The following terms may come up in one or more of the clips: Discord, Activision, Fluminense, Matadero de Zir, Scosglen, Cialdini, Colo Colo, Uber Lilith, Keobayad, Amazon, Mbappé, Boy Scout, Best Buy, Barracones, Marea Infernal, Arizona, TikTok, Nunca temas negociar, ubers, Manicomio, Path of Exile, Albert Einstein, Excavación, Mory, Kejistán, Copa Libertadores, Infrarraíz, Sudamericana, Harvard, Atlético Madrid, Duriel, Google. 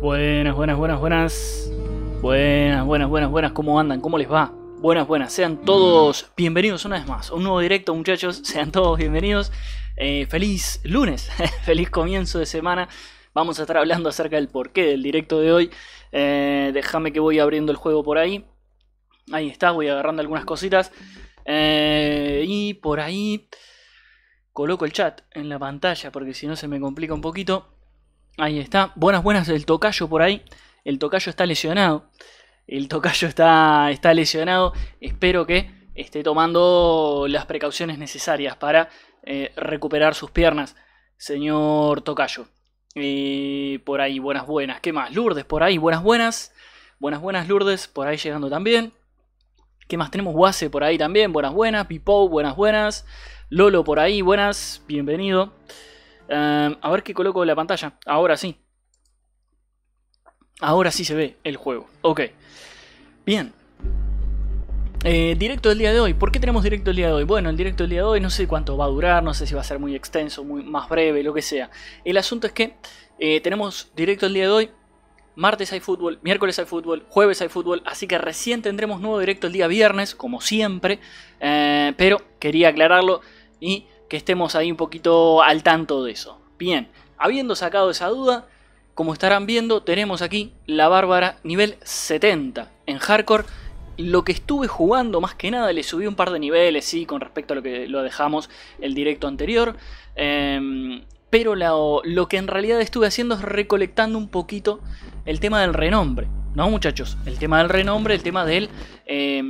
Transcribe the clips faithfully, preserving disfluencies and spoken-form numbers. Buenas, buenas, buenas, buenas. Buenas, buenas, buenas, buenas. ¿Cómo andan? ¿Cómo les va? Buenas, buenas. Sean todos bienvenidos una vez más. Un nuevo directo, muchachos. Sean todos bienvenidos. Eh, feliz lunes. Feliz comienzo de semana. Vamos a estar hablando acerca del porqué del directo de hoy. Eh, Déjame que voy abriendo el juego por ahí. Ahí está, voy agarrando algunas cositas. Eh, y por ahí coloco el chat en la pantalla porque si no se me complica un poquito. Ahí está. Buenas, buenas. El tocayo por ahí. El tocayo está lesionado. El tocayo está, está lesionado. Espero que esté tomando las precauciones necesarias para eh, recuperar sus piernas. Señor tocayo. Eh, por ahí, buenas, buenas. ¿Qué más? Lourdes por ahí, buenas, buenas. Buenas, buenas, Lourdes. Por ahí llegando también. ¿Qué más tenemos? Guase por ahí también. Buenas, buenas. Pipo, buenas, buenas. Lolo por ahí, buenas. Bienvenido. Um, a ver qué coloco en la pantalla. Ahora sí. Ahora sí se ve el juego. Ok. Bien. Eh, directo del día de hoy. ¿Por qué tenemos directo el día de hoy? Bueno, el directo del día de hoy no sé cuánto va a durar. No sé si va a ser muy extenso, muy más breve, lo que sea. El asunto es que eh, tenemos directo el día de hoy. Martes hay fútbol, miércoles hay fútbol, jueves hay fútbol. Así que recién tendremos nuevo directo el día viernes, como siempre. Eh, pero quería aclararlo y que estemos ahí un poquito al tanto de eso. Bien, habiendo sacado esa duda, como estarán viendo, tenemos aquí la Bárbara nivel setenta en Hardcore. Lo que estuve jugando, más que nada, le subí un par de niveles, sí, con respecto a lo que lo dejamos el directo anterior. Eh, pero lo, lo que en realidad estuve haciendo es recolectando un poquito el tema del renombre. ¿No, muchachos? El tema del renombre, el tema del... Eh,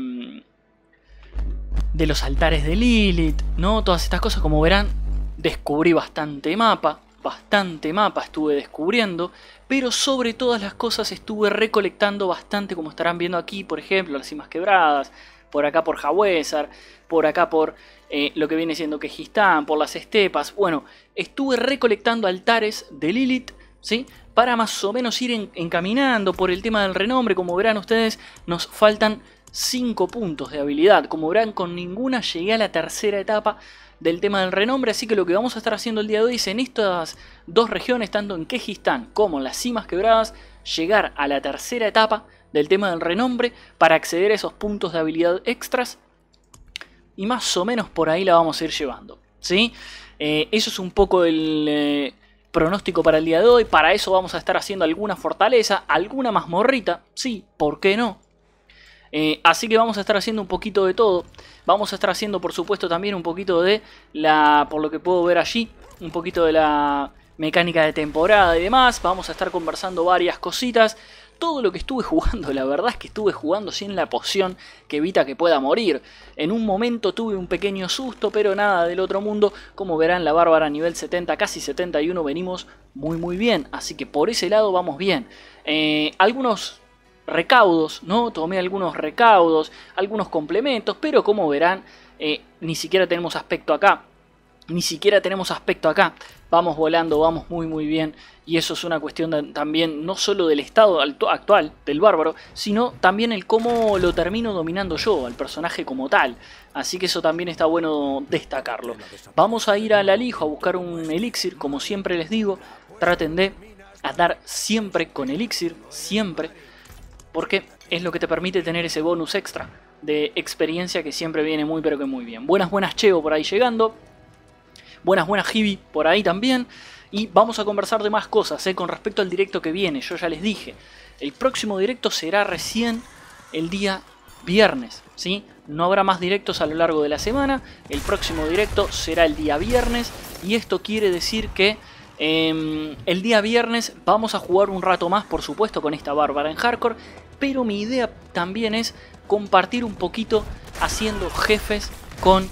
de los altares de Lilith, ¿no? Todas estas cosas, como verán, descubrí bastante mapa, bastante mapa estuve descubriendo, pero sobre todas las cosas estuve recolectando bastante, como estarán viendo aquí, por ejemplo, las Cimas Quebradas, por acá por Hawesar, por acá por eh, lo que viene siendo Kejistán, por las Estepas. Bueno, estuve recolectando altares de Lilith, ¿sí? Para más o menos ir encaminando por el tema del renombre. Como verán ustedes, nos faltan cinco puntos de habilidad. Como verán, con ninguna llegué a la tercera etapa del tema del renombre. Así que lo que vamos a estar haciendo el día de hoy es en estas dos regiones, tanto en Kejistán como en las Cimas Quebradas, llegar a la tercera etapa del tema del renombre para acceder a esos puntos de habilidad extras. Y más o menos por ahí la vamos a ir llevando, ¿sí? Eh, eso es un poco el... Eh, pronóstico para el día de hoy. Para eso vamos a estar haciendo alguna fortaleza, alguna mazmorrita, sí, ¿por qué no? Eh, así que vamos a estar haciendo un poquito de todo. Vamos a estar haciendo, por supuesto, también un poquito de la, por lo que puedo ver allí, un poquito de la mecánica de temporada y demás. Vamos a estar conversando varias cositas. Todo lo que estuve jugando, la verdad es que estuve jugando sin la poción que evita que pueda morir. En un momento tuve un pequeño susto, pero nada del otro mundo. Como verán, la Bárbara nivel setenta, casi setenta y uno, venimos muy muy bien. Así que por ese lado vamos bien. Eh, algunos recaudos, ¿no? Tomé algunos recaudos, algunos complementos, pero como verán, eh, ni siquiera tenemos aspecto acá. Ni siquiera tenemos aspecto acá. Vamos volando, vamos muy muy bien. Y eso es una cuestión de, también no solo del estado actual del bárbaro, sino también el cómo lo termino dominando yo, al personaje como tal. Así que eso también está bueno destacarlo. Vamos a ir al alijo a buscar un elixir, como siempre les digo. Traten de atar siempre con elixir, siempre. Porque es lo que te permite tener ese bonus extra de experiencia que siempre viene muy pero que muy bien. Buenas, buenas Cheo por ahí llegando. Buenas, buenas Hibi por ahí también. Y vamos a conversar de más cosas, ¿eh? Con respecto al directo que viene. Yo ya les dije, el próximo directo será recién el día viernes, ¿sí? No habrá más directos a lo largo de la semana. El próximo directo será el día viernes. Y esto quiere decir que eh, el día viernes vamos a jugar un rato más, por supuesto, con esta Bárbara en Hardcore. Pero mi idea también es compartir un poquito haciendo jefes con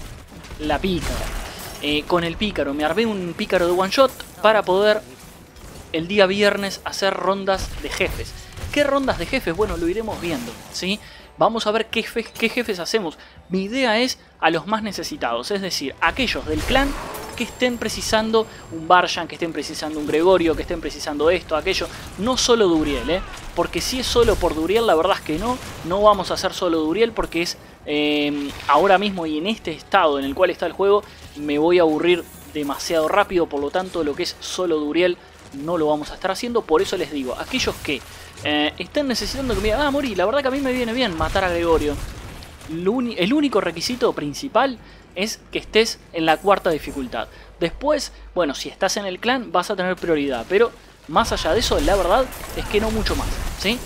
la pícara. Eh, con el pícaro, me armé un pícaro de one shot para poder el día viernes hacer rondas de jefes. ¿Qué rondas de jefes? Bueno, lo iremos viendo, ¿sí? Vamos a ver qué, jefe, qué jefes hacemos. Mi idea es a los más necesitados, es decir, aquellos del clan que estén precisando un Varshan, que estén precisando un Gregorio, que estén precisando esto, aquello. No solo Duriel, ¿eh? Porque si es solo por Duriel, la verdad es que no. No vamos a hacer solo Duriel porque es... Eh, ahora mismo y en este estado en el cual está el juego me voy a aburrir demasiado rápido. Por lo tanto, lo que es solo Duriel no lo vamos a estar haciendo. Por eso les digo, aquellos que eh, están necesitando comida, ah, Mory, la verdad que a mí me viene bien matar a Gregorio. El único requisito principal es que estés en la cuarta dificultad. Después, bueno, si estás en el clan vas a tener prioridad, pero más allá de eso, la verdad es que no mucho más, ¿sí?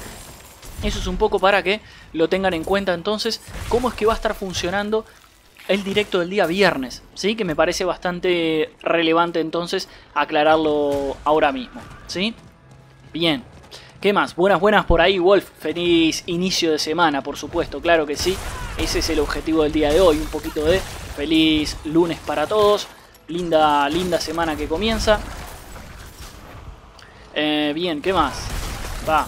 Eso es un poco para que lo tengan en cuenta. Entonces, cómo es que va a estar funcionando el directo del día viernes, ¿sí? Que me parece bastante relevante entonces aclararlo ahora mismo, ¿sí? Bien. ¿Qué más? Buenas, buenas por ahí, Wolf. Feliz inicio de semana, por supuesto, claro que sí. Ese es el objetivo del día de hoy, un poquito de feliz lunes para todos. Linda, linda semana que comienza. Eh, bien, ¿qué más? Va.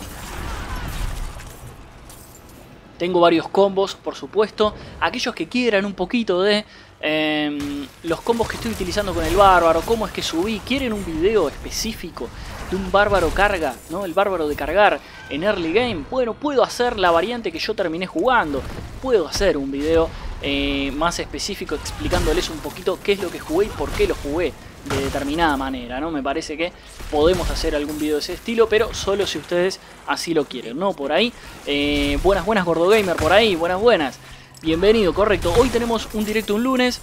Tengo varios combos, por supuesto. Aquellos que quieran un poquito de eh, los combos que estoy utilizando con el bárbaro, cómo es que subí, quieren un video específico de un bárbaro carga, ¿no? El bárbaro de cargar en early game. Bueno, puedo hacer la variante que yo terminé jugando. Puedo hacer un video eh, más específico explicándoles un poquito qué es lo que jugué y por qué lo jugué de determinada manera, ¿no? Me parece que podemos hacer algún video de ese estilo, pero solo si ustedes así lo quieren, ¿no? Por ahí, eh, buenas, buenas, GordoGamer, por ahí, buenas, buenas. Bienvenido, correcto. Hoy tenemos un directo un lunes,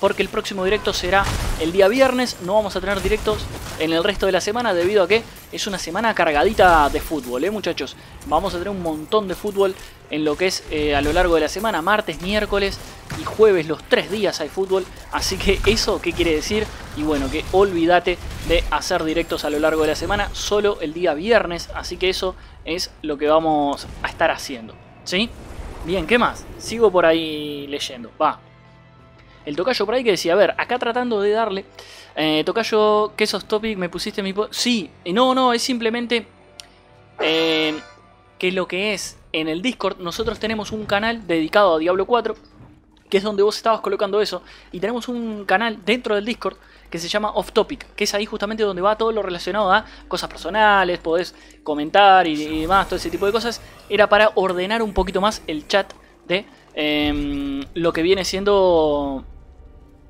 porque el próximo directo será el día viernes. No vamos a tener directos en el resto de la semana, debido a que es una semana cargadita de fútbol, ¿eh, muchachos? Vamos a tener un montón de fútbol en lo que es eh, a lo largo de la semana. Martes, miércoles y jueves, los tres días hay fútbol. Así que eso, ¿qué quiere decir? Y bueno, que olvídate de hacer directos a lo largo de la semana, solo el día viernes. Así que eso es lo que vamos a estar haciendo, ¿sí? Bien, ¿qué más? Sigo por ahí leyendo, va. El tocayo por ahí que decía, a ver, acá tratando de darle... Eh, tocayo, ¿qué esos topics me pusiste en mi... Po sí, no, no, es simplemente... Eh, que lo que es en el Discord, nosotros tenemos un canal dedicado a Diablo cuatro, que es donde vos estabas colocando eso, y tenemos un canal dentro del Discord que se llama Off Topic, que es ahí justamente donde va todo lo relacionado a cosas personales, podés comentar y, y demás, todo ese tipo de cosas. Era para ordenar un poquito más el chat de eh, lo que viene siendo...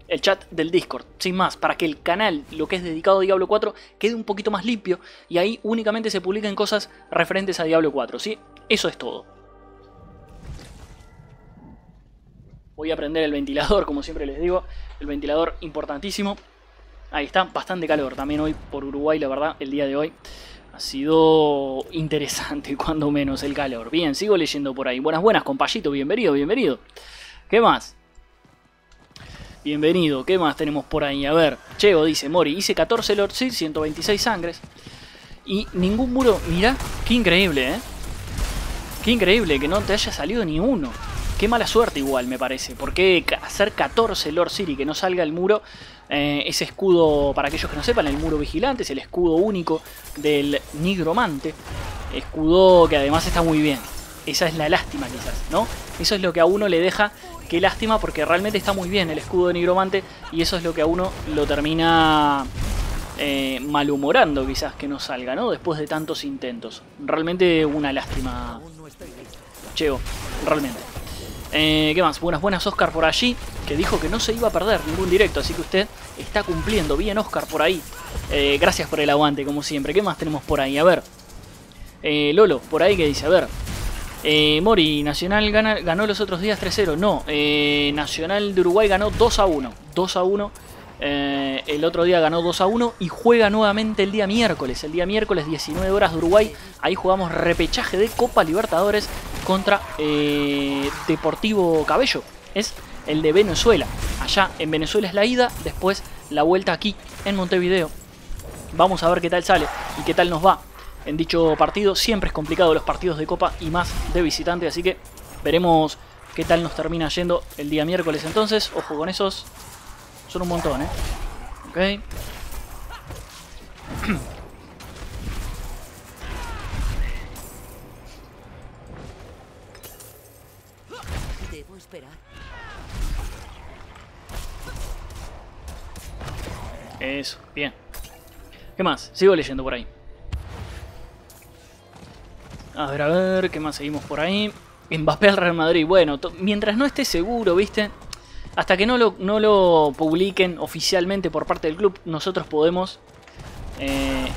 el chat del Discord, sin más, para que el canal, lo que es dedicado a Diablo cuatro, quede un poquito más limpio y ahí únicamente se publiquen cosas referentes a Diablo cuatro, ¿sí? Eso es todo. Voy a prender el ventilador, como siempre les digo, el ventilador importantísimo. Ahí está, bastante calor también hoy por Uruguay, la verdad, el día de hoy. Ha sido interesante, cuando menos, el calor. Bien, sigo leyendo por ahí. Buenas, buenas, compayito, bienvenido, bienvenido. ¿Qué más? Bienvenido, ¿qué más tenemos por ahí? A ver, Cheo dice, Mory, hice catorce Lord Seed, ciento veintiséis sangres y ningún muro. Mirá, qué increíble, ¿eh? Qué increíble que no te haya salido ni uno. Qué mala suerte igual, me parece. Porque hacer catorce Lord Seed y que no salga el muro, eh, ese escudo, para aquellos que no sepan, el muro vigilante es el escudo único del nigromante. Escudo que además está muy bien. Esa es la lástima quizás, ¿no? Eso es lo que a uno le deja... Qué lástima, porque realmente está muy bien el escudo de nigromante y eso es lo que a uno lo termina eh, malhumorando quizás que no salga, ¿no? Después de tantos intentos. Realmente una lástima, Cheo, realmente. Eh, ¿Qué más? Buenas, buenas, Oscar por allí, que dijo que no se iba a perder ningún directo, así que usted está cumpliendo. Bien, Oscar, por ahí. Eh, gracias por el aguante, como siempre. ¿Qué más tenemos por ahí? A ver. Eh, Lolo, por ahí que dice, a ver. Eh, Mory, Nacional gana, ganó los otros días tres cero. No, eh, Nacional de Uruguay ganó dos a uno. dos a uno. Eh, el otro día ganó dos a uno y juega nuevamente el día miércoles. El día miércoles, diecinueve horas de Uruguay. Ahí jugamos repechaje de Copa Libertadores contra eh, Deportivo Cabello. Es el de Venezuela. Allá en Venezuela es la ida, después la vuelta aquí en Montevideo. Vamos a ver qué tal sale y qué tal nos va. En dicho partido siempre es complicado los partidos de Copa y más de visitante, así que veremos qué tal nos termina yendo el día miércoles entonces. Ojo con esos, son un montón, ¿eh? Ok. Debo esperar. Eso, bien. ¿Qué más? Sigo leyendo por ahí. A ver, a ver, ¿qué más seguimos por ahí? Mbappé al Real Madrid. Bueno, mientras no esté seguro, ¿viste? Hasta que no lo, no lo publiquen oficialmente por parte del club, nosotros podemos eh,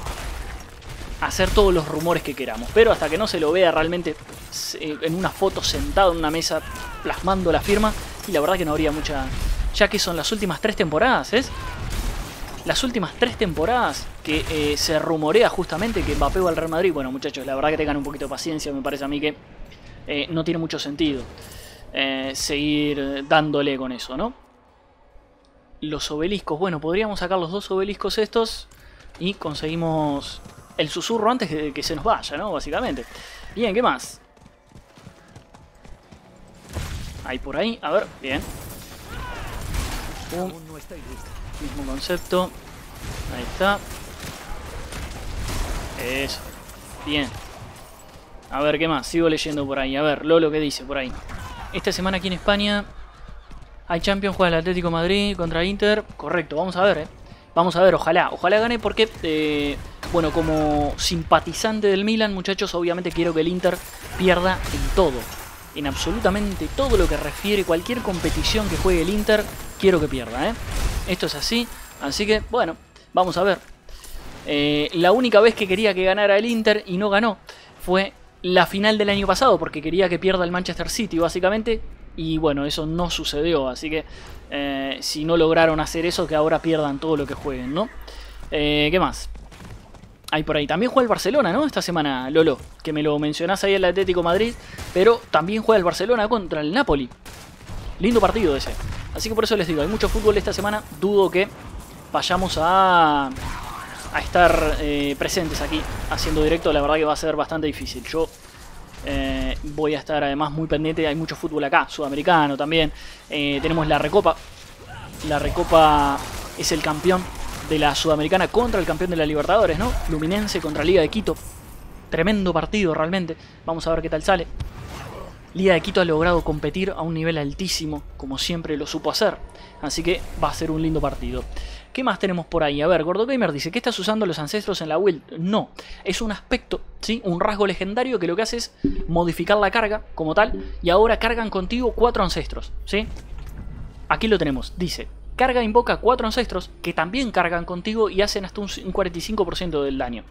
hacer todos los rumores que queramos. Pero hasta que no se lo vea realmente en una foto sentado en una mesa plasmando la firma, y la verdad que no habría mucha... Ya que son las últimas tres temporadas, ¿es? Las últimas tres temporadas que eh, se rumorea justamente que Mbappé va al Real Madrid. Bueno, muchachos, la verdad que tengan un poquito de paciencia, me parece a mí que eh, no tiene mucho sentido eh, seguir dándole con eso, ¿no? Los obeliscos, bueno, podríamos sacar los dos obeliscos estos y conseguimos el susurro antes de que se nos vaya, ¿no? Básicamente. Bien, ¿qué más? Ahí por ahí, a ver, bien. Pum. Mismo concepto. Ahí está. Eso. Bien. A ver, ¿qué más? Sigo leyendo por ahí. A ver, Lolo, ¿qué dice por ahí? Esta semana aquí en España hay Champions, juega el Atlético de Madrid contra el Inter. Correcto, vamos a ver, ¿eh? Vamos a ver, ojalá. Ojalá gane porque, eh, bueno, como simpatizante del Milan, muchachos, obviamente quiero que el Inter pierda en todo. En absolutamente todo lo que refiere, cualquier competición que juegue el Inter, quiero que pierda, ¿eh? Esto es así, así que, bueno, vamos a ver. Eh, la única vez que quería que ganara el Inter y no ganó fue la final del año pasado, porque quería que pierda el Manchester City, básicamente. Y bueno, eso no sucedió, así que eh, si no lograron hacer eso, que ahora pierdan todo lo que jueguen, ¿no? Eh, ¿Qué más? Ahí por ahí. También juega el Barcelona, ¿no? Esta semana, Lolo, que me lo mencionás ahí, el Atlético Madrid, pero también juega el Barcelona contra el Napoli. Lindo partido ese. Así que por eso les digo, hay mucho fútbol esta semana. Dudo que vayamos a, a estar eh, presentes aquí haciendo directo. La verdad que va a ser bastante difícil. Yo eh, voy a estar además muy pendiente. Hay mucho fútbol acá, sudamericano también. Eh, tenemos la Recopa. La Recopa es el campeón de la Sudamericana contra el campeón de la Libertadores, ¿no? Fluminense contra Liga de Quito. Tremendo partido realmente. Vamos a ver qué tal sale. Liga de Quito ha logrado competir a un nivel altísimo, como siempre lo supo hacer. Así que va a ser un lindo partido. ¿Qué más tenemos por ahí? A ver, Gordo Gamer dice, ¿qué estás usando los ancestros en la build? No, es un aspecto, ¿sí? Un rasgo legendario que lo que hace es modificar la carga como tal. Y ahora cargan contigo cuatro ancestros, ¿sí? Aquí lo tenemos, dice, carga invoca cuatro ancestros que también cargan contigo y hacen hasta un cuarenta y cinco por ciento del daño.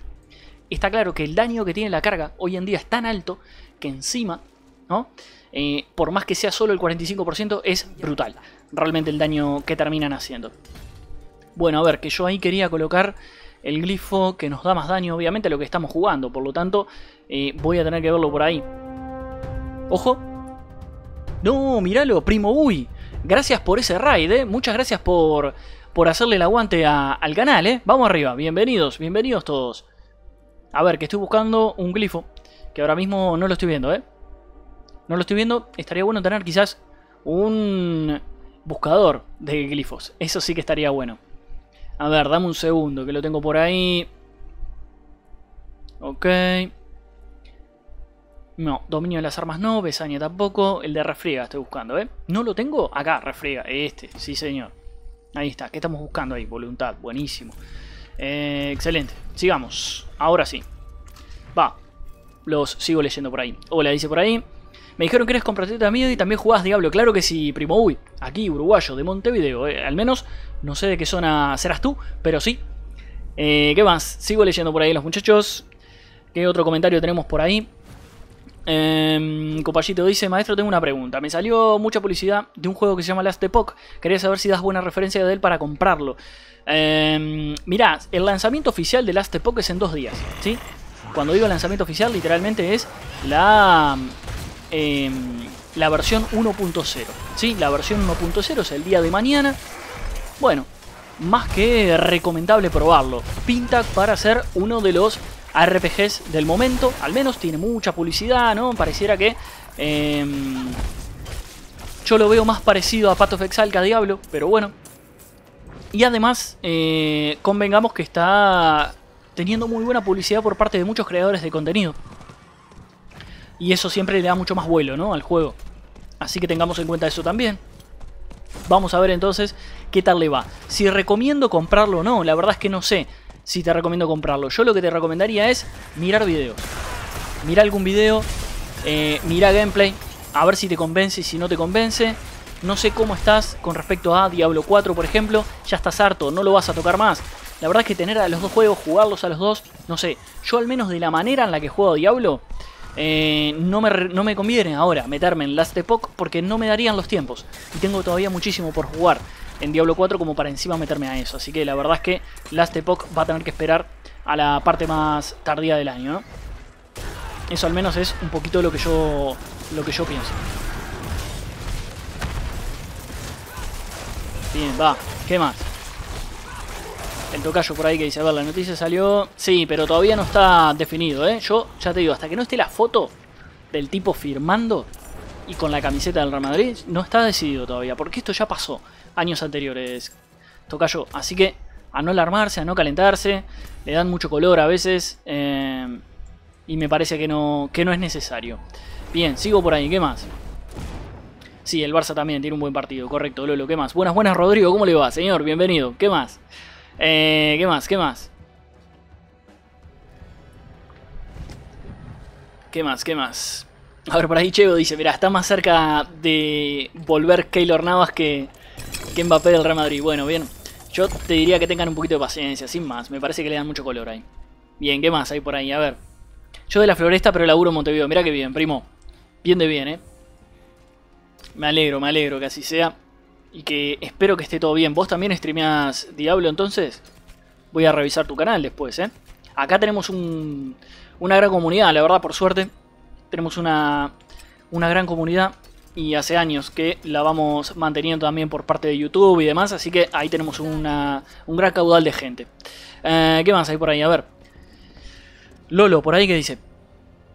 Está claro que el daño que tiene la carga hoy en día es tan alto que encima... ¿no? Eh, por más que sea solo el cuarenta y cinco por ciento, es brutal realmente el daño que terminan haciendo. Bueno, a ver, que yo ahí quería colocar el glifo que nos da más daño, obviamente, a lo que estamos jugando. Por lo tanto, eh, voy a tener que verlo por ahí. ¡Ojo! ¡No! ¡Míralo, primo! ¡Uy! Gracias por ese raid, ¿eh? Muchas gracias por, por hacerle el aguante a, al canal, ¿eh? Vamos arriba. Bienvenidos, bienvenidos todos. A ver, que estoy buscando un glifo que ahora mismo no lo estoy viendo, ¿eh? No lo estoy viendo, estaría bueno tener quizás un buscador de glifos. Eso sí que estaría bueno. A ver, dame un segundo, que lo tengo por ahí. Ok. No, dominio de las armas no, besaña tampoco. El de refriega estoy buscando, ¿eh? ¿No lo tengo? Acá, refriega, este, sí señor. Ahí está, ¿qué estamos buscando ahí? Voluntad, buenísimo. Eh, excelente, sigamos, ahora sí. Va, los sigo leyendo por ahí. Hola, dice por ahí. Me dijeron que eres compatriota amigo y también jugás Diablo. Claro que sí, primo. Uy, aquí, uruguayo, de Montevideo. Eh. Al menos, no sé de qué zona serás tú, pero sí. Eh, ¿Qué más? Sigo leyendo por ahí los muchachos. ¿Qué otro comentario tenemos por ahí? Eh, Copallito dice, maestro, tengo una pregunta. Me salió mucha publicidad de un juego que se llama Last Epoch. Quería saber si das buena referencia de él para comprarlo. Eh, mirá, el lanzamiento oficial de Last Epoch es en dos días, ¿sí? Cuando digo lanzamiento oficial, literalmente es la... Eh, la versión uno punto cero, ¿sí? La versión uno punto cero es el día de mañana. Bueno, más que recomendable probarlo. Pinta para ser uno de los R P Gs del momento. Al menos tiene mucha publicidad, ¿no? Pareciera que... Eh, yo lo veo más parecido a Path of Exile que a Diablo, pero bueno. Y además, eh, convengamos que está teniendo muy buena publicidad por parte de muchos creadores de contenido. Y eso siempre le da mucho más vuelo, ¿no? Al juego. Así que tengamos en cuenta eso también. Vamos a ver entonces qué tal le va. Si recomiendo comprarlo o no, la verdad es que no sé si te recomiendo comprarlo. Yo lo que te recomendaría es mirar videos. Mira algún video, eh, mira gameplay, a ver si te convence y si no te convence. No sé cómo estás con respecto a Diablo cuatro, por ejemplo. Ya estás harto, no lo vas a tocar más. La verdad es que tener a los dos juegos, jugarlos a los dos, no sé, yo al menos de la manera en la que juego Diablo, eh, no, me, no me conviene ahora meterme en Last Epoch porque no me darían los tiempos. Y tengo todavía muchísimo por jugar en Diablo cuatro como para encima meterme a eso. Así que la verdad es que Last Epoch va a tener que esperar a la parte más tardía del año, ¿no? Eso al menos es un poquito lo que yo, lo que yo pienso. Bien, va. ¿Qué más? El tocayo por ahí que dice, a ver, la noticia salió... Sí, pero todavía no está definido, ¿eh? Yo, ya te digo, hasta que no esté la foto del tipo firmando y con la camiseta del Real Madrid, no está decidido todavía, porque esto ya pasó años anteriores, tocayo. Así que a no alarmarse, a no calentarse, le dan mucho color a veces... Eh... Y me parece que no, que no es necesario. Bien, sigo por ahí. ¿Qué más? Sí, el Barça también tiene un buen partido. Correcto, Lolo. ¿Qué más? Buenas, buenas, Rodrigo. ¿Cómo le va, señor? Bienvenido. ¿Qué más? Eh, ¿Qué más? ¿Qué más? ¿Qué más? ¿Qué más? A ver, por ahí Cheo dice, mirá, está más cerca de volver Keylor Navas que, que Mbappé del Real Madrid. Bueno, bien. Yo te diría que tengan un poquito de paciencia, sin más. Me parece que le dan mucho color ahí. Bien, ¿qué más hay por ahí? A ver. Yo de la Floresta, pero laburo en Montevideo. Mirá que bien, primo. Bien de bien, ¿eh? Me alegro, me alegro que así sea. Y que espero que esté todo bien. ¿Vos también streameás Diablo, entonces? Voy a revisar tu canal después, ¿eh? Acá tenemos un, una gran comunidad, la verdad, por suerte. Tenemos una, una gran comunidad. Y hace años que la vamos manteniendo también por parte de YouTube y demás. Así que ahí tenemos una, un gran caudal de gente. Eh, ¿Qué más hay por ahí? A ver. Lolo, por ahí que dice,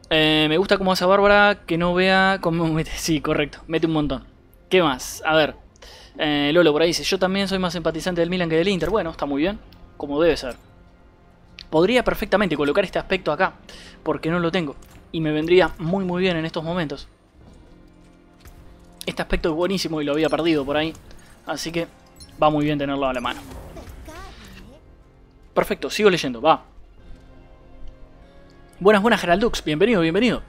eh, me gusta cómo hace a Bárbara, que no vea cómo mete. Sí, correcto, mete un montón. ¿Qué más? A ver, eh, Lolo por ahí dice, yo también soy más empatizante del Milan que del Inter. Bueno, está muy bien, como debe ser. Podría perfectamente colocar este aspecto acá, porque no lo tengo, y me vendría muy muy bien en estos momentos. Este aspecto es buenísimo y lo había perdido por ahí, así que va muy bien tenerlo a la mano. Perfecto, sigo leyendo, va. Buenas, buenas, Geraldux. Bienvenido, bienvenido.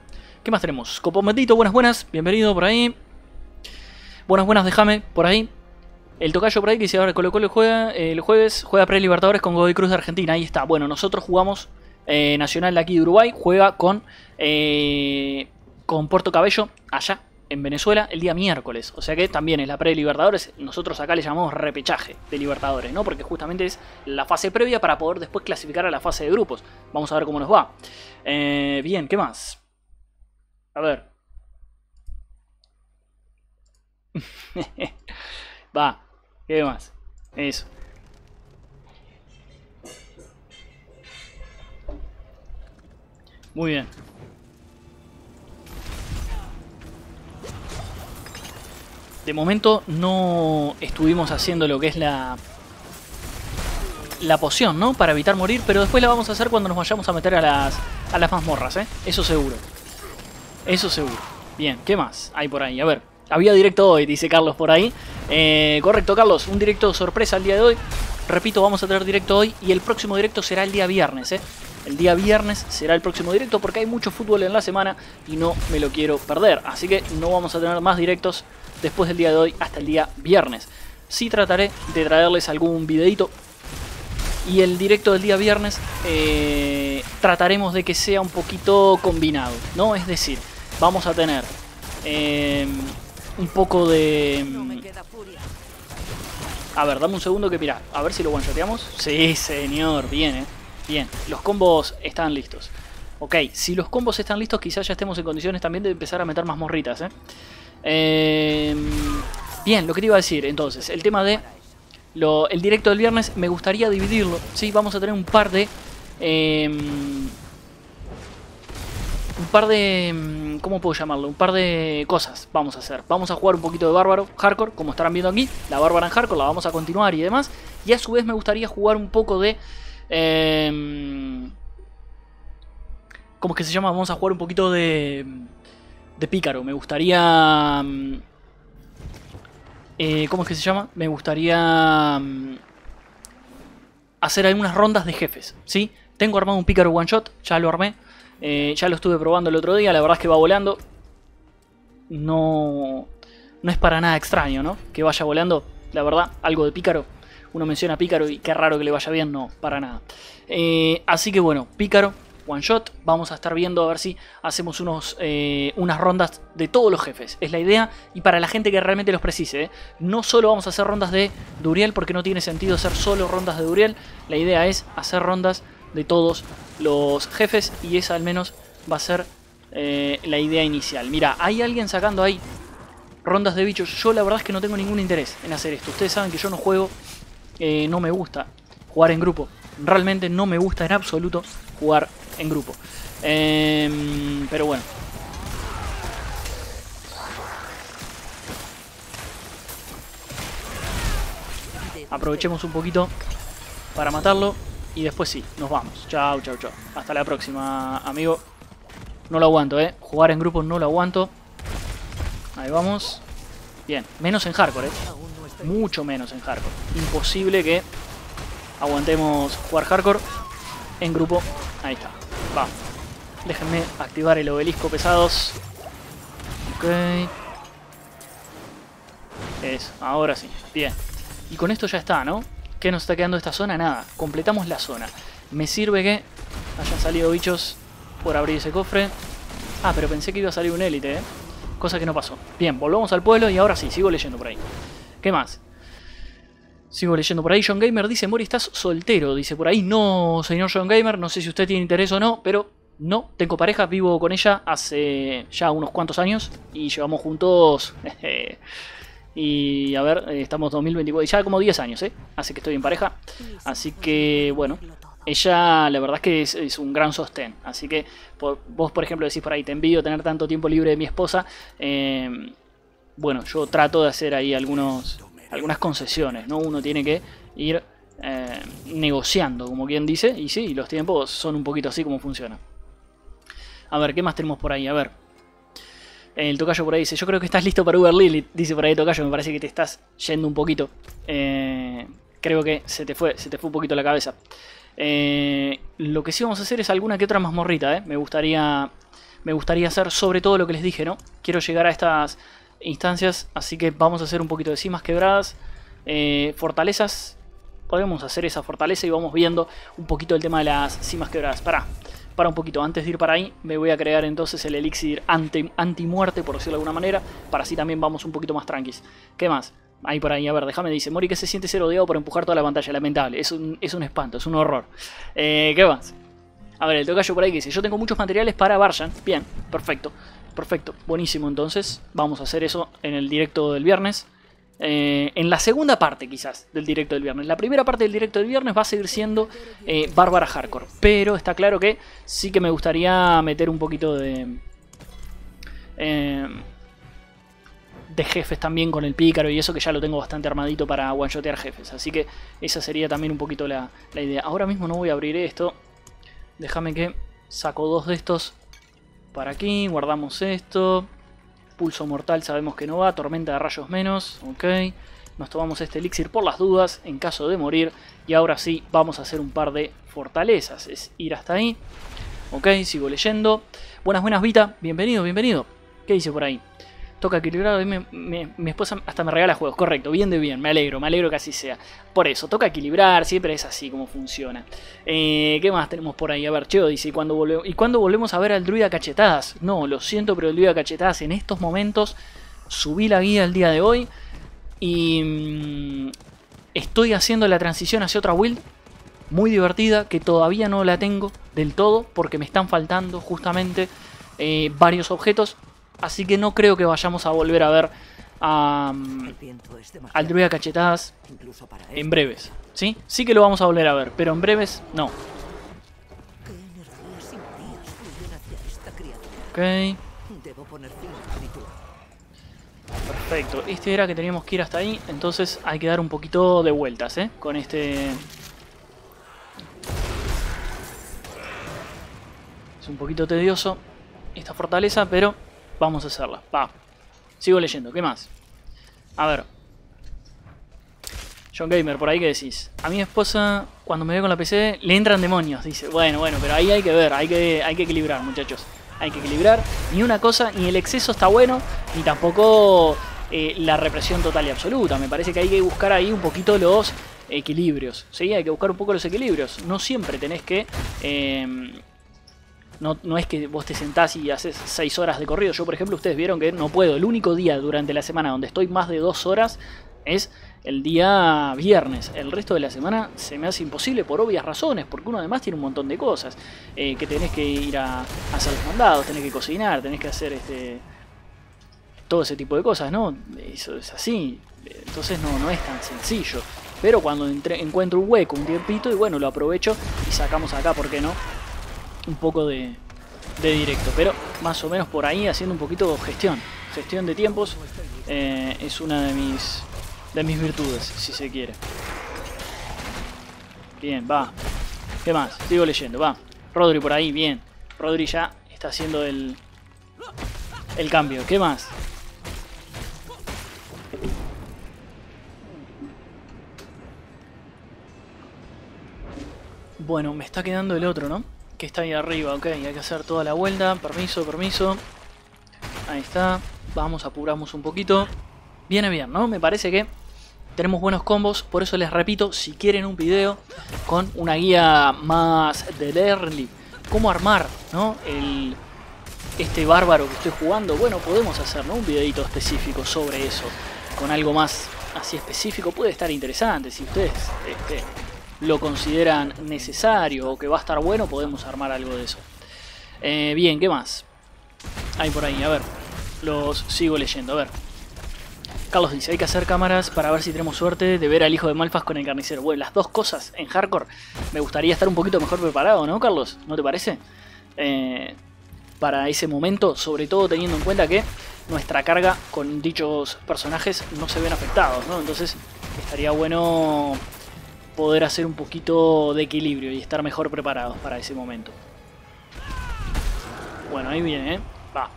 ¿Qué más tenemos? Copometito, buenas, buenas. Bienvenido por ahí. Buenas, buenas, déjame por ahí. El tocayo por ahí que dice, ahora Colo Colo juega eh, el jueves. Juega Pre-Libertadores con Godoy Cruz de Argentina. Ahí está. Bueno, nosotros jugamos eh, Nacional de aquí de Uruguay. Juega con, eh, con Puerto Cabello allá en Venezuela el día miércoles. O sea que también es la Pre-Libertadores. Nosotros acá le llamamos repechaje de Libertadores, ¿no? Porque justamente es la fase previa para poder después clasificar a la fase de grupos. Vamos a ver cómo nos va. Eh, bien, ¿qué más? A ver. Va, ¿qué más? Eso. Muy bien. De momento no estuvimos haciendo lo que es la... la poción, ¿no? Para evitar morir, pero después la vamos a hacer cuando nos vayamos a meter a las, a las mazmorras, ¿eh? Eso seguro. Eso seguro. Bien, ¿qué más hay por ahí? A ver, había directo hoy, dice Carlos por ahí. Eh, correcto, Carlos, un directo sorpresa el día de hoy. Repito, vamos a tener directo hoy y el próximo directo será el día viernes, ¿eh? El día viernes será el próximo directo porque hay mucho fútbol en la semana y no me lo quiero perder. Así que no vamos a tener más directos después del día de hoy hasta el día viernes. Sí trataré de traerles algún videito. Y el directo del día viernes eh, trataremos de que sea un poquito combinado, ¿no? Es decir, vamos a tener eh, un poco de... A ver, dame un segundo que mirá, a ver si lo one-shoteamos. Sí, señor, bien, ¿eh? Bien, los combos están listos. Ok, si los combos están listos quizás ya estemos en condiciones también de empezar a meter más morritas, ¿eh? Eh... Bien, lo que te iba a decir entonces, el tema de... Lo, el directo del viernes me gustaría dividirlo, ¿sí? Vamos a tener un par de... Eh, un par de... ¿Cómo puedo llamarlo? Un par de cosas vamos a hacer. Vamos a jugar un poquito de Bárbaro Hardcore, como estarán viendo aquí. La Bárbara en Hardcore la vamos a continuar y demás. Y a su vez me gustaría jugar un poco de... Eh, ¿Cómo es que se llama? Vamos a jugar un poquito de... De Pícaro. Me gustaría... Eh, ¿Cómo es que se llama? Me gustaría um, hacer algunas rondas de jefes, ¿sí? Tengo armado un Pícaro One Shot, ya lo armé, eh, ya lo estuve probando el otro día, la verdad es que va volando. No, no es para nada extraño, ¿no? Que vaya volando, la verdad, algo de Pícaro. uno menciona a Pícaro y qué raro que le vaya bien, no, para nada. Eh, así que bueno, Pícaro, one shot, vamos a estar viendo a ver si hacemos unos, eh, unas rondas de todos los jefes, es la idea, y para la gente que realmente los precise, ¿eh? No solo vamos a hacer rondas de Duriel, porque no tiene sentido hacer solo rondas de Duriel, la idea es hacer rondas de todos los jefes, y esa al menos va a ser eh, la idea inicial. Mira, hay alguien sacando ahí rondas de bichos, yo la verdad es que no tengo ningún interés en hacer esto, ustedes saben que yo no juego, eh, no me gusta jugar en grupo, realmente no me gusta en absoluto jugar en grupo, eh, pero bueno. Aprovechemos un poquito para matarlo y después sí, nos vamos. Chau, chau, chau. Hasta la próxima, amigo. No lo aguanto, eh. Jugar en grupo no lo aguanto. Ahí vamos. Bien, menos en hardcore, eh. Mucho menos en hardcore. Imposible que aguantemos jugar hardcore en grupo. Ahí está, va. Déjenme activar el obelisco pesados. Ok. Eso, ahora sí, bien. Y con esto ya está, ¿no? ¿Qué nos está quedando esta zona? Nada, completamos la zona. Me sirve que hayan salido bichos por abrir ese cofre. Ah, pero pensé que iba a salir un élite, ¿eh? Cosa que no pasó. Bien, volvamos al pueblo y ahora sí, sigo leyendo por ahí. ¿Qué más? Sigo leyendo por ahí. John Gamer dice, Mory, ¿estás soltero? Dice por ahí. No, señor John Gamer, no sé si usted tiene interés o no, pero no, tengo pareja, vivo con ella hace ya unos cuantos años y llevamos juntos... y a ver, estamos dos mil veinticuatro, ya como diez años, ¿eh? Así que estoy en pareja. Así que, bueno, ella la verdad es que es, es un gran sostén. Así que por, vos, por ejemplo, decís por ahí, te envidio tener tanto tiempo libre de mi esposa. Eh, bueno, yo trato de hacer ahí algunos... algunas concesiones, ¿no? Uno tiene que ir eh, negociando, como quien dice. Y sí, los tiempos son un poquito así como funciona. A ver, ¿qué más tenemos por ahí? A ver. El tocayo por ahí dice, yo creo que estás listo para Uber Lilith. Dice por ahí tocayo, me parece que te estás yendo un poquito. Eh, creo que se te fue, se te fue un poquito la cabeza. Eh, lo que sí vamos a hacer es alguna que otra mazmorrita, ¿eh? Me gustaría, me gustaría hacer sobre todo lo que les dije, ¿no? Quiero llegar a estas... instancias, así que vamos a hacer un poquito de cimas quebradas, eh, fortalezas, podemos hacer esa fortaleza y vamos viendo un poquito el tema de las cimas quebradas. Pará, para un poquito, antes de ir para ahí me voy a crear entonces el elixir anti, anti muerte, por decirlo de alguna manera, para así también vamos un poquito más tranquis. ¿Qué más? Ahí por ahí, a ver, déjame, dice Mory, que se siente ser odiado por empujar toda la pantalla, lamentable, es un, es un espanto, es un horror. Eh, ¿qué más? A ver, el tocayo por ahí que dice, yo tengo muchos materiales para Varshan, bien, perfecto. Perfecto, buenísimo, entonces vamos a hacer eso en el directo del viernes, eh, en la segunda parte quizás del directo del viernes. La primera parte del directo del viernes va a seguir siendo eh, Bárbara Hardcore, pero está claro que sí que me gustaría meter un poquito de eh, de jefes también con el pícaro y eso, que ya lo tengo bastante armadito para one-shotear jefes, así que esa sería también un poquito la, la idea. Ahora mismo no voy a abrir esto, déjame que saco dos de estos. Para aquí, guardamos esto. Pulso mortal sabemos que no va. Tormenta de rayos menos. Ok. Nos tomamos este elixir por las dudas, en caso de morir. Y ahora sí, vamos a hacer un par de fortalezas. Es ir hasta ahí. Ok, sigo leyendo. Buenas, buenas, Vita. Bienvenido, bienvenido. ¿Qué dice por ahí? Toca equilibrado. Me, me, mi esposa hasta me regala juegos. Correcto, bien de bien. Me alegro, me alegro que así sea. Por eso, toca equilibrar. Siempre es así como funciona. Eh, ¿Qué más tenemos por ahí? A ver, Cheo dice, ¿y cuándo volvemos, ¿y cuándo volvemos a ver al druida cachetadas? No, lo siento, pero el druida cachetadas en estos momentos... Subí la guía el día de hoy. Y... Mmm, estoy haciendo la transición hacia otra build. Muy divertida, que todavía no la tengo del todo. Porque me están faltando justamente eh, varios objetos. Así que no creo que vayamos a volver a ver a, al druida cachetadas en breves, ¿sí? Sí que lo vamos a volver a ver, pero en breves no. Ok. Perfecto, este era que teníamos que ir hasta ahí, entonces hay que dar un poquito de vueltas, ¿eh? Con este... Es un poquito tedioso esta fortaleza, pero... vamos a hacerla, va. Sigo leyendo, ¿qué más? A ver. John Gamer, por ahí, ¿qué decís? A mi esposa, cuando me veo con la P C, le entran demonios, dice. Bueno, bueno, pero ahí hay que ver, hay que, hay que equilibrar, muchachos. Hay que equilibrar. Ni una cosa, ni el exceso está bueno, ni tampoco eh, la represión total y absoluta. Me parece que hay que buscar ahí un poquito los equilibrios, ¿sí? Hay que buscar un poco los equilibrios. No siempre tenés que... Eh, no, no es que vos te sentás y haces seis horas de corrido. Yo, por ejemplo, ustedes vieron que no puedo. El único día durante la semana donde estoy más de dos horas es el día viernes. El resto de la semana se me hace imposible por obvias razones, porque uno además tiene un montón de cosas. Eh, que tenés que ir a, a hacer los mandados, tenés que cocinar, tenés que hacer este... todo ese tipo de cosas, ¿no? Eso es así. Entonces no, no es tan sencillo. Pero cuando entre, encuentro un hueco, un tiempito, y bueno, lo aprovecho y sacamos acá, ¿por qué no? Un poco de, de directo. Pero más o menos por ahí, haciendo un poquito de gestión. Gestión de tiempos eh, es una de mis, de mis virtudes, si se quiere. Bien, va. ¿Qué más? Sigo leyendo, va. Rodri por ahí, bien. Rodri ya está haciendo el, el cambio. ¿Qué más? Bueno, me está quedando el otro, ¿no? Que está ahí arriba, ok. Hay que hacer toda la vuelta. Permiso, permiso. Ahí está. Vamos, apuramos un poquito. Viene bien, ¿no? Me parece que tenemos buenos combos. Por eso les repito, si quieren un video con una guía más del early, cómo armar, ¿no? El... este bárbaro que estoy jugando, bueno, podemos hacer, ¿no? Un videito específico sobre eso. Con algo más así específico puede estar interesante. Si ustedes... este, lo consideran necesario o que va a estar bueno, podemos armar algo de eso. Eh, bien, ¿qué más? Hay por ahí, a ver. Los sigo leyendo, a ver. Carlos dice, hay que hacer cámaras para ver si tenemos suerte de ver al hijo de Malfas con el carnicero. Bueno, las dos cosas en hardcore. Me gustaría estar un poquito mejor preparado, ¿no, Carlos? ¿No te parece? Eh, para ese momento, sobre todo teniendo en cuenta que nuestra carga con dichos personajes no se ven afectados, ¿no? Entonces, estaría bueno... poder hacer un poquito de equilibrio y estar mejor preparados para ese momento. Bueno, ahí viene, ¿eh? Va.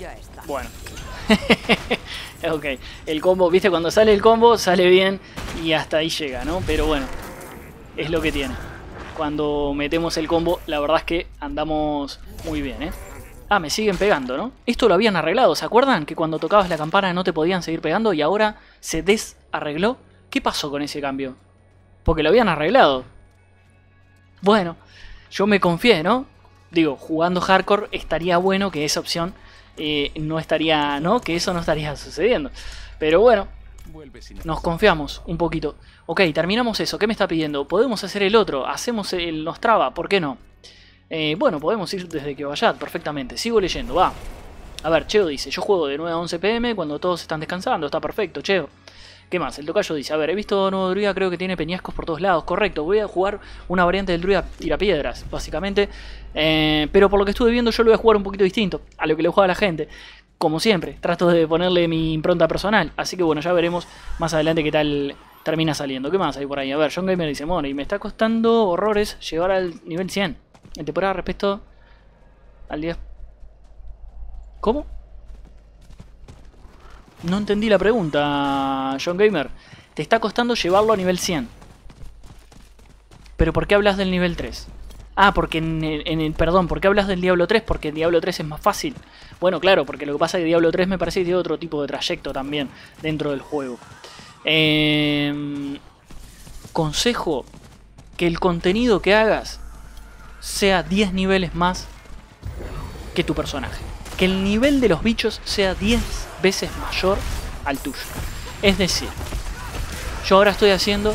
Ya está. Bueno. Ok. El combo, viste, cuando sale el combo, sale bien y hasta ahí llega, ¿no? Pero bueno, es lo que tiene. Cuando metemos el combo, la verdad es que andamos muy bien, ¿eh? Ah, me siguen pegando, ¿no? Esto lo habían arreglado, ¿se acuerdan? Que cuando tocabas la campana no te podían seguir pegando y ahora se desarregló. ¿Qué pasó con ese cambio? Porque lo habían arreglado. Bueno, yo me confié, ¿no? Digo, jugando hardcore estaría bueno que esa opción eh, no estaría, ¿no? Que eso no estaría sucediendo. Pero bueno, nos confiamos un poquito. Ok, terminamos eso. ¿Qué me está pidiendo? Podemos hacer el otro. Hacemos el Nostrava, ¿por qué no? Eh, bueno, podemos ir desde que vayad perfectamente. Sigo leyendo, va. A ver, Cheo dice, yo juego de nueve a once pm cuando todos están descansando. Está perfecto, Cheo. ¿Qué más? El tocayo dice, a ver, he visto nuevo druida, creo que tiene peñascos por todos lados. Correcto, voy a jugar una variante del druida tirapiedras, básicamente. Eh, pero por lo que estuve viendo yo lo voy a jugar un poquito distinto a lo que le juega a la gente. Como siempre, trato de ponerle mi impronta personal. Así que bueno, ya veremos más adelante qué tal... termina saliendo. ¿Qué más hay por ahí? A ver, John Gamer dice, Mory, y me está costando horrores llegar al nivel cien. En temporada respecto al diez. ¿Cómo? No entendí la pregunta, John Gamer. Te está costando llevarlo a nivel cien. ¿Pero por qué hablas del nivel tres? Ah, porque en el, en el... Perdón, ¿por qué hablas del Diablo tres? Porque el Diablo tres es más fácil. Bueno, claro, porque lo que pasa es que Diablo tres me parece que tiene otro tipo de trayecto también dentro del juego. Eh, consejo, que el contenido que hagas sea diez niveles más que tu personaje, que el nivel de los bichos sea diez veces mayor al tuyo. Es decir, yo ahora estoy haciendo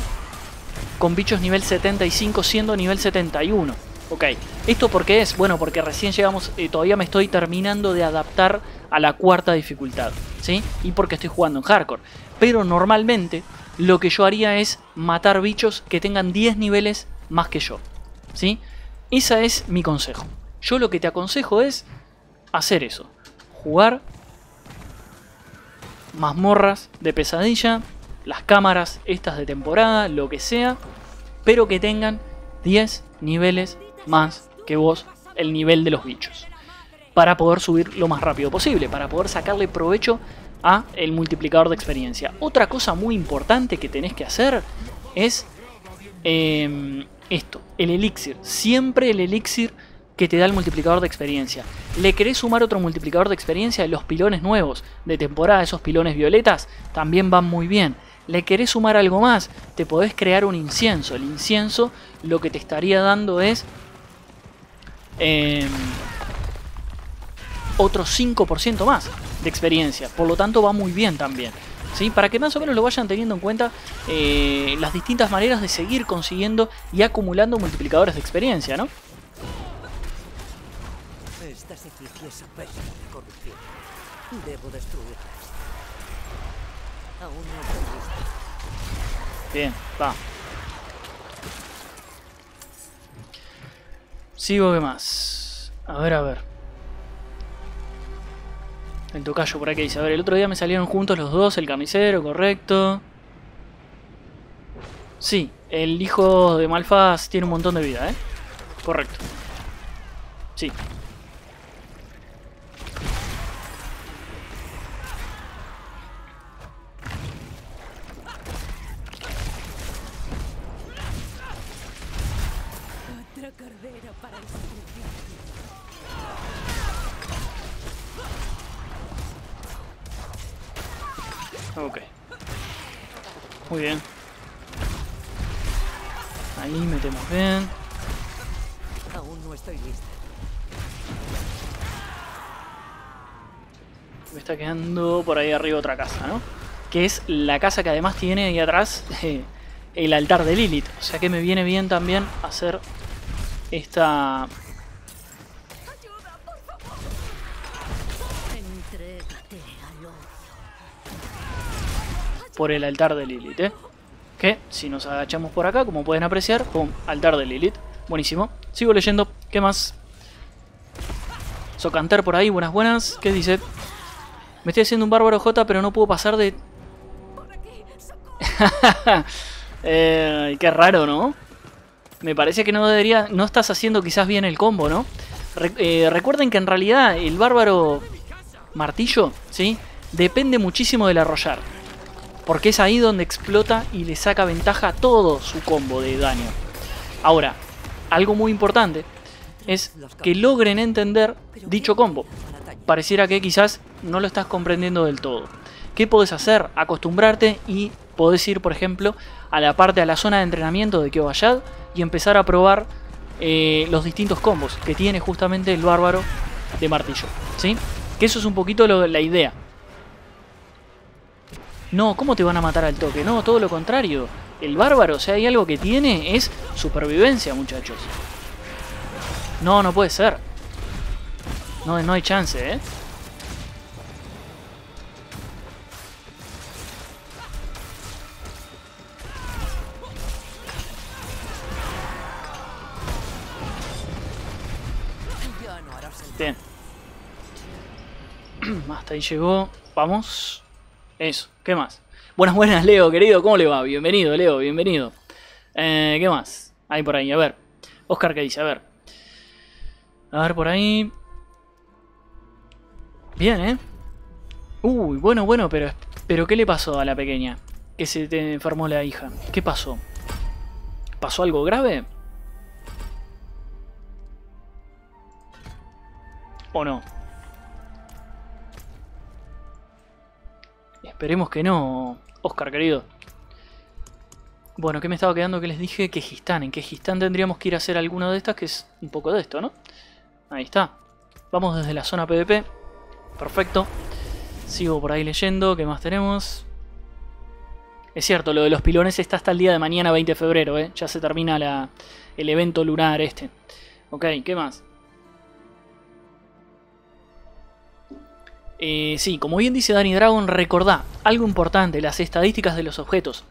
con bichos nivel setenta y cinco siendo nivel setenta y uno. Ok, ¿esto por qué es? Bueno, porque recién llegamos, eh, todavía me estoy terminando de adaptar a la cuarta dificultad, ¿sí? Y porque estoy jugando en hardcore. Pero normalmente lo que yo haría es matar bichos que tengan diez niveles más que yo, ¿sí? Ese es mi consejo. Yo lo que te aconsejo es hacer eso. Jugar mazmorras de pesadilla, las cámaras estas de temporada, lo que sea, pero que tengan diez niveles más que vos el nivel de los bichos. Para poder subir lo más rápido posible, para poder sacarle provecho a el multiplicador de experiencia. Otra cosa muy importante que tenés que hacer es eh, esto, el elixir. Siempre el elixir que te da el multiplicador de experiencia. ¿Le querés sumar otro multiplicador de experiencia? Los pilones nuevos de temporada, esos pilones violetas, también van muy bien. ¿Le querés sumar algo más? Te podés crear un incienso. El incienso lo que te estaría dando es eh, otro cinco por ciento más de experiencia. Por lo tanto va muy bien también, ¿sí? Para que más o menos lo vayan teniendo en cuenta, eh, las distintas maneras de seguir consiguiendo y acumulando multiplicadores de experiencia, ¿no? Estas iglesias pesan de corrupción. Debo destruirlas. Aún no estoy listo. Bien, va. Sigo que más. A ver, a ver. El tocayo por aquí dice, a ver, el otro día me salieron juntos los dos, el carnicero, correcto. Sí, el hijo de Malfaz tiene un montón de vida, ¿eh? Correcto. Sí. Otra cordera para el sacrificio. Ok. Muy bien. Ahí metemos bien. Aún no estoy lista. Me está quedando por ahí arriba otra casa, ¿no? Que es la casa que además tiene ahí atrás eh, el altar de Lilith. O sea que me viene bien también hacer esta... por el altar de Lilith, ¿eh? Que si nos agachamos por acá, como pueden apreciar, pum, altar de Lilith. Buenísimo. Sigo leyendo. ¿Qué más? Socantar por ahí, buenas, buenas. ¿Qué dice? Me estoy haciendo un bárbaro J, pero no puedo pasar de... eh, qué raro, ¿no? Me parece que no debería... No estás haciendo quizás bien el combo, ¿no? Re eh, recuerden que en realidad el bárbaro martillo, ¿sí? Depende muchísimo del arrollar. Porque es ahí donde explota y le saca ventaja a todo su combo de daño. Ahora, algo muy importante es que logren entender dicho combo. Pareciera que quizás no lo estás comprendiendo del todo. ¿Qué podés hacer? Acostumbrarte y podés ir, por ejemplo, a la parte, a la zona de entrenamiento de Keobayad y empezar a probar eh, los distintos combos que tiene justamente el bárbaro de martillo, ¿sí? Que eso es un poquito lo, la idea. No, ¿cómo te van a matar al toque? No, todo lo contrario. El bárbaro, o sea, hay algo que tiene, es supervivencia, muchachos. No, no puede ser. No, no hay chance, ¿eh? Bien. Hasta ahí llegó. Vamos. Eso, ¿qué más? Buenas, buenas, Leo, querido, ¿cómo le va? Bienvenido, Leo, bienvenido. Eh, ¿Qué más? Ahí por ahí, a ver. Oscar, ¿qué dice? A ver. A ver por ahí. Bien, ¿eh? Uy, bueno, bueno, pero, pero ¿qué le pasó a la pequeña? Que se te enfermó la hija. ¿Qué pasó? ¿Pasó algo grave? ¿O no? Esperemos que no, Oscar, querido. Bueno, ¿qué me estaba quedando? Que les dije Kejistán. En Kejistán tendríamos que ir a hacer alguna de estas, que es un poco de esto, ¿no? Ahí está. Vamos desde la zona PvP. Perfecto. Sigo por ahí leyendo. ¿Qué más tenemos? Es cierto, lo de los pilones está hasta el día de mañana, veinte de febrero, ¿eh? Ya se termina la, el evento lunar este. Ok, ¿qué más? Eh, sí, como bien dice Dani Dragon, recordá, algo importante, las estadísticas de los objetos.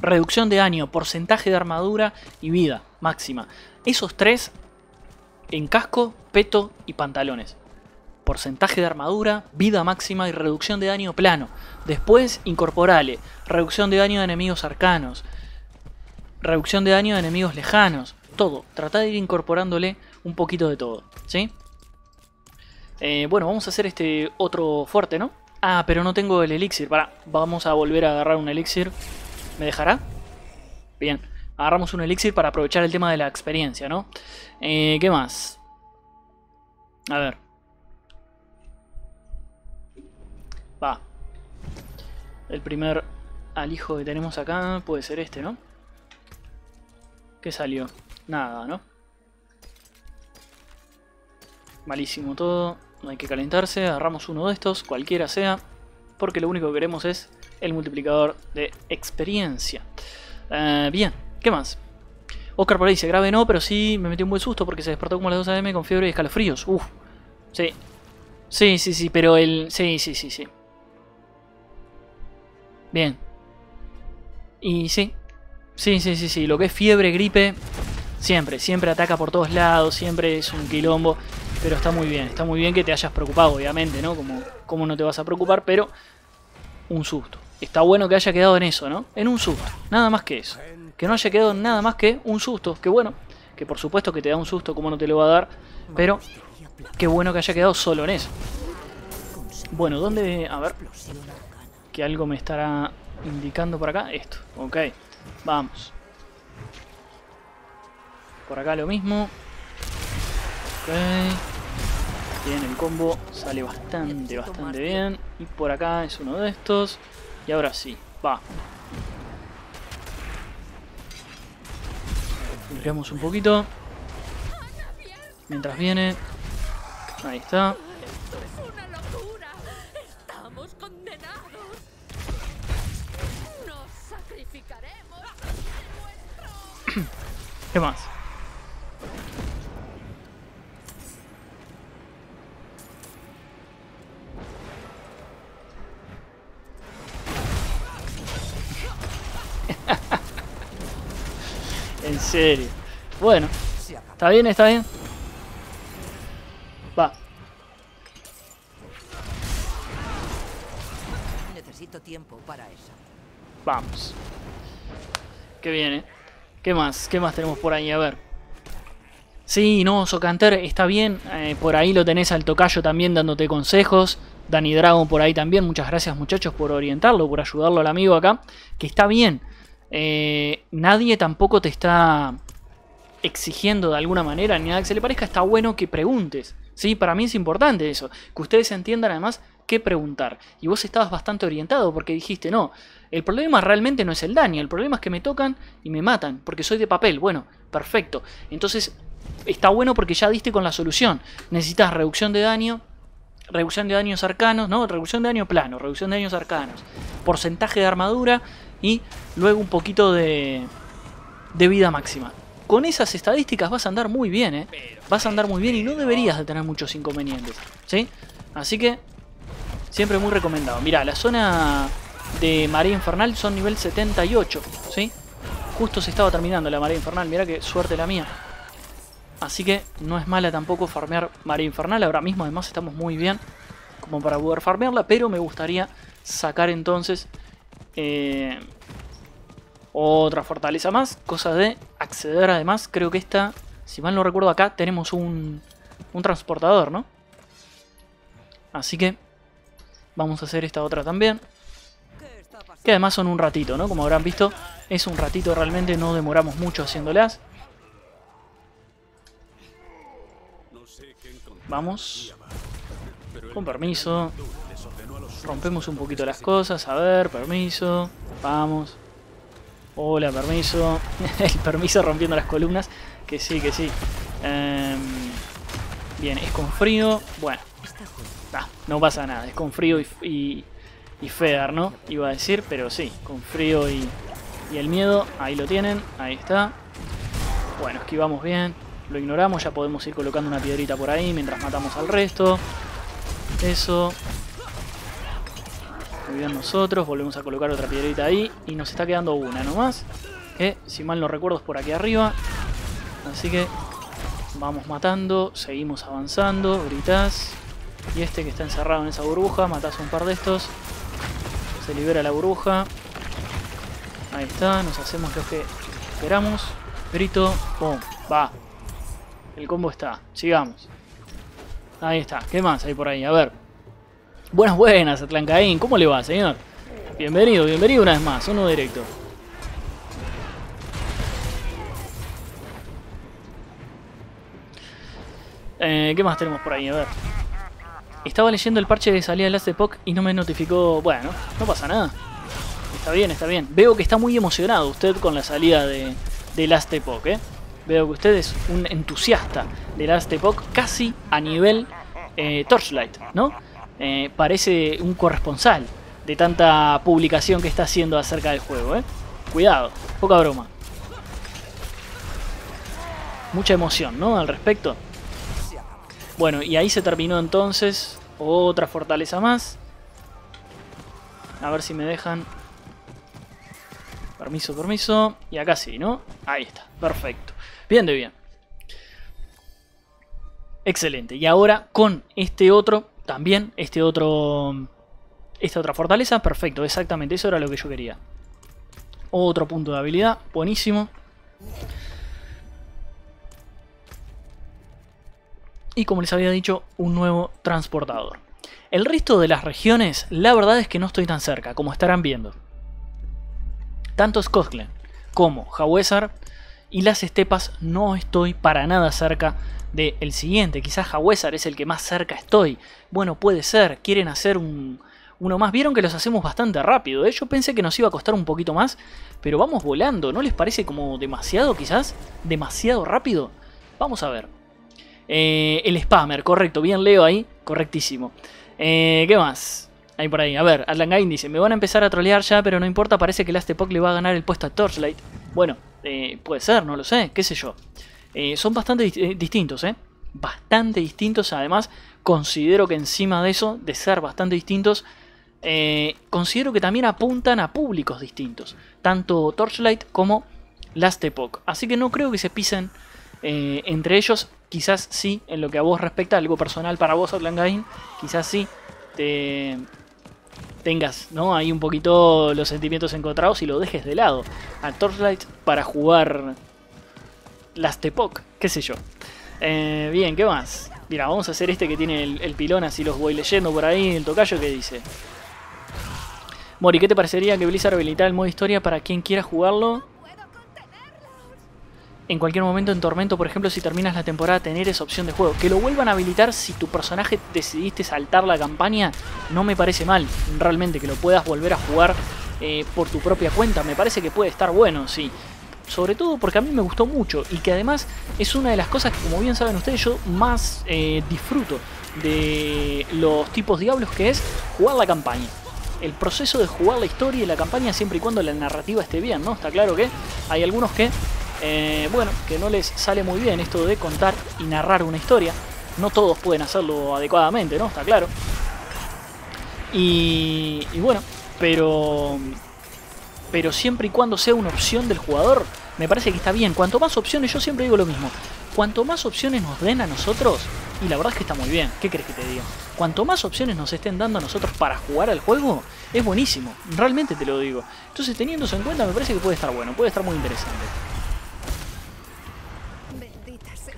Reducción de daño, porcentaje de armadura y vida máxima. Esos tres en casco, peto y pantalones. Porcentaje de armadura, vida máxima y reducción de daño plano. Después incorporale, reducción de daño de enemigos cercanos, reducción de daño de enemigos lejanos, todo. Tratá de ir incorporándole un poquito de todo, ¿sí? Eh, bueno, vamos a hacer este otro fuerte, ¿no? Ah, pero no tengo el elixir. Pará, vamos a volver a agarrar un elixir. ¿Me dejará? Bien, agarramos un elixir para aprovechar el tema de la experiencia, ¿no? Eh, ¿Qué más? A ver. Va. El primer alijo que tenemos acá puede ser este, ¿no? ¿Qué salió? Nada, ¿no? Malísimo todo. No hay que calentarse. Agarramos uno de estos, cualquiera sea. Porque lo único que queremos es el multiplicador de experiencia. Uh, bien, ¿qué más? Oscar por ahí dice, grave no, pero sí me metió un buen susto porque se despertó como a las dos a eme con fiebre y escalofríos. Uf, sí. Sí, sí, sí, pero el... Sí, sí, sí, sí. Bien. Y sí. Sí, sí, sí, sí. Lo que es fiebre, gripe, siempre. Siempre ataca por todos lados, siempre es un quilombo. Pero está muy bien. Está muy bien que te hayas preocupado, obviamente, ¿no? Como, como no te vas a preocupar, pero... Un susto. Está bueno que haya quedado en eso, ¿no? En un susto. Nada más que eso. Que no haya quedado en nada más que un susto. Que bueno. Que por supuesto que te da un susto, como no te lo va a dar. Pero... Qué bueno que haya quedado solo en eso. Bueno, ¿dónde? A ver. Que algo me estará indicando por acá. Esto. Ok. Vamos. Por acá lo mismo. Ok. Bien, el combo sale bastante, bastante bien. Y por acá es uno de estos. Y ahora sí. Va. Limpiamos un poquito. Mientras viene... Ahí está. Esto es una locura. Estamos condenados. Nos sacrificaremos de nuestro... ¿Qué más? En serio. Bueno. Está bien, está bien. Va. Necesito tiempo para eso. Vamos. Qué bien, ¿eh? ¿Qué más? ¿Qué más tenemos por ahí? A ver. Sí, no, Socanter, está bien. Eh, por ahí lo tenés al tocayo también dándote consejos. Dani Dragon por ahí también. Muchas gracias, muchachos, por orientarlo, por ayudarlo al amigo acá. Que está bien. Eh, nadie tampoco te está... exigiendo de alguna manera, ni nada que se le parezca, está bueno que preguntes, ¿sí? Para mí es importante eso, que ustedes entiendan además qué preguntar. Y vos estabas bastante orientado porque dijiste, no, el problema realmente no es el daño, el problema es que me tocan y me matan, porque soy de papel. Bueno, perfecto. Entonces, está bueno porque ya diste con la solución. Necesitas reducción de daño, reducción de daños arcanos, ¿no? Reducción de daño plano, reducción de daños arcanos, porcentaje de armadura y luego un poquito de, de vida máxima. Con esas estadísticas vas a andar muy bien, ¿eh? Vas a andar muy bien y no deberías de tener muchos inconvenientes, ¿sí? Así que, siempre muy recomendado. Mirá, la zona de Marea Infernal son nivel setenta y ocho, ¿sí? Justo se estaba terminando la Marea Infernal, mirá qué suerte la mía. Así que no es mala tampoco farmear Marea Infernal, ahora mismo además estamos muy bien como para poder farmearla, pero me gustaría sacar entonces... Eh... Otra fortaleza más, cosa de acceder además, creo que esta, si mal no recuerdo acá, tenemos un, un transportador, ¿no? Así que vamos a hacer esta otra también. Que además son un ratito, ¿no? Como habrán visto, es un ratito realmente, no demoramos mucho haciéndolas. Vamos. Con permiso. Rompemos un poquito las cosas, a ver, permiso. Vamos. Hola, permiso. El permiso rompiendo las columnas. Que sí, que sí. Um, bien, es con frío. Bueno. Ah, no pasa nada. Es con frío y, y, y Fear, ¿no? Iba a decir, pero sí. Con frío y, y el miedo. Ahí lo tienen. Ahí está. Bueno, esquivamos bien. Lo ignoramos. Ya podemos ir colocando una piedrita por ahí mientras matamos al resto. Eso. Nosotros volvemos a colocar otra piedrita ahí y nos está quedando una nomás, que si mal no recuerdo es por aquí arriba, así que vamos matando, seguimos avanzando, gritás, y este que está encerrado en esa burbuja, matás un par de estos, se libera la burbuja, ahí está, nos hacemos lo que queramos, grito, pum, va, el combo está, sigamos, ahí está, ¿qué más hay por ahí? A ver. Buenas, buenas, Atlancaín. ¿Cómo le va, señor? Bienvenido, bienvenido una vez más. Uno directo. Eh, ¿Qué más tenemos por ahí? A ver. Estaba leyendo el parche de salida de Last Epoch y no me notificó... Bueno, no pasa nada. Está bien, está bien. Veo que está muy emocionado usted con la salida de, de Last Epoch, ¿eh? Veo que usted es un entusiasta de Last Epoch casi a nivel eh, Torchlight, ¿no? Eh, parece un corresponsal de tanta publicación que está haciendo acerca del juego, ¿eh? Cuidado, poca broma. Mucha emoción, ¿no? Al respecto. Bueno, y ahí se terminó entonces. Otra fortaleza más. A ver si me dejan. Permiso, permiso. Y acá sí, ¿no? Ahí está, perfecto. Bien de bien. Excelente. Y ahora con este otro, también este otro... Esta otra fortaleza, perfecto, exactamente, eso era lo que yo quería. Otro punto de habilidad, buenísimo. Y como les había dicho, un nuevo transportador. El resto de las regiones, la verdad es que no estoy tan cerca, como estarán viendo. Tanto Scosglen como Hawesar y las Estepas no estoy para nada cerca del siguiente. Quizás Hawesar es el que más cerca estoy. Bueno, puede ser, quieren hacer un... Uno más, vieron que los hacemos bastante rápido, ¿eh? Yo pensé que nos iba a costar un poquito más, pero vamos volando, ¿no les parece como demasiado quizás? ¿Demasiado rápido? Vamos a ver. Eh, el spammer, correcto, bien leo ahí, correctísimo. Eh, ¿Qué más? Ahí por ahí, a ver, Atlangain dice, me van a empezar a trolear ya, pero no importa, parece que Last Epoch le va a ganar el puesto a Torchlight. Bueno, eh, puede ser, no lo sé, qué sé yo. Eh, son bastante eh, distintos, ¿eh? Bastante distintos, además considero que encima de eso, de ser bastante distintos... Eh, considero que también apuntan a públicos distintos, tanto Torchlight como Last Epoch. Así que no creo que se pisen eh, entre ellos. Quizás sí, en lo que a vos respecta, algo personal para vos, Atlangain, quizás sí te tengas, ¿no?, ahí un poquito los sentimientos encontrados y lo dejes de lado a Torchlight para jugar Last Epoch, qué sé yo. Eh, bien, ¿qué más? Mira, vamos a hacer este que tiene el, el pilón, así los voy leyendo por ahí, el tocayo que dice... Mory, ¿qué te parecería que Blizzard habilitara el modo historia para quien quiera jugarlo? En cualquier momento en Tormento, por ejemplo, si terminas la temporada, tener esa opción de juego. Que lo vuelvan a habilitar si tu personaje decidiste saltar la campaña, no me parece mal. Realmente, que lo puedas volver a jugar eh, por tu propia cuenta, me parece que puede estar bueno, sí. Sobre todo porque a mí me gustó mucho y que además es una de las cosas que, como bien saben ustedes, yo más eh, disfruto de los tipos diablos, que es jugar la campaña. El proceso de jugar la historia y la campaña, siempre y cuando la narrativa esté bien, ¿no? Está claro que hay algunos que, eh, bueno, que no les sale muy bien esto de contar y narrar una historia. No todos pueden hacerlo adecuadamente, ¿no? Está claro. Y, y bueno, pero, pero siempre y cuando sea una opción del jugador, me parece que está bien. Cuanto más opciones, yo siempre digo lo mismo, cuanto más opciones nos den a nosotros, y la verdad es que está muy bien, ¿qué crees que te diga? Cuanto más opciones nos estén dando a nosotros para jugar al juego, es buenísimo, realmente te lo digo. Entonces, teniendo eso en cuenta, me parece que puede estar bueno, puede estar muy interesante.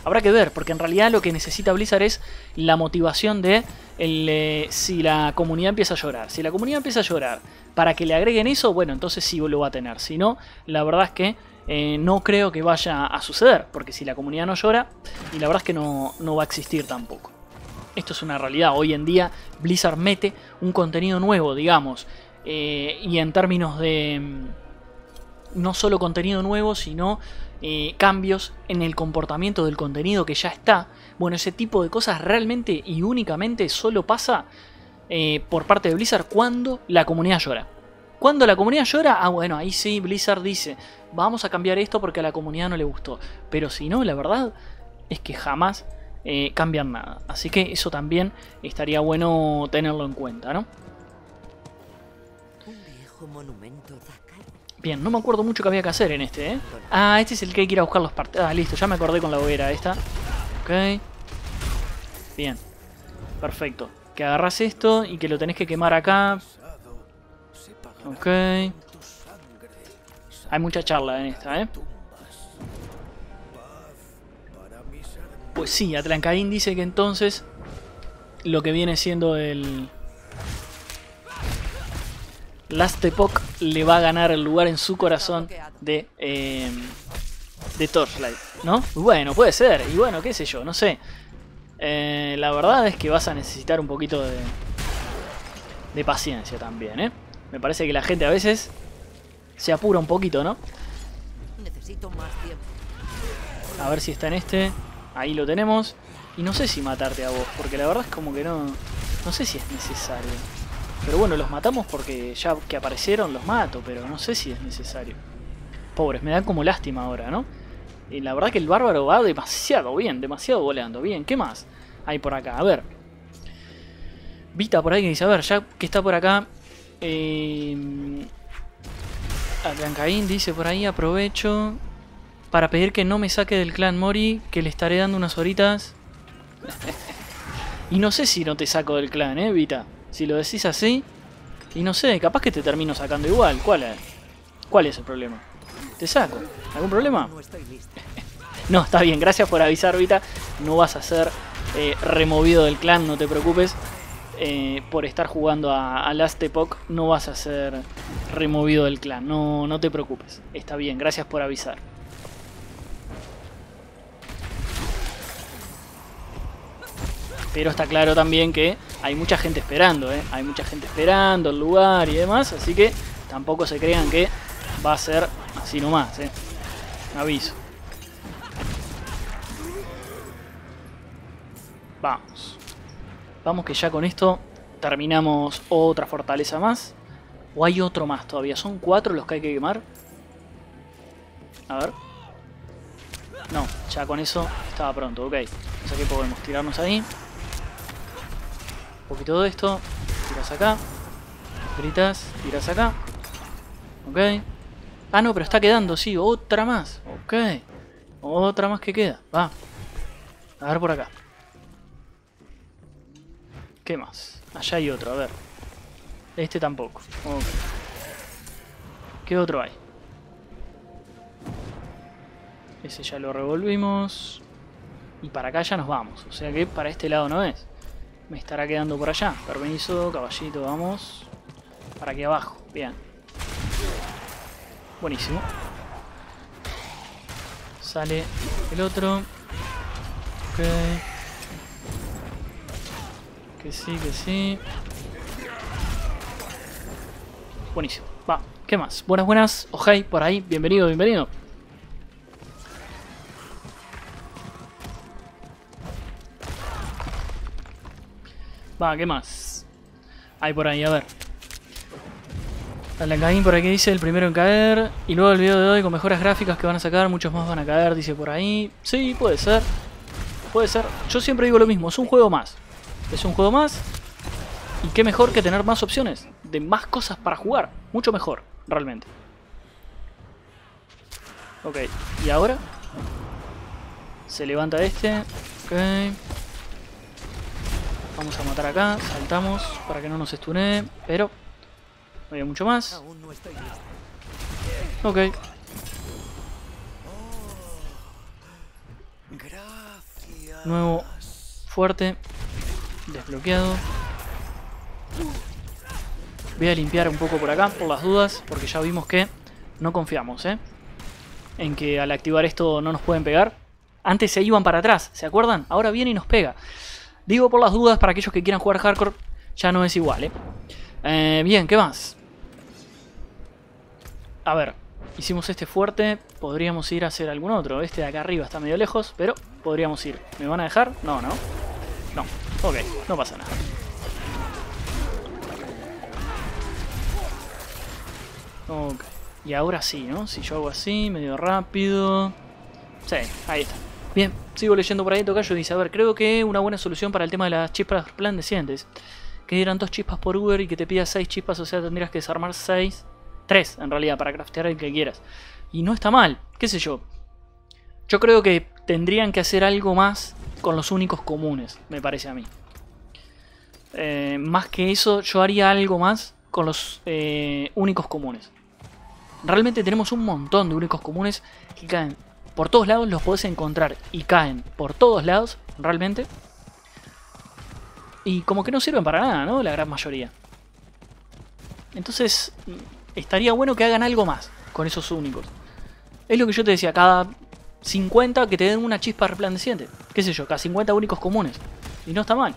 Habrá que ver, porque en realidad lo que necesita Blizzard es la motivación de el, eh, si la comunidad empieza a llorar. Si la comunidad empieza a llorar para que le agreguen eso, bueno, entonces sí lo va a tener. Si no, la verdad es que eh, no creo que vaya a suceder, porque si la comunidad no llora, y la verdad es que no, no va a existir tampoco. Esto es una realidad. Hoy en día Blizzard mete un contenido nuevo, digamos. Eh, y en términos de no solo contenido nuevo, sino eh, cambios en el comportamiento del contenido que ya está. Bueno, ese tipo de cosas realmente y únicamente solo pasa eh, por parte de Blizzard cuando la comunidad llora. Cuando la comunidad llora, ah bueno, ahí sí Blizzard dice, vamos a cambiar esto porque a la comunidad no le gustó. Pero si no, la verdad es que jamás... Eh, cambian nada, así que eso también estaría bueno tenerlo en cuenta, ¿no? Bien, no me acuerdo mucho que había que hacer en este, ¿eh? Ah, este es el que hay que ir a buscar los partidos. Ah, listo, ya me acordé con la hoguera esta. Ok. Bien. Perfecto. Que agarras esto y que lo tenés que quemar acá. Ok. Hay mucha charla en esta, ¿eh? Pues sí, Atlancaín dice que entonces lo que viene siendo el Last Epoch le va a ganar el lugar en su corazón de, eh, de Torchlight, ¿no? Bueno, puede ser, y bueno, qué sé yo, no sé. Eh, la verdad es que vas a necesitar un poquito de, de paciencia también, ¿eh? Me parece que la gente a veces se apura un poquito, ¿no? Necesito más tiempo. A ver si está en este. Ahí lo tenemos. Y no sé si matarte a vos, porque la verdad es como que no... No sé si es necesario. Pero bueno, los matamos porque ya que aparecieron los mato, pero no sé si es necesario. Pobres, me dan como lástima ahora, ¿no? Y la verdad que el bárbaro va demasiado bien, demasiado volando. Bien, ¿qué más hay por acá? A ver. Vita por ahí que dice, a ver, ya que está por acá... Eh... Atlancaín dice por ahí, aprovecho para pedir que no me saque del clan Mory, que le estaré dando unas horitas. Y no sé si no te saco del clan, eh, Vita. Si lo decís así, y no sé, capaz que te termino sacando igual. ¿Cuál es? ¿Cuál es el problema? Te saco. ¿Algún problema? No estoy lista. No, está bien, gracias por avisar, Vita. No vas a ser eh, removido del clan, no te preocupes. Eh, por estar jugando a, a Last Epoch no vas a ser removido del clan, no, no te preocupes. Está bien, gracias por avisar. Pero está claro también que hay mucha gente esperando, ¿eh? Hay mucha gente esperando el lugar y demás, así que tampoco se crean que va a ser así nomás, ¿eh? Aviso. Vamos. Vamos que ya con esto terminamos otra fortaleza más. ¿O hay otro más todavía? ¿Son cuatro los que hay que quemar? A ver. No, ya con eso estaba pronto, ok. O sea que podemos tirarnos ahí. Un poquito de esto, tiras acá, gritas, tiras acá, ok. Ah no, pero está quedando, sí, otra más, ok. Otra más que queda, va. A ver por acá. ¿Qué más? Allá hay otro, a ver. Este tampoco, ok. ¿Qué otro hay? Ese ya lo revolvimos. Y para acá ya nos vamos, o sea que para este lado no es. Me estará quedando por allá. Permiso, caballito, vamos. Para aquí abajo, bien. Buenísimo. Sale el otro. Ok. Que sí, que sí. Buenísimo. Va, ¿qué más? Buenas, buenas. Ojai, por ahí. Bienvenido, bienvenido. Va, ¿qué más? Hay por ahí, a ver. Alancaín por aquí dice el primero en caer. Y luego el video de hoy con mejoras gráficas que van a sacar. Muchos más van a caer, dice por ahí. Sí, puede ser. Puede ser. Yo siempre digo lo mismo, es un juego más. Es un juego más. Y qué mejor que tener más opciones. De más cosas para jugar. Mucho mejor, realmente. Ok, y ahora se levanta este. Ok. Vamos a matar acá, saltamos para que no nos estune, pero no había mucho más. Ok. Nuevo fuerte, desbloqueado. Voy a limpiar un poco por acá, por las dudas, porque ya vimos que no confiamos, ¿eh? En que al activar esto no nos pueden pegar. Antes se iban para atrás, ¿se acuerdan? Ahora viene y nos pega. Digo por las dudas, para aquellos que quieran jugar hardcore, ya no es igual, ¿eh? Eh, bien, ¿qué más? A ver, hicimos este fuerte, podríamos ir a hacer algún otro. Este de acá arriba está medio lejos, pero podríamos ir. ¿Me van a dejar? No, no. No, ok, no pasa nada. Ok, y ahora sí, ¿no? Si yo hago así, medio rápido... Sí, ahí está. Bien, sigo leyendo por ahí. Tocayo dice, a ver, creo que una buena solución para el tema de las chispas resplandecientes, que eran dos chispas por Uber y que te pida seis chispas, o sea, tendrías que desarmar seis, tres en realidad, para craftear el que quieras. Y no está mal, qué sé yo. Yo creo que tendrían que hacer algo más con los únicos comunes, me parece a mí. Eh, más que eso, yo haría algo más con los eh, únicos comunes. Realmente tenemos un montón de únicos comunes que caen por todos lados, los podés encontrar y caen por todos lados, realmente. Y como que no sirven para nada, ¿no? La gran mayoría. Entonces, estaría bueno que hagan algo más con esos únicos. Es lo que yo te decía, cada cincuenta que te den una chispa resplandeciente. Qué sé yo, cada cincuenta únicos comunes. Y no está mal.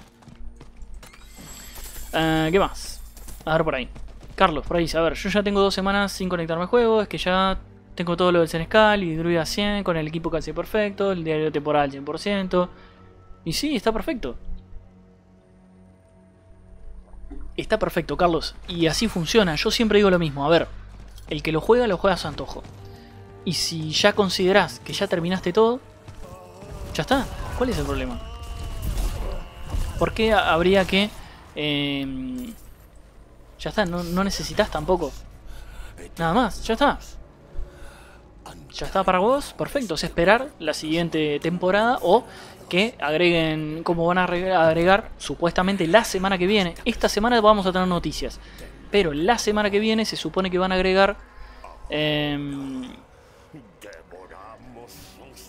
Uh, ¿Qué más? A ver por ahí. Carlos, por ahí dice, a ver, yo ya tengo dos semanas sin conectarme al juego. Es que ya tengo todo lo del Senescal y Druida cien con el equipo casi perfecto. El diario temporal cien por ciento. Y sí, está perfecto. Está perfecto, Carlos. Y así funciona. Yo siempre digo lo mismo. A ver, el que lo juega, lo juega a su antojo. Y si ya considerás que ya terminaste todo, ya está. ¿Cuál es el problema? ¿Por qué habría que...? Eh, ya está, no, no necesitas tampoco. Nada más, ya está. Ya está para vos, perfecto. Es esperar la siguiente temporada o que agreguen, como van a agregar supuestamente la semana que viene. Esta semana vamos a tener noticias, pero la semana que viene se supone que van a agregar... Eh,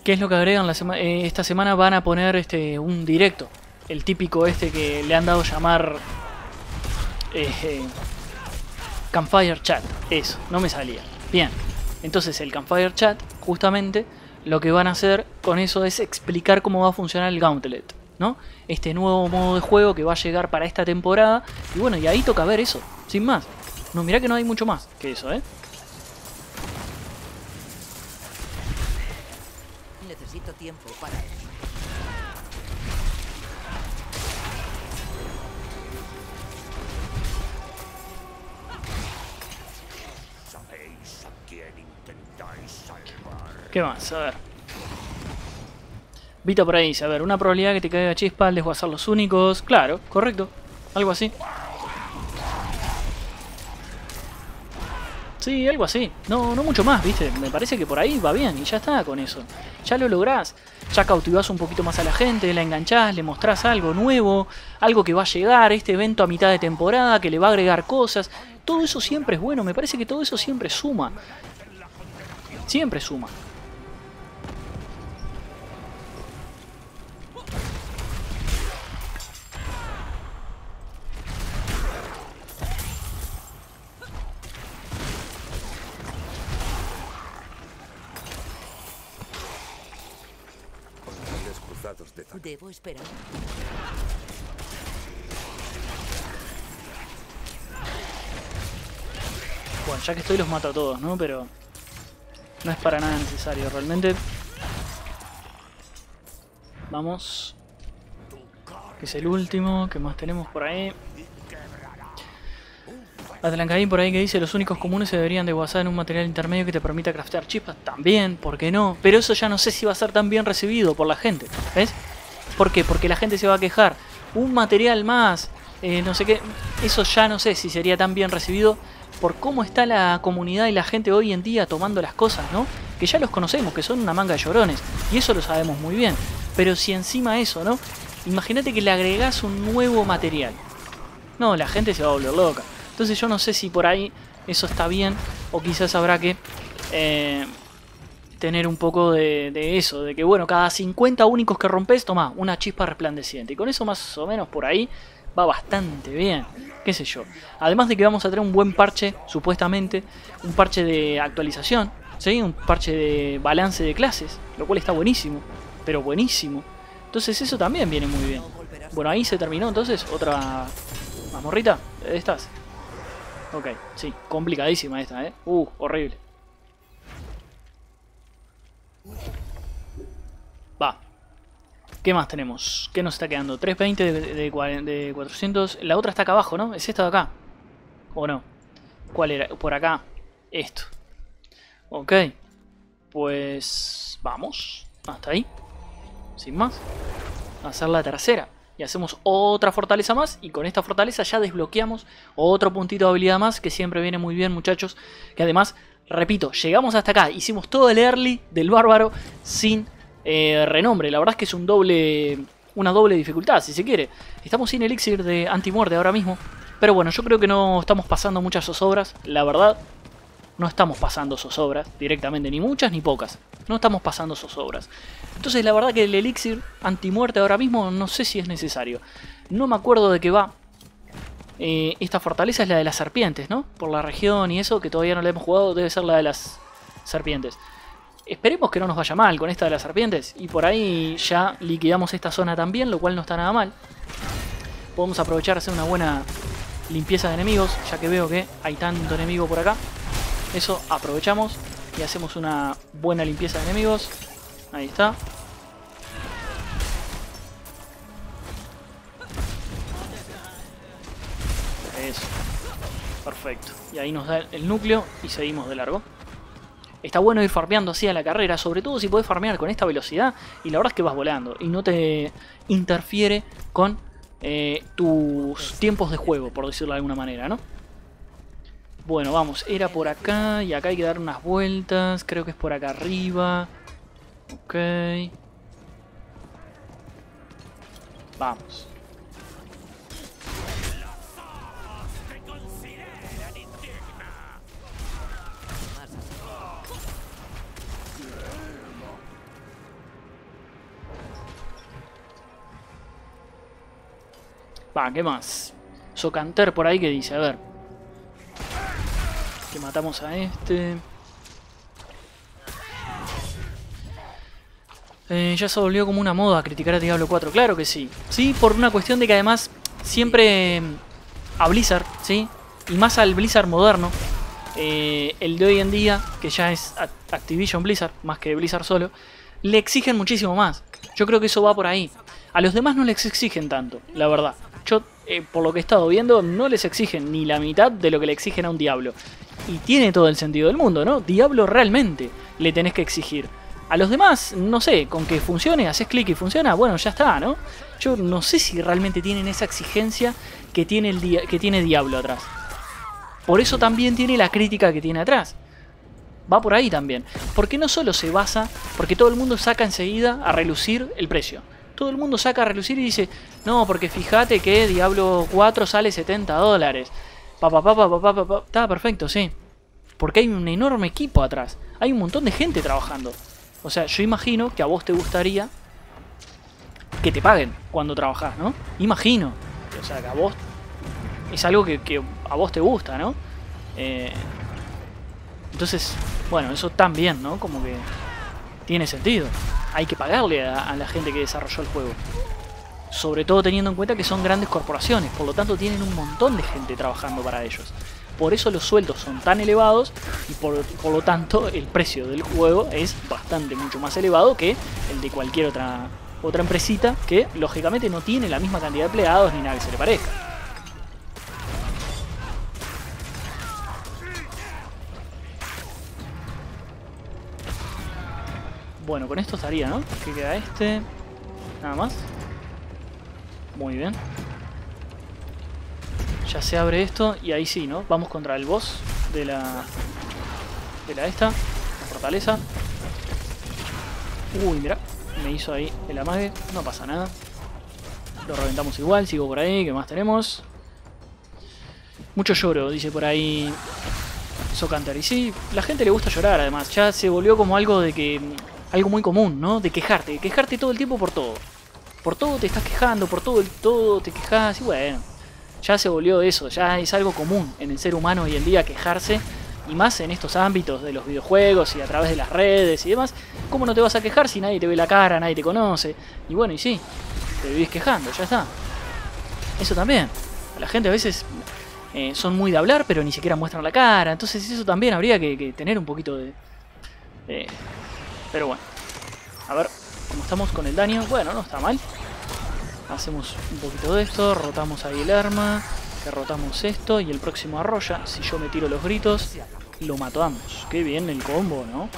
¿Qué es lo que agregan la sema eh, esta semana? Van a poner este un directo. El típico este que le han dado llamar... Eh, eh, Campfire Chat. Eso, no me salía. Bien. Entonces el Campfire Chat, justamente, lo que van a hacer con eso es explicar cómo va a funcionar el Gauntlet, ¿no? Este nuevo modo de juego que va a llegar para esta temporada. Y bueno, y ahí toca ver eso, sin más. No, mirá que no hay mucho más que eso, ¿eh? Necesito tiempo para... ¿Qué más? A ver. Vita por ahí dice, a ver, una probabilidad que te caiga chispa al desguazar los únicos. Claro, correcto. Algo así. Sí, algo así. No, no mucho más, ¿viste? Me parece que por ahí va bien y ya está con eso. Ya lo lográs. Ya cautivás un poquito más a la gente, la enganchás, le mostrás algo nuevo, algo que va a llegar, este evento a mitad de temporada, que le va a agregar cosas. Todo eso siempre es bueno. Me parece que todo eso siempre suma. Siempre suma. Debo esperar. Bueno, ya que estoy los mato a todos, ¿no? Pero no es para nada necesario, realmente. Vamos. Que es el último. ¿Qué más tenemos por ahí? Atlancaín por ahí que dice, los únicos comunes se deberían de basar en un material intermedio que te permita craftear chispas. También, ¿por qué no? Pero eso ya no sé si va a ser tan bien recibido por la gente, ¿ves? ¿Por qué? Porque la gente se va a quejar. Un material más, eh, no sé qué. Eso ya no sé si sería tan bien recibido por cómo está la comunidad y la gente hoy en día tomando las cosas, ¿no? Que ya los conocemos, que son una manga de llorones. Y eso lo sabemos muy bien. Pero si encima eso, ¿no? Imagínate que le agregás un nuevo material. No, la gente se va a volver loca. Entonces yo no sé si por ahí eso está bien o quizás habrá que... Eh, tener un poco de, de eso, de que bueno, cada cincuenta únicos que rompes, toma una chispa resplandeciente. Y con eso más o menos por ahí va bastante bien, qué sé yo. Además de que vamos a tener un buen parche, supuestamente, un parche de actualización, ¿sí? Un parche de balance de clases, lo cual está buenísimo, pero buenísimo. Entonces eso también viene muy bien. Bueno, ahí se terminó entonces, otra mazmorrita de estas. Ok, sí, complicadísima esta, ¿eh? Uh, horrible. Va. ¿Qué más tenemos? ¿Qué nos está quedando? trescientos veinte de, de, de cuatrocientos. La otra está acá abajo, ¿no? ¿Es esta de acá? ¿O no? ¿Cuál era? Por acá. Esto. Ok. Pues... vamos. Hasta ahí. Sin más. A hacer la tercera. Y hacemos otra fortaleza más. Y con esta fortaleza ya desbloqueamos otro puntito de habilidad más. Que siempre viene muy bien, muchachos. Que además... repito, llegamos hasta acá, hicimos todo el early del bárbaro sin eh, renombre. La verdad es que es un doble, una doble dificultad, si se quiere. Estamos sin elixir de antimuerte ahora mismo. Pero bueno, yo creo que no estamos pasando muchas zozobras. La verdad, no estamos pasando zozobras directamente, ni muchas ni pocas. No estamos pasando zozobras. Entonces la verdad que el elixir antimuerte ahora mismo no sé si es necesario. No me acuerdo de qué va. Eh, esta fortaleza es la de las serpientes, ¿no? Por la región y eso, que todavía no la hemos jugado, debe ser la de las serpientes. Esperemos que no nos vaya mal con esta de las serpientes. Y por ahí ya liquidamos esta zona también, lo cual no está nada mal. Podemos aprovechar hacer una buena limpieza de enemigos, ya que veo que hay tanto enemigo por acá. Eso aprovechamos y hacemos una buena limpieza de enemigos. Ahí está. Eso. Perfecto. Y ahí nos da el núcleo y seguimos de largo. Está bueno ir farmeando así a la carrera, sobre todo si podés farmear con esta velocidad. Y la verdad es que vas volando y no te interfiere con eh, tus tiempos de juego, por decirlo de alguna manera, ¿no? Bueno, vamos, era por acá y acá hay que dar unas vueltas. Creo que es por acá arriba. Ok. Vamos. Va, ¿qué más? Socanter por ahí que dice, a ver. Que matamos a este. Eh, ya se volvió como una moda criticar a Diablo cuatro. Claro que sí. Sí, por una cuestión de que además siempre a Blizzard, ¿sí? Y más al Blizzard moderno. Eh, el de hoy en día, que ya es Activision Blizzard, más que Blizzard solo. Le exigen muchísimo más. Yo creo que eso va por ahí. A los demás no les exigen tanto, la verdad. Yo, eh, por lo que he estado viendo, no les exigen ni la mitad de lo que le exigen a un Diablo. Y tiene todo el sentido del mundo, ¿no? Diablo realmente le tenés que exigir. A los demás, no sé, con que funcione, haces clic y funciona, bueno, ya está, ¿no? Yo no sé si realmente tienen esa exigencia que tiene, el dia que tiene Diablo atrás. Por eso también tiene la crítica que tiene atrás. Va por ahí también. Porque no solo se basa, porque todo el mundo saca enseguida a relucir el precio. Todo el mundo saca a relucir y dice, no, porque fíjate que Diablo cuatro sale setenta dólares. Papá, papá, papá, papá. Está perfecto, sí. Porque hay un enorme equipo atrás. Hay un montón de gente trabajando. O sea, yo imagino que a vos te gustaría que te paguen cuando trabajás, ¿no? Imagino. O sea, que a vos... Es algo que, que a vos te gusta, ¿no? Eh... Entonces, bueno, eso también, ¿no? Como que tiene sentido. Hay que pagarle a, a la gente que desarrolló el juego. Sobre todo teniendo en cuenta que son grandes corporaciones. Por lo tanto tienen un montón de gente trabajando para ellos. Por eso los sueldos son tan elevados. Y por, por lo tanto el precio del juego es bastante mucho más elevado que el de cualquier otra, otra empresita. Que lógicamente no tiene la misma cantidad de empleados ni nada que se le parezca. Bueno, con esto estaría, ¿no? Que queda este. Nada más. Muy bien. Ya se abre esto y ahí sí, ¿no? Vamos contra el boss de la... De la esta. La fortaleza. Uy, mirá. Me hizo ahí el amague. No pasa nada. Lo reventamos igual. Sigo por ahí. ¿Qué más tenemos? Mucho lloro, dice por ahí Socanter. Y sí, la gente le gusta llorar además. Ya se volvió como algo de que... Algo muy común, ¿no? De quejarte, de quejarte todo el tiempo por todo. Por todo te estás quejando, por todo el todo te quejas. Y bueno, ya se volvió eso, ya es algo común en el ser humano hoy en día quejarse. Y más en estos ámbitos de los videojuegos y a través de las redes y demás. ¿Cómo no te vas a quejar si nadie te ve la cara, nadie te conoce? Y bueno, y sí, te vivís quejando, ya está. Eso también. A la gente a veces eh, son muy de hablar, pero ni siquiera muestran la cara. Entonces eso también habría que, que tener un poquito de... Eh, Pero bueno, a ver cómo estamos con el daño. Bueno, no está mal. Hacemos un poquito de esto, rotamos ahí el arma, que rotamos esto y el próximo arrolla. Si yo me tiro los gritos, lo matamos. Qué bien el combo, ¿no?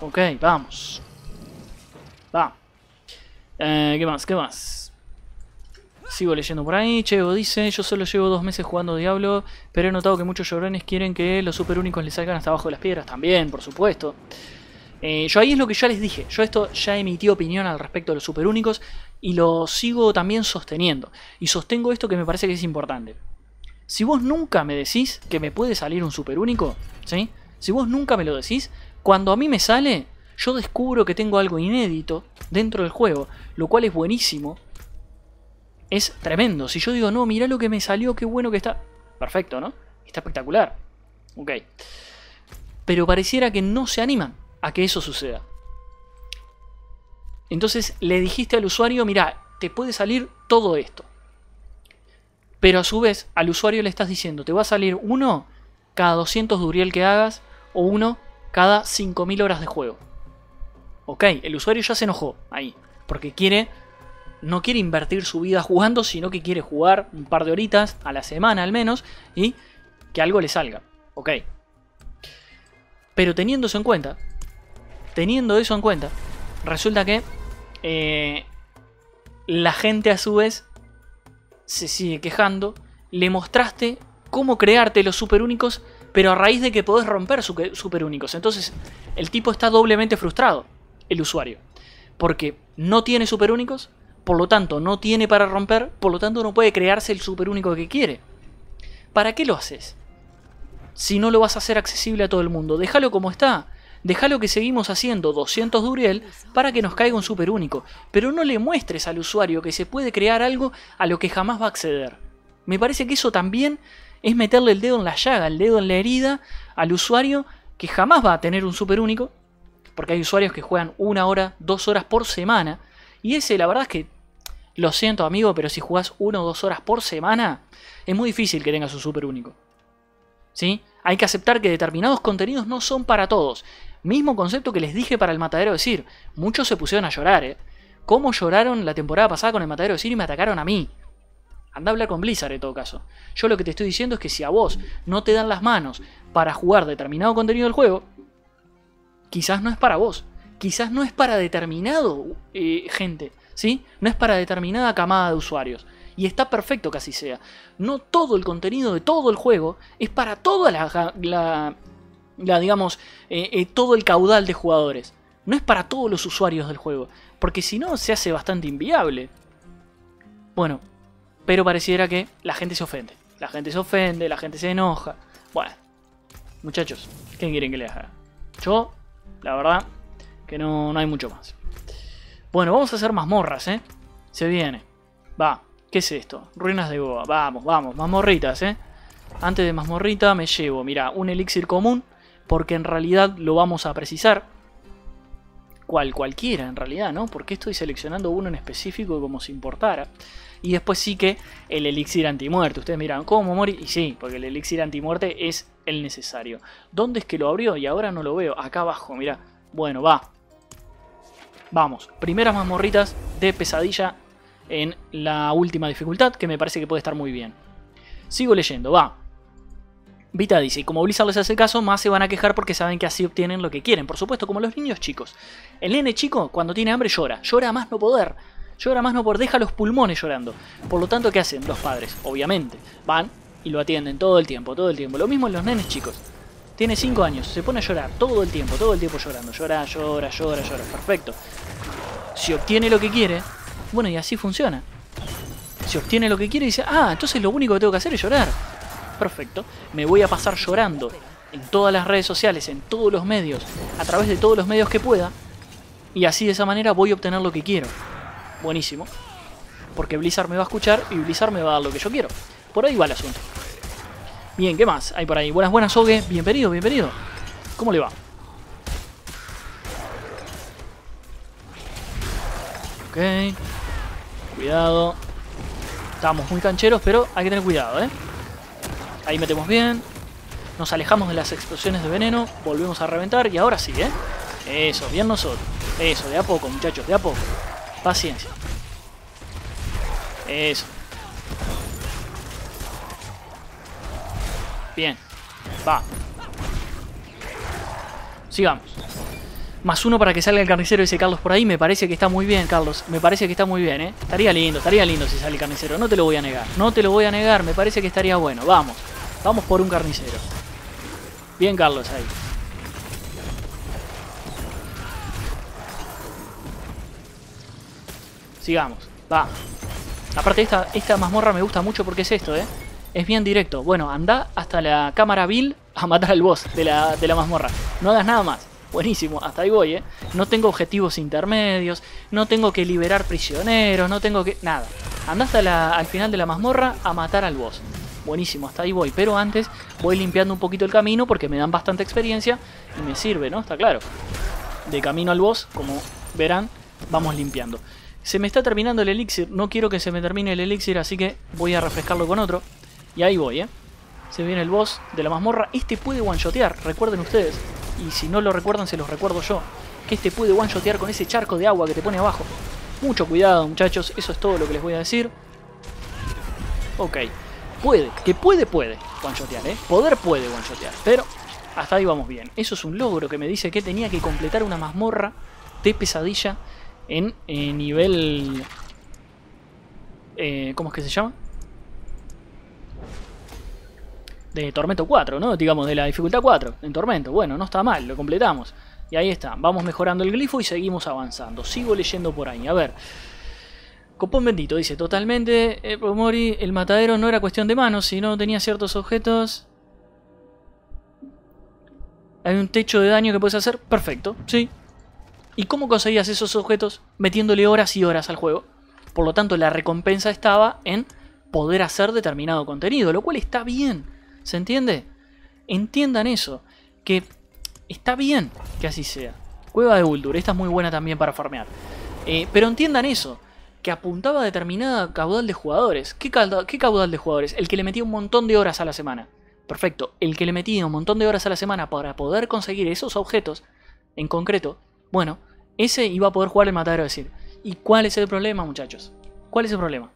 Ok, vamos. Va. Eh, ¿Qué más? ¿Qué más? Sigo leyendo por ahí. Cheo dice, yo solo llevo dos meses jugando Diablo, pero he notado que muchos llorones quieren que los superúnicos les salgan hasta abajo de las piedras. También, por supuesto. Eh, yo ahí es lo que ya les dije. Yo esto ya emití opinión al respecto de los superúnicos y lo sigo también sosteniendo. Y sostengo esto que me parece que es importante. Si vos nunca me decís que me puede salir un superúnico, ¿sí? Si vos nunca me lo decís, cuando a mí me sale, yo descubro que tengo algo inédito dentro del juego, lo cual es buenísimo. Es tremendo. Si yo digo, no, mirá lo que me salió, qué bueno que está. Perfecto, ¿no? Está espectacular. Ok. Pero pareciera que no se animan. a que eso suceda. Entonces le dijiste al usuario, mirá, te puede salir todo esto. Pero a su vez al usuario le estás diciendo, te va a salir uno cada doscientos Duriel que hagas o uno cada cinco mil horas de juego. Ok, el usuario ya se enojó ahí, porque quiere, no quiere invertir su vida jugando, sino que quiere jugar un par de horitas a la semana al menos y que algo le salga. Ok. Pero teniendo eso en cuenta, teniendo eso en cuenta, resulta que eh, la gente a su vez se sigue quejando. Le mostraste cómo crearte los superúnicos, pero a raíz de que podés romper superúnicos. Entonces el tipo está doblemente frustrado, el usuario, porque no tiene superúnicos, por lo tanto no tiene para romper, por lo tanto no puede crearse el superúnico que quiere. ¿Para qué lo haces? Si no lo vas a hacer accesible a todo el mundo, déjalo como está. Déjalo que seguimos haciendo doscientos Duriel para que nos caiga un super único. Pero no le muestres al usuario que se puede crear algo a lo que jamás va a acceder. Me parece que eso también es meterle el dedo en la llaga, el dedo en la herida al usuario que jamás va a tener un super único. Porque hay usuarios que juegan una hora, dos horas por semana. Y ese, la verdad es que, lo siento amigo, pero si jugás una o dos horas por semana, es muy difícil que tengas un super único. ¿Sí? Hay que aceptar que determinados contenidos no son para todos. Mismo concepto que les dije para el Matadero de Zir. Muchos se pusieron a llorar, ¿eh? ¿Cómo lloraron la temporada pasada con el Matadero de Zir y me atacaron a mí? Anda a hablar con Blizzard en todo caso. Yo lo que te estoy diciendo es que si a vos no te dan las manos para jugar determinado contenido del juego, quizás no es para vos. Quizás no es para determinado eh, gente, ¿sí? No es para determinada camada de usuarios. Y está perfecto que así sea. No todo el contenido de todo el juego es para toda la, la, la digamos, eh, eh, todo el caudal de jugadores. No es para todos los usuarios del juego. Porque si no, se hace bastante inviable. Bueno, pero pareciera que la gente se ofende. La gente se ofende, la gente se enoja. Bueno, muchachos, ¿qué quieren que les haga? Yo, la verdad, que no, no hay mucho más. Bueno, vamos a hacer mazmorras, ¿eh? Se viene. Va. ¿Qué es esto? Ruinas de Goa. Vamos, vamos. Mazmorritas, ¿eh? Antes de mazmorrita me llevo, mirá, un elixir común. Porque en realidad lo vamos a precisar. Cual, cualquiera en realidad, ¿no? Porque estoy seleccionando uno en específico como si importara. Y después sí que el elixir antimuerte. Ustedes miran, ¿cómo Mory? Y sí, porque el elixir antimuerte es el necesario. ¿Dónde es que lo abrió? Y ahora no lo veo. Acá abajo, mirá. Bueno, va. Vamos. Primeras mazmorritas de pesadilla en la última dificultad, que me parece que puede estar muy bien. Sigo leyendo, va. Vita dice, y como Blizzard les hace caso, más se van a quejar porque saben que así obtienen lo que quieren. Por supuesto, como los niños chicos. El nene chico, cuando tiene hambre, llora. Llora a más no poder. Llora a más no poder. Deja los pulmones llorando. Por lo tanto, ¿qué hacen los padres? Obviamente. Van y lo atienden todo el tiempo, todo el tiempo. Lo mismo en los nenes chicos. Tiene cinco años, se pone a llorar todo el tiempo, todo el tiempo llorando. Llora, llora, llora, llora. Perfecto. Si obtiene lo que quiere... Bueno, y así funciona. Se obtiene lo que quiere y dice, ah, entonces lo único que tengo que hacer es llorar. Perfecto. Me voy a pasar llorando en todas las redes sociales, en todos los medios, a través de todos los medios que pueda. Y así de esa manera voy a obtener lo que quiero. Buenísimo. Porque Blizzard me va a escuchar y Blizzard me va a dar lo que yo quiero. Por ahí va el asunto. Bien, ¿qué más hay por ahí? Buenas, buenas, Oge. Bienvenido, bienvenido. ¿Cómo le va? Ok. Cuidado. Estamos muy cancheros, pero hay que tener cuidado, ¿eh? Ahí metemos bien. Nos alejamos de las explosiones de veneno. Volvemos a reventar. Y ahora sí, ¿eh? Eso, bien nosotros. Eso, de a poco, muchachos, de a poco. Paciencia. Eso. Bien. Va. Sigamos. Más uno para que salga el carnicero, dice Carlos por ahí. Me parece que está muy bien, Carlos. Me parece que está muy bien, ¿eh? Estaría lindo, estaría lindo si sale el carnicero. No te lo voy a negar. No te lo voy a negar. Me parece que estaría bueno. Vamos. Vamos por un carnicero. Bien, Carlos, ahí. Sigamos. Va. Aparte, esta, esta mazmorra me gusta mucho porque es esto, ¿eh? Es bien directo. Bueno, anda hasta la cámara vil a matar al boss de la, de la mazmorra. No hagas nada más. Buenísimo, hasta ahí voy, ¿eh? No tengo objetivos intermedios, no tengo que liberar prisioneros, no tengo que... Nada. Andá hasta la, al final de la mazmorra a matar al boss. Buenísimo, hasta ahí voy. Pero antes voy limpiando un poquito el camino porque me dan bastante experiencia y me sirve, ¿no? Está claro. de camino al boss, como verán, vamos limpiando. Se me está terminando el elixir, no quiero que se me termine el elixir, así que voy a refrescarlo con otro. Y ahí voy, ¿eh? Se viene el boss de la mazmorra. Este puede one-shotear, recuerden ustedes. Y si no lo recuerdan, se los recuerdo yo. Que este puede one-shotear con ese charco de agua que te pone abajo. Mucho cuidado, muchachos. Eso es todo lo que les voy a decir. Ok. Puede, que puede, puede one-shotear, ¿eh? Poder puede one-shotear, pero hasta ahí vamos bien. Eso es un logro que me dice que tenía que completar una mazmorra de pesadilla en eh, nivel... Eh, ¿Cómo es que se llama? De Tormento cuatro, ¿no? Digamos, de la dificultad cuatro, en Tormento. Bueno, no está mal, lo completamos. Y ahí está, vamos mejorando el glifo y seguimos avanzando. Sigo leyendo por ahí, a ver. Copón Bendito dice, totalmente, eh, Mory, el matadero no era cuestión de manos, sino tenía ciertos objetos... Hay un techo de daño que puedes hacer, perfecto, sí. ¿Y cómo conseguías esos objetos? Metiéndole horas y horas al juego. Por lo tanto, la recompensa estaba en poder hacer determinado contenido, lo cual está bien. ¿Se entiende? Entiendan eso, que está bien que así sea. Cueva de Uldur, esta es muy buena también para farmear. Eh, pero entiendan eso, que apuntaba a determinada caudal de jugadores. ¿Qué caudal, ¿Qué caudal de jugadores? El que le metía un montón de horas a la semana. Perfecto, el que le metía un montón de horas a la semana para poder conseguir esos objetos, en concreto, bueno, ese iba a poder jugar el matadero de Zir. ¿Y cuál es el problema, muchachos? ¿Cuál es el problema?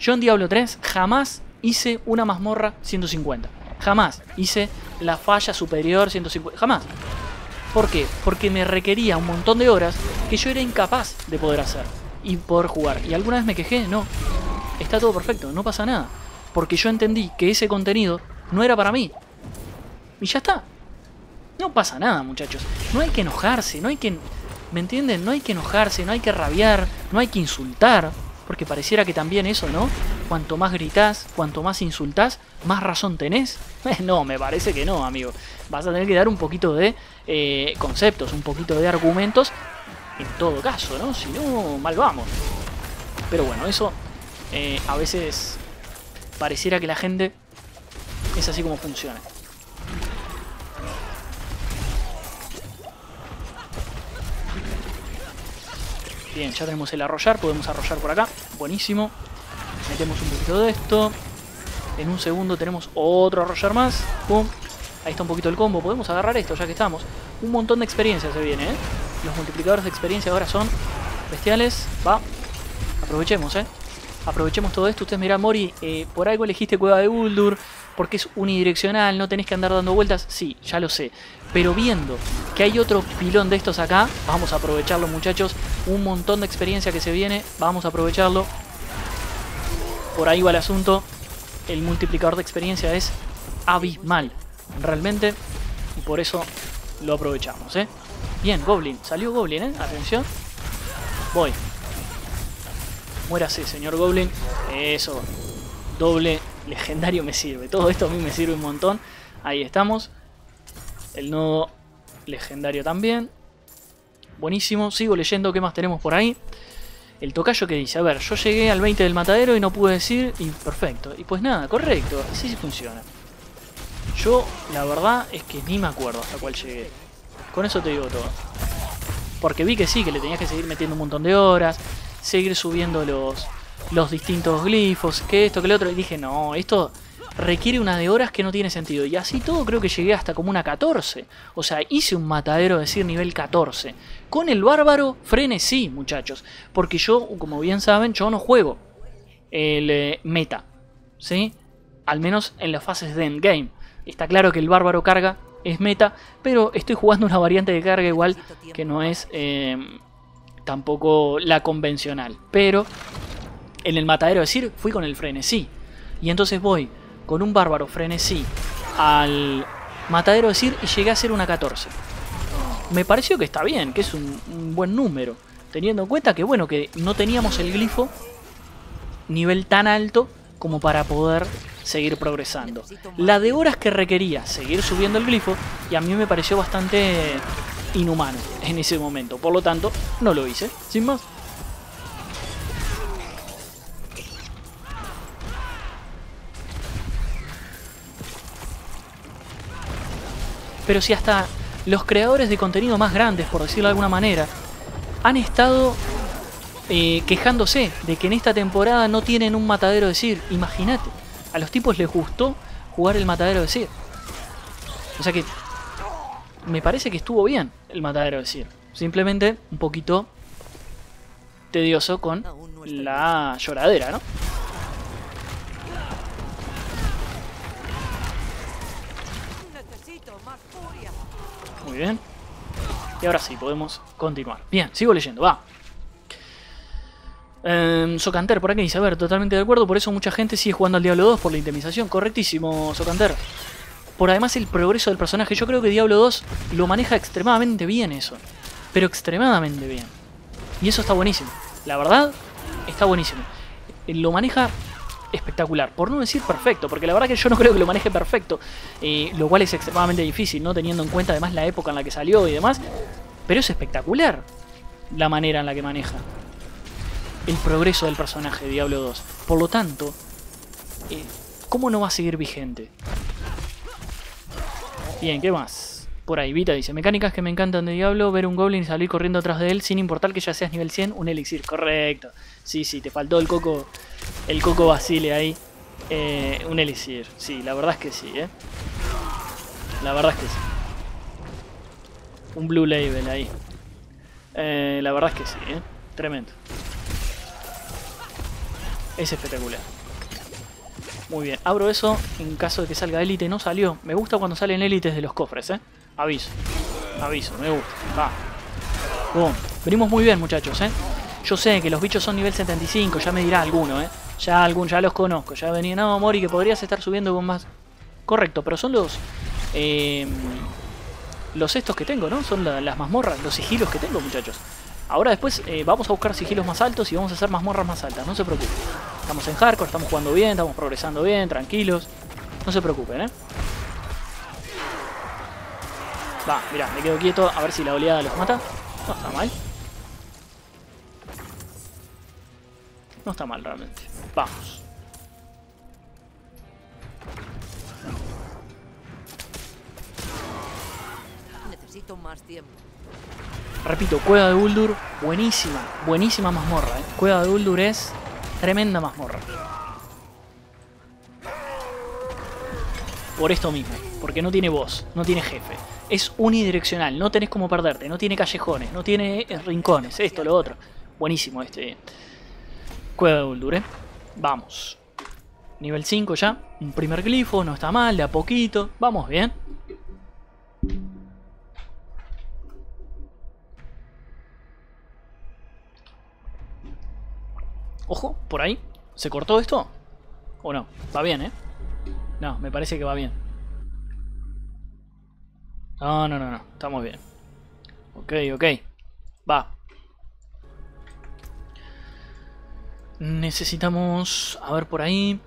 Yo en Diablo tres jamás hice una mazmorra ciento cincuenta. Jamás hice la falla superior ciento cincuenta. Jamás. ¿Por qué? Porque me requería un montón de horas que yo era incapaz de poder hacer y poder jugar. ¿Y alguna vez me quejé? No. Está todo perfecto, no pasa nada. Porque yo entendí que ese contenido no era para mí. Y ya está. No pasa nada, muchachos. No hay que enojarse, no hay que... ¿Me entienden? No hay que enojarse, no hay que rabiar, no hay que insultar. Porque pareciera que también eso, ¿no? Cuanto más gritás, cuanto más insultás, más razón tenés. No, me parece que no, amigo. Vas a tener que dar un poquito de eh, conceptos, un poquito de argumentos. En todo caso, ¿no? Si no, mal vamos. Pero bueno, eso eh, a veces... Pareciera que la gente es así como funciona. Bien, ya tenemos el arrollar. Podemos arrollar por acá. Buenísimo. Metemos un poquito de esto. En un segundo tenemos otro arrollar más. Pum. Ahí está un poquito el combo. Podemos agarrar esto ya que estamos. Un montón de experiencia se viene, ¿eh? Los multiplicadores de experiencia ahora son bestiales. Va. Aprovechemos, ¿eh? Aprovechemos todo esto. Ustedes mirá, Mory, eh, por algo elegiste Cueva de Uldur, porque es unidireccional, no tenés que andar dando vueltas. Sí, ya lo sé. Pero viendo que hay otro pilón de estos acá, vamos a aprovecharlo, muchachos. Un montón de experiencia que se viene, vamos a aprovecharlo. Por ahí va el asunto. El multiplicador de experiencia es abismal, realmente. Y por eso lo aprovechamos, ¿eh? Bien, Goblin. Salió Goblin, ¿eh? Atención. Voy. Muérase, señor Goblin. Eso. Doble legendario me sirve. Todo esto a mí me sirve un montón. Ahí estamos. El nodo legendario también. Buenísimo. Sigo leyendo. ¿Qué más tenemos por ahí? El tocayo que dice. A ver, yo llegué al veinte del matadero y no pude decir. Y perfecto. Y pues nada, correcto. Así sí funciona. Yo, la verdad, es que ni me acuerdo hasta cuál llegué. Con eso te digo todo. Porque vi que sí, que le tenías que seguir metiendo un montón de horas. Seguir subiendo los, los distintos glifos, que esto, que lo otro. Y dije, no, esto requiere una de horas que no tiene sentido. Y así todo creo que llegué hasta como una catorce. O sea, hice un matadero de Zir nivel catorce. Con el bárbaro frenesí, muchachos. Porque yo, como bien saben, yo no juego el eh, meta. ¿Sí? Al menos en las fases de endgame. Está claro que el bárbaro carga es meta, pero estoy jugando una variante de carga igual que no es... Eh, tampoco la convencional, pero en el matadero de Zir fui con el frenesí. Y entonces voy con un bárbaro frenesí al matadero de Zir y llegué a ser una catorce. Me pareció que está bien, que es un, un buen número, teniendo en cuenta que bueno, que no teníamos el glifo nivel tan alto como para poder seguir progresando. La de horas que requería seguir subiendo el glifo, y a mí me pareció bastante... inhumano en ese momento, por lo tanto no lo hice, sin más. Pero si hasta los creadores de contenido más grandes, por decirlo de alguna manera, han estado eh, quejándose de que en esta temporada no tienen un Matadero de Zir. Imagínate, a los tipos les gustó jugar el Matadero de Zir. O sea que me parece que estuvo bien el Matadero de Zir. Simplemente un poquito tedioso con la lloradera, ¿no? Muy bien. Y ahora sí, podemos continuar. Bien, sigo leyendo, va. Eh, Socanter, por aquí dice, a ver, totalmente de acuerdo. Por eso mucha gente sigue jugando al Diablo dos por la indemnización. Correctísimo, Socanter. Por además el progreso del personaje. Yo creo que Diablo dos lo maneja extremadamente bien eso. Pero extremadamente bien. Y eso está buenísimo. La verdad, está buenísimo. Lo maneja espectacular, por no decir perfecto, porque la verdad que yo no creo que lo maneje perfecto, eh, lo cual es extremadamente difícil, no teniendo en cuenta además la época en la que salió y demás, pero es espectacular la manera en la que maneja el progreso del personaje de Diablo dos. Por lo tanto, eh, ¿cómo no va a seguir vigente? Bien, ¿qué más? Por ahí Vita dice, mecánicas que me encantan de Diablo, ver un goblin y salir corriendo atrás de él sin importar que ya seas nivel cien, un elixir. Correcto. Sí, sí, te faltó el coco. El coco Basile ahí. Eh, un elixir. Sí, la verdad es que sí, ¿eh? La verdad es que sí. Un Blue Label ahí. Eh, la verdad es que sí, ¿eh? Tremendo. Es espectacular. Muy bien. Abro eso en caso de que salga élite. No salió. Me gusta cuando salen élites de los cofres, ¿eh? Aviso. Aviso. Me gusta. Va. Boom. Venimos muy bien, muchachos, ¿eh? Yo sé que los bichos son nivel setenta y cinco, ya me dirá alguno, ¿eh? Ya algún, ya los conozco, ya venía, no, Mory, que podrías estar subiendo con más... Correcto, pero son los... Eh, los estos que tengo, ¿no? Son la, las mazmorras, los sigilos que tengo, muchachos. Ahora después eh, vamos a buscar sigilos más altos y vamos a hacer mazmorras más altas, no se preocupen. Estamos en hardcore, estamos jugando bien, estamos progresando bien, tranquilos. No se preocupen, ¿eh? Va, mirá, me quedo quieto, a ver si la oleada los mata. No está mal. No está mal realmente. Vamos. Necesito más tiempo. Repito, Cueva de Uldur, buenísima, buenísima mazmorra, ¿eh? Cueva de Uldur es tremenda mazmorra. Por esto mismo, porque no tiene voz, no tiene jefe. Es unidireccional, no tenés como perderte, no tiene callejones, no tiene rincones, esto, lo otro. Buenísimo este... Cueva de Uldur, ¿eh? Vamos. Nivel cinco ya. Un primer glifo, no está mal, de a poquito. Vamos bien. Ojo, por ahí. ¿Se cortó esto? ¿O no? Va bien, ¿eh? No, me parece que va bien. No, no, no, no. Estamos bien. Ok, ok. Va. Necesitamos, a ver por ahí,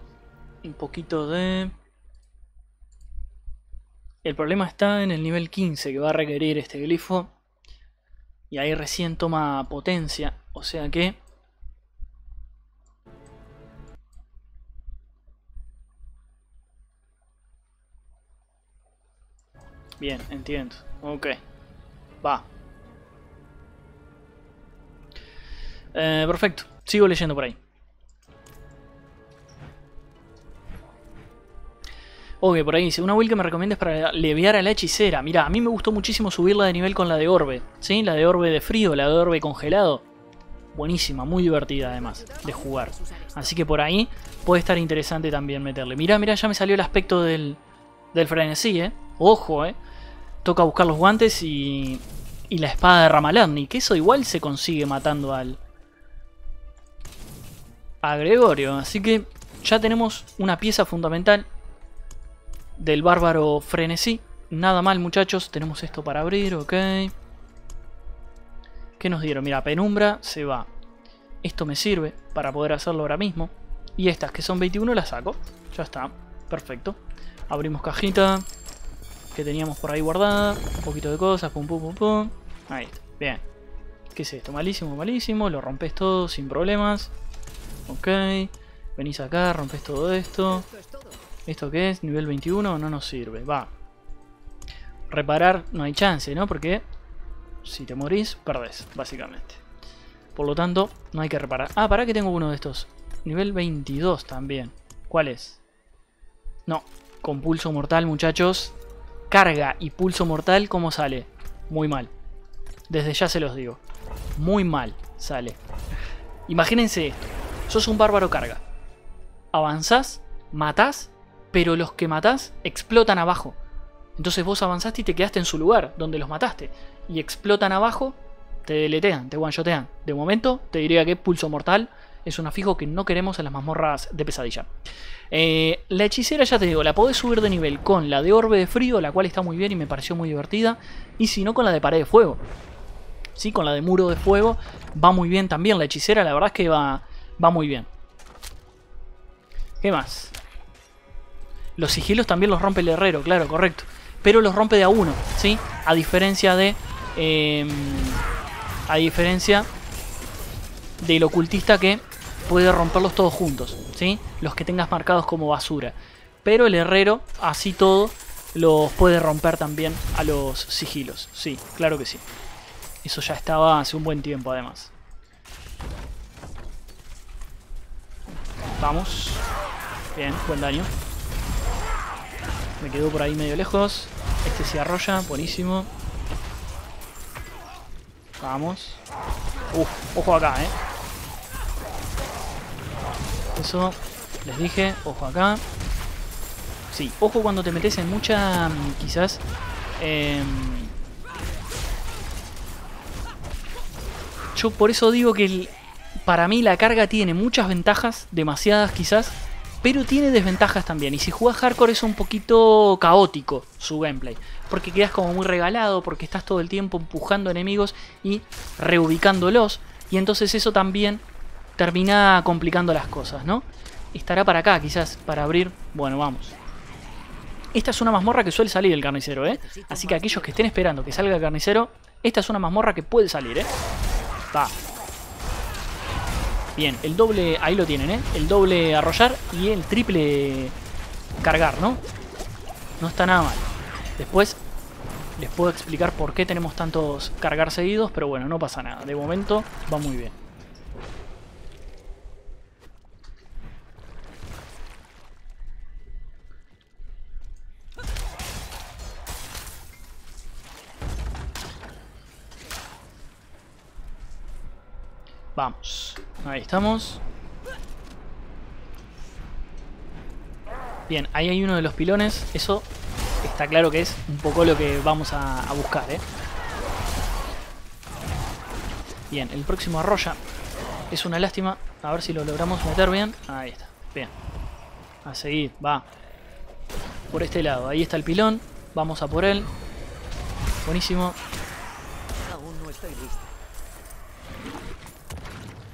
un poquito de... El problema está en el nivel quince que va a requerir este glifo. Y ahí recién toma potencia, o sea que... Bien, entiendo. Ok, va. Eh, perfecto. Sigo leyendo por ahí. Ok, por ahí dice, una build que me recomiendas para aliviar a la hechicera. Mirá, a mí me gustó muchísimo subirla de nivel con la de orbe, ¿sí? La de orbe de frío, la de orbe congelado. Buenísima, muy divertida además de jugar. Así que por ahí puede estar interesante también meterle. Mirá, mirá, ya me salió el aspecto del, del frenesí, ¿eh? Ojo, ¿eh? Toca buscar los guantes y, y la espada de Ramaladni, que eso igual se consigue matando al... a Gregorio, así que ya tenemos una pieza fundamental del bárbaro frenesí. Nada mal, muchachos, tenemos esto para abrir, ok. ¿Qué nos dieron? Mira, penumbra se va. Esto me sirve para poder hacerlo ahora mismo. Y estas que son veintiuno las saco. Ya está, perfecto. Abrimos cajita que teníamos por ahí guardada. Un poquito de cosas, pum pum pum pum. Ahí está, bien. ¿Qué es esto? Malísimo, malísimo. Lo rompes todo sin problemas. Ok, venís acá, rompes todo esto. ¿Esto qué es? Nivel veintiuno, no nos sirve, va. reparar no hay chance, ¿no? Porque si te morís, perdés, básicamente. Por lo tanto, no hay que reparar. Ah, pará que tengo uno de estos. Nivel veintidós también. ¿Cuál es? No. Con pulso mortal, muchachos. Carga y pulso mortal, ¿cómo sale? Muy mal. Desde ya se los digo. Muy mal sale. Imagínense esto. Sos un bárbaro carga. Avanzás, matás, pero los que matás explotan abajo. Entonces vos avanzaste y te quedaste en su lugar, donde los mataste. Y explotan abajo, te deletean, te one-shotean. De momento, te diría que pulso mortal es un afijo que no queremos en las mazmorras de pesadilla. Eh, la hechicera, ya te digo, la podés subir de nivel con la de orbe de frío, la cual está muy bien y me pareció muy divertida. Y si no, con la de pared de fuego. Sí, con la de muro de fuego va muy bien también la hechicera, la verdad es que va, va muy bien. ¿Qué más? Los sigilos también los rompe el herrero, claro, correcto. Pero los rompe de a uno, ¿sí? A diferencia de... Eh, a diferencia... del ocultista, que puede romperlos todos juntos, ¿sí? Los que tengas marcados como basura. Pero el herrero, así todo, los puede romper también a los sigilos. Sí, claro que sí. Eso ya estaba hace un buen tiempo, además. Vamos. Bien, buen daño. Me quedo por ahí medio lejos. Este se arrolla, buenísimo. Vamos. Uf, ojo acá, eh. Eso, les dije, ojo acá. Sí, ojo cuando te metes en mucha, quizás, eh... yo por eso digo que el, para mí la carga tiene muchas ventajas, demasiadas quizás, pero tiene desventajas también. Y si jugás hardcore es un poquito caótico su gameplay, porque quedas como muy regalado, porque estás todo el tiempo empujando enemigos y reubicándolos, y entonces eso también termina complicando las cosas, ¿no? Estará para acá quizás, para abrir... Bueno, vamos. Esta es una mazmorra que suele salir el carnicero, ¿eh? Así que aquellos que estén esperando que salga el carnicero, esta es una mazmorra que puede salir, ¿eh? Va. Bien, el doble... Ahí lo tienen, ¿eh? El doble arrollar y el triple cargar, ¿no? No está nada mal. Después les puedo explicar por qué tenemos tantos cargar seguidos, pero bueno, no pasa nada. De momento va muy bien. Vamos, ahí estamos. Bien, ahí hay uno de los pilones. Eso está claro que es un poco lo que vamos a, a buscar, ¿eh? Bien, el próximo arrolla. Es una lástima. A ver si lo logramos meter bien. Ahí está, bien. A seguir, va. Por este lado, ahí está el pilón. Vamos a por él. Buenísimo. Aún no estoy listo.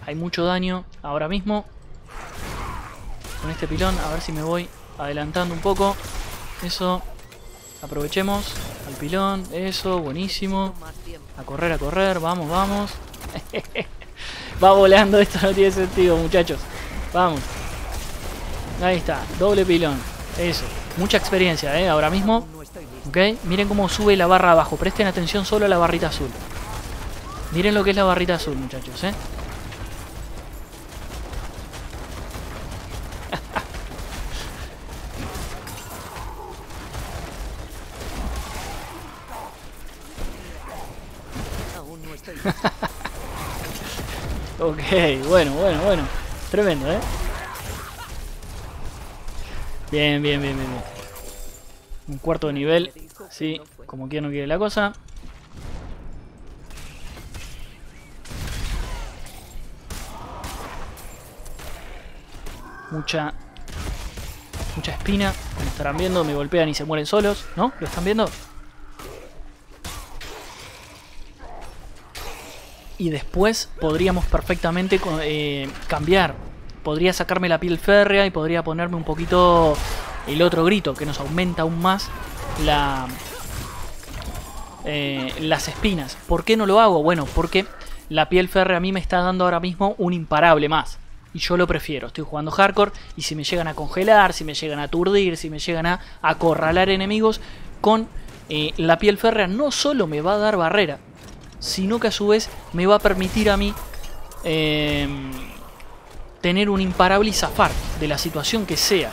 Hay mucho daño ahora mismo. Con este pilón, a ver si me voy adelantando un poco. Eso. Aprovechemos. Al pilón. Eso, buenísimo. A correr, a correr. Vamos, vamos. Va volando. Esto no tiene sentido, muchachos. Vamos. Ahí está. Doble pilón. Eso. Mucha experiencia, ¿eh? Ahora mismo. Ok. Miren cómo sube la barra abajo. Presten atención solo a la barrita azul. Miren lo que es la barrita azul, muchachos, ¿eh? Ok, bueno, bueno, bueno. Tremendo, ¿eh? Bien, bien, bien, bien. Un cuarto de nivel. Sí, como quien no quiere la cosa. Mucha... Mucha espina. Como estarán viendo, me golpean y se mueren solos, ¿no? ¿Lo están viendo? Y después podríamos perfectamente eh, cambiar. Podría sacarme la piel férrea y podría ponerme un poquito el otro grito, que nos aumenta aún más la, eh, las espinas. ¿Por qué no lo hago? Bueno, porque la piel férrea a mí me está dando ahora mismo un imparable más. Y yo lo prefiero. Estoy jugando hardcore y si me llegan a congelar, si me llegan a aturdir, si me llegan a acorralar enemigos con eh, la piel férrea no solo me va a dar barrera, sino que a su vez me va a permitir a mí eh, tener un imparable y zafar de la situación que sea.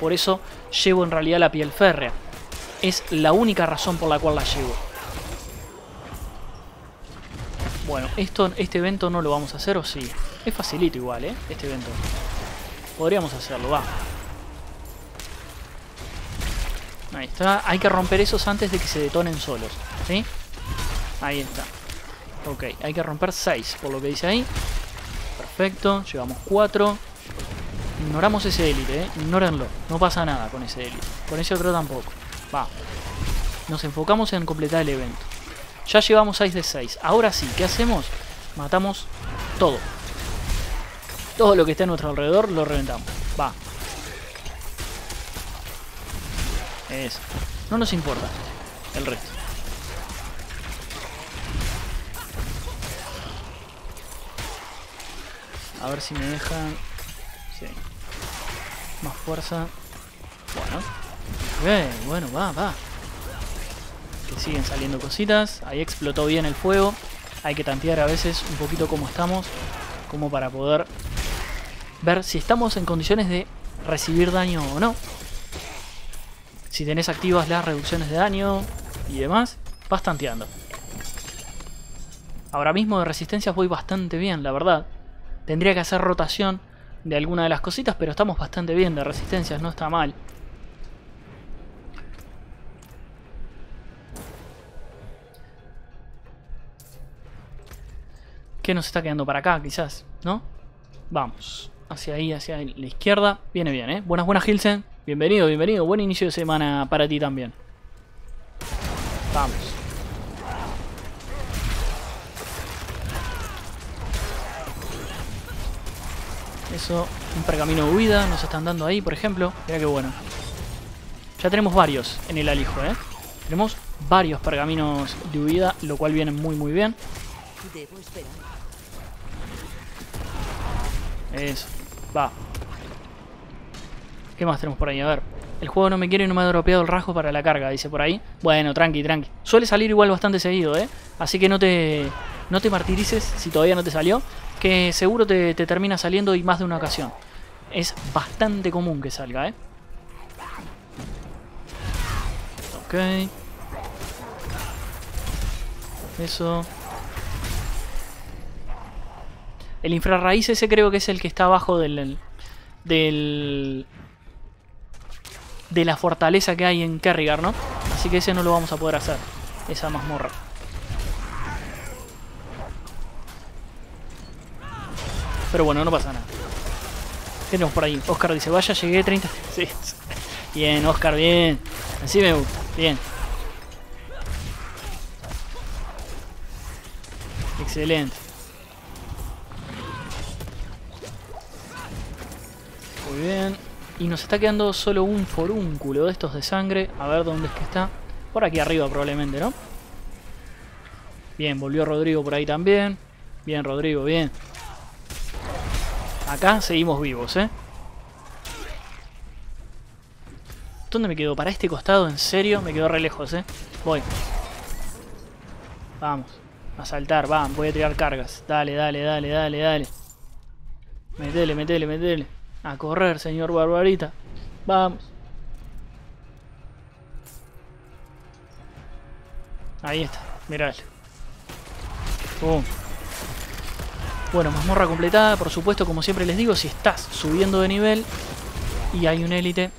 Por eso llevo en realidad la piel férrea. Es la única razón por la cual la llevo. Bueno, esto, este evento no lo vamos a hacer, ¿o sí? Es facilito igual, ¿eh? Este evento. Podríamos hacerlo, va. Ahí está. Hay que romper esos antes de que se detonen solos, ¿sí? Ahí está. Ok, hay que romper seis, por lo que dice ahí. Perfecto, llevamos cuatro. Ignoramos ese élite, ¿eh? Ignórenlo. No pasa nada con ese élite. Con ese otro tampoco. Va. Nos enfocamos en completar el evento. Ya llevamos seis de seis. Ahora sí, ¿qué hacemos? Matamos todo. Todo lo que está a nuestro alrededor lo reventamos. Va. Eso. No nos importa el resto. A ver si me dejan... Sí. Más fuerza. Bueno. Ok, bueno, va, va. Que siguen saliendo cositas. Ahí explotó bien el fuego. Hay que tantear a veces un poquito cómo estamos. Como para poder ver si estamos en condiciones de recibir daño o no. Si tenés activas las reducciones de daño y demás, vas tanteando. Ahora mismo de resistencias voy bastante bien, la verdad. Tendría que hacer rotación de alguna de las cositas, pero estamos bastante bien de resistencias, no está mal. ¿Qué nos está quedando para acá, quizás? ¿No? Vamos. Hacia ahí, hacia ahí, la izquierda. Viene bien, ¿eh? Buenas, buenas, Hilsen. Bienvenido, bienvenido. Buen inicio de semana para ti también. Vamos. Eso. Un pergamino de huida. Nos están dando ahí, por ejemplo. Mirá qué bueno. Ya tenemos varios en el alijo, ¿eh? Tenemos varios pergaminos de huida, lo cual viene muy, muy bien. Debo esperar. Eso, va. ¿Qué más tenemos por ahí? A ver. El juego no me quiere y no me ha dropeado el rasgo para la carga, dice por ahí. Bueno, tranqui, tranqui. Suele salir igual bastante seguido, ¿eh? Así que no te, no te martirices si todavía no te salió. Que seguro te, te termina saliendo y más de una ocasión. Es bastante común que salga, ¿eh? Ok. Eso. El infrarraíz ese creo que es el que está abajo del, del... de la fortaleza que hay en Kerrigar, ¿no? Así que ese no lo vamos a poder hacer. Esa mazmorra. Pero bueno, no pasa nada. ¿Qué tenemos por ahí? Oscar dice, vaya, llegué a treinta... Sí. Bien, Oscar, bien. Así me gusta. Bien. Excelente. Muy bien. Y nos está quedando solo un forúnculo de estos de sangre. A ver dónde es que está. Por aquí arriba probablemente, ¿no? Bien, volvió Rodrigo por ahí también. Bien, Rodrigo, bien. Acá seguimos vivos, ¿eh? ¿Dónde me quedo? ¿Para este costado? ¿En serio? Me quedo re lejos, ¿eh? Voy. Vamos. A saltar, van. Voy a tirar cargas. Dale, dale, dale, dale, dale. Metele, metele, metele. A correr, señor Barbarita. Vamos. Ahí está. Mirale. Oh. Bueno, mazmorra completada. Por supuesto, como siempre les digo, si estás subiendo de nivel y hay un élite,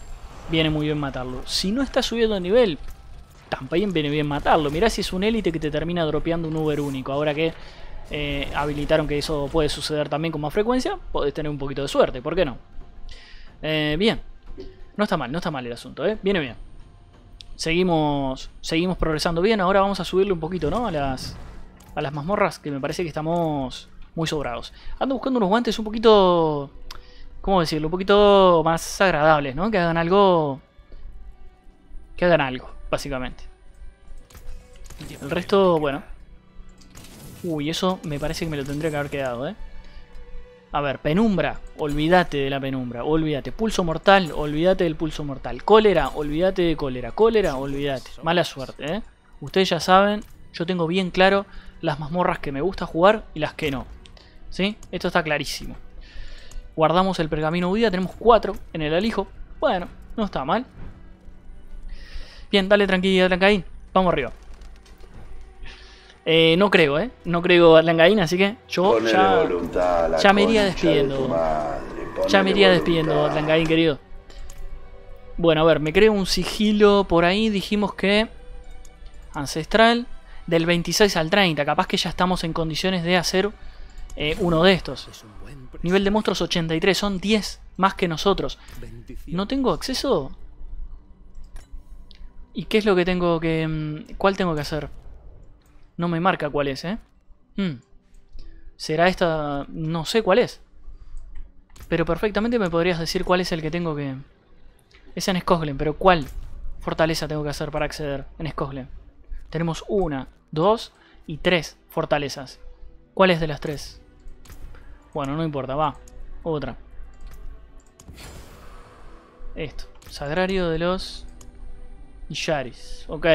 viene muy bien matarlo. Si no estás subiendo de nivel, también viene bien matarlo. Mirá si es un élite que te termina dropeando un Uber único. Ahora que eh, habilitaron que eso puede suceder también con más frecuencia, podés tener un poquito de suerte. ¿Por qué no? Eh, bien, no está mal, no está mal el asunto, ¿eh? Viene bien. Seguimos seguimos progresando bien. Ahora vamos a subirle un poquito, ¿no? A las, a las mazmorras, que me parece que estamos muy sobrados. Ando buscando unos guantes un poquito... ¿Cómo decirlo? Un poquito más agradables, ¿no? Que hagan algo... Que hagan algo, básicamente. El resto, bueno... Uy, eso me parece que me lo tendría que haber quedado, ¿eh? A ver, penumbra, olvídate de la penumbra, olvídate. Pulso mortal, olvídate del pulso mortal. Cólera, olvídate de cólera. Cólera, olvídate. Mala suerte, ¿eh? Ustedes ya saben, yo tengo bien claro las mazmorras que me gusta jugar y las que no. ¿Sí? Esto está clarísimo. Guardamos el pergamino huida, tenemos cuatro en el alijo. Bueno, no está mal. Bien, dale tranquilidad, Atlancaín. Vamos arriba. Eh, no creo, ¿eh? No creo Atlancaín, así que yo ya, voluntad, ya me iría despidiendo. De madre, ya me iría voluntad. despidiendo, Atlancaín, querido. Bueno, a ver, me creo un sigilo por ahí. Dijimos que ancestral del veintiséis al treinta. Capaz que ya estamos en condiciones de hacer eh, uno de estos. Nivel de monstruos ochenta y tres, son diez más que nosotros. ¿No tengo acceso? ¿Y qué es lo que tengo que... cuál tengo que hacer? No me marca cuál es, ¿eh? Hmm. ¿Será esta? No sé cuál es. Pero perfectamente me podrías decir cuál es el que tengo que... Es en Scosglen, pero ¿cuál fortaleza tengo que hacer para acceder en Scosglen? Tenemos una, dos y tres fortalezas. ¿Cuál es de las tres? Bueno, no importa, va. Otra. Esto. Sagrario de los... Yaris, ok.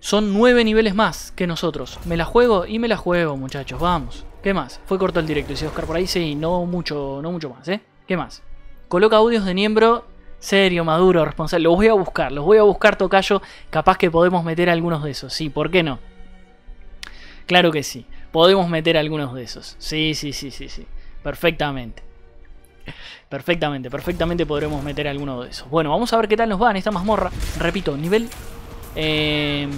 Son nueve niveles más que nosotros. Me la juego y me la juego, muchachos. Vamos. ¿Qué más? Fue corto el directo, dice Oscar por ahí. Sí, no mucho, no mucho más, ¿eh? ¿Qué más? Coloca audios de miembro serio, maduro, responsable. Los voy a buscar, los voy a buscar, tocayo. Capaz que podemos meter algunos de esos. Sí, ¿por qué no? Claro que sí. Podemos meter algunos de esos. Sí, sí, sí, sí, sí. Perfectamente. Perfectamente, perfectamente podremos meter alguno de esos. Bueno, vamos a ver qué tal nos va en esta mazmorra. Repito, nivel... Eh,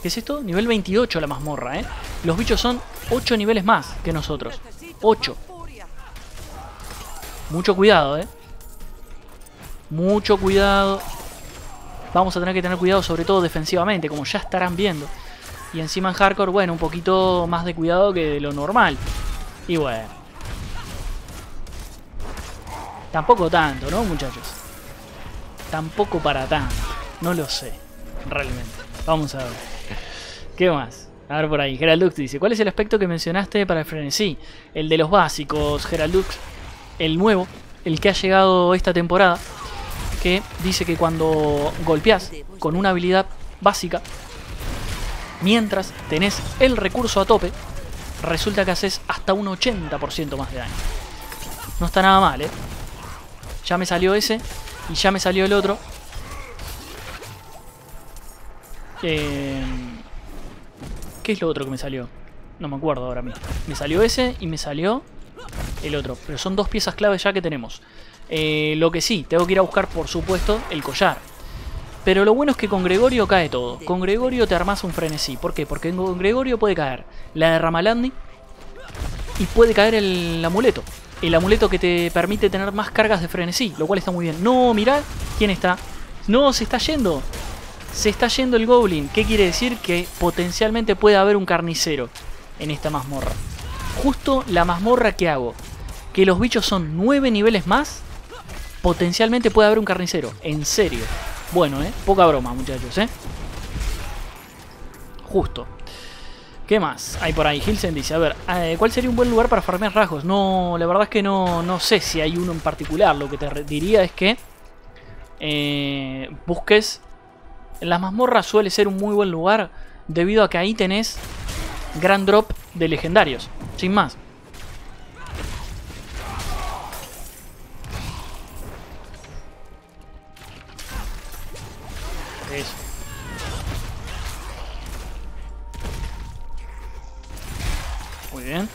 ¿qué es esto? Nivel veintiocho la mazmorra, ¿eh? Los bichos son ocho niveles más que nosotros. ocho. Mucho cuidado, ¿eh? Mucho cuidado. Vamos a tener que tener cuidado, sobre todo defensivamente, como ya estarán viendo. Y encima en hardcore, bueno, un poquito más de cuidado que de lo normal. Y bueno... Tampoco tanto, ¿no, muchachos? Tampoco para tanto. No lo sé, realmente. Vamos a ver. ¿Qué más? A ver por ahí. Geraldux dice, ¿cuál es el aspecto que mencionaste para el frenesí? El de los básicos, Geraldux. El nuevo, el que ha llegado esta temporada. Que dice que cuando golpeás con una habilidad básica, mientras tenés el recurso a tope, resulta que haces hasta un ochenta por ciento más de daño. No está nada mal, ¿eh? Ya me salió ese y ya me salió el otro. Eh, ¿Qué es lo otro que me salió? No me acuerdo ahora mismo. Me salió ese y me salió el otro. Pero son dos piezas claves ya que tenemos. Eh, lo que sí, tengo que ir a buscar, por supuesto, el collar. Pero lo bueno es que con Gregorio cae todo. Con Gregorio te armás un frenesí. ¿Por qué? Porque con Gregorio puede caer la de Ramalandi y puede caer el amuleto. El amuleto que te permite tener más cargas de frenesí, lo cual está muy bien. No, mirá, ¿quién está? No, se está yendo. Se está yendo el Goblin. ¿Qué quiere decir? Que potencialmente puede haber un carnicero en esta mazmorra. Justo la mazmorra que hago, que los bichos son nueve niveles más, potencialmente puede haber un carnicero. En serio. Bueno, eh, poca broma, muchachos, eh. Justo. ¿Qué más hay por ahí? Hilsen dice, a ver, ¿cuál sería un buen lugar para farmear rasgos? No, la verdad es que no, no sé si hay uno en particular. Lo que te diría es que eh, busques... Las mazmorras suele ser un muy buen lugar debido a que ahí tenés gran drop de legendarios, sin más. Eso. Muy bien.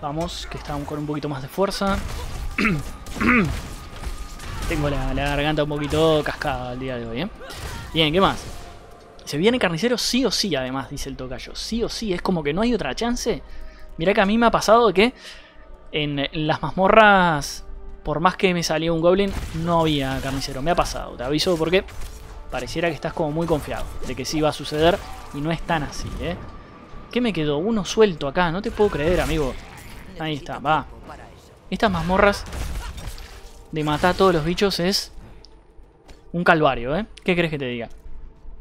Vamos, que estamos con un poquito más de fuerza. Tengo la, la garganta un poquito cascada el día de hoy, ¿eh? Bien, ¿qué más? Se viene carnicero sí o sí, además, dice el tocayo. Sí o sí, es como que no hay otra chance. Mirá que a mí me ha pasado que en las mazmorras, por más que me salió un goblin, no había carnicero. Me ha pasado, te aviso porque pareciera que estás como muy confiado de que sí va a suceder y no es tan así, ¿eh? ¿Qué me quedó? Uno suelto acá. No te puedo creer, amigo. Ahí está, va. Estas mazmorras de matar a todos los bichos es un calvario, ¿eh? ¿Qué crees que te diga?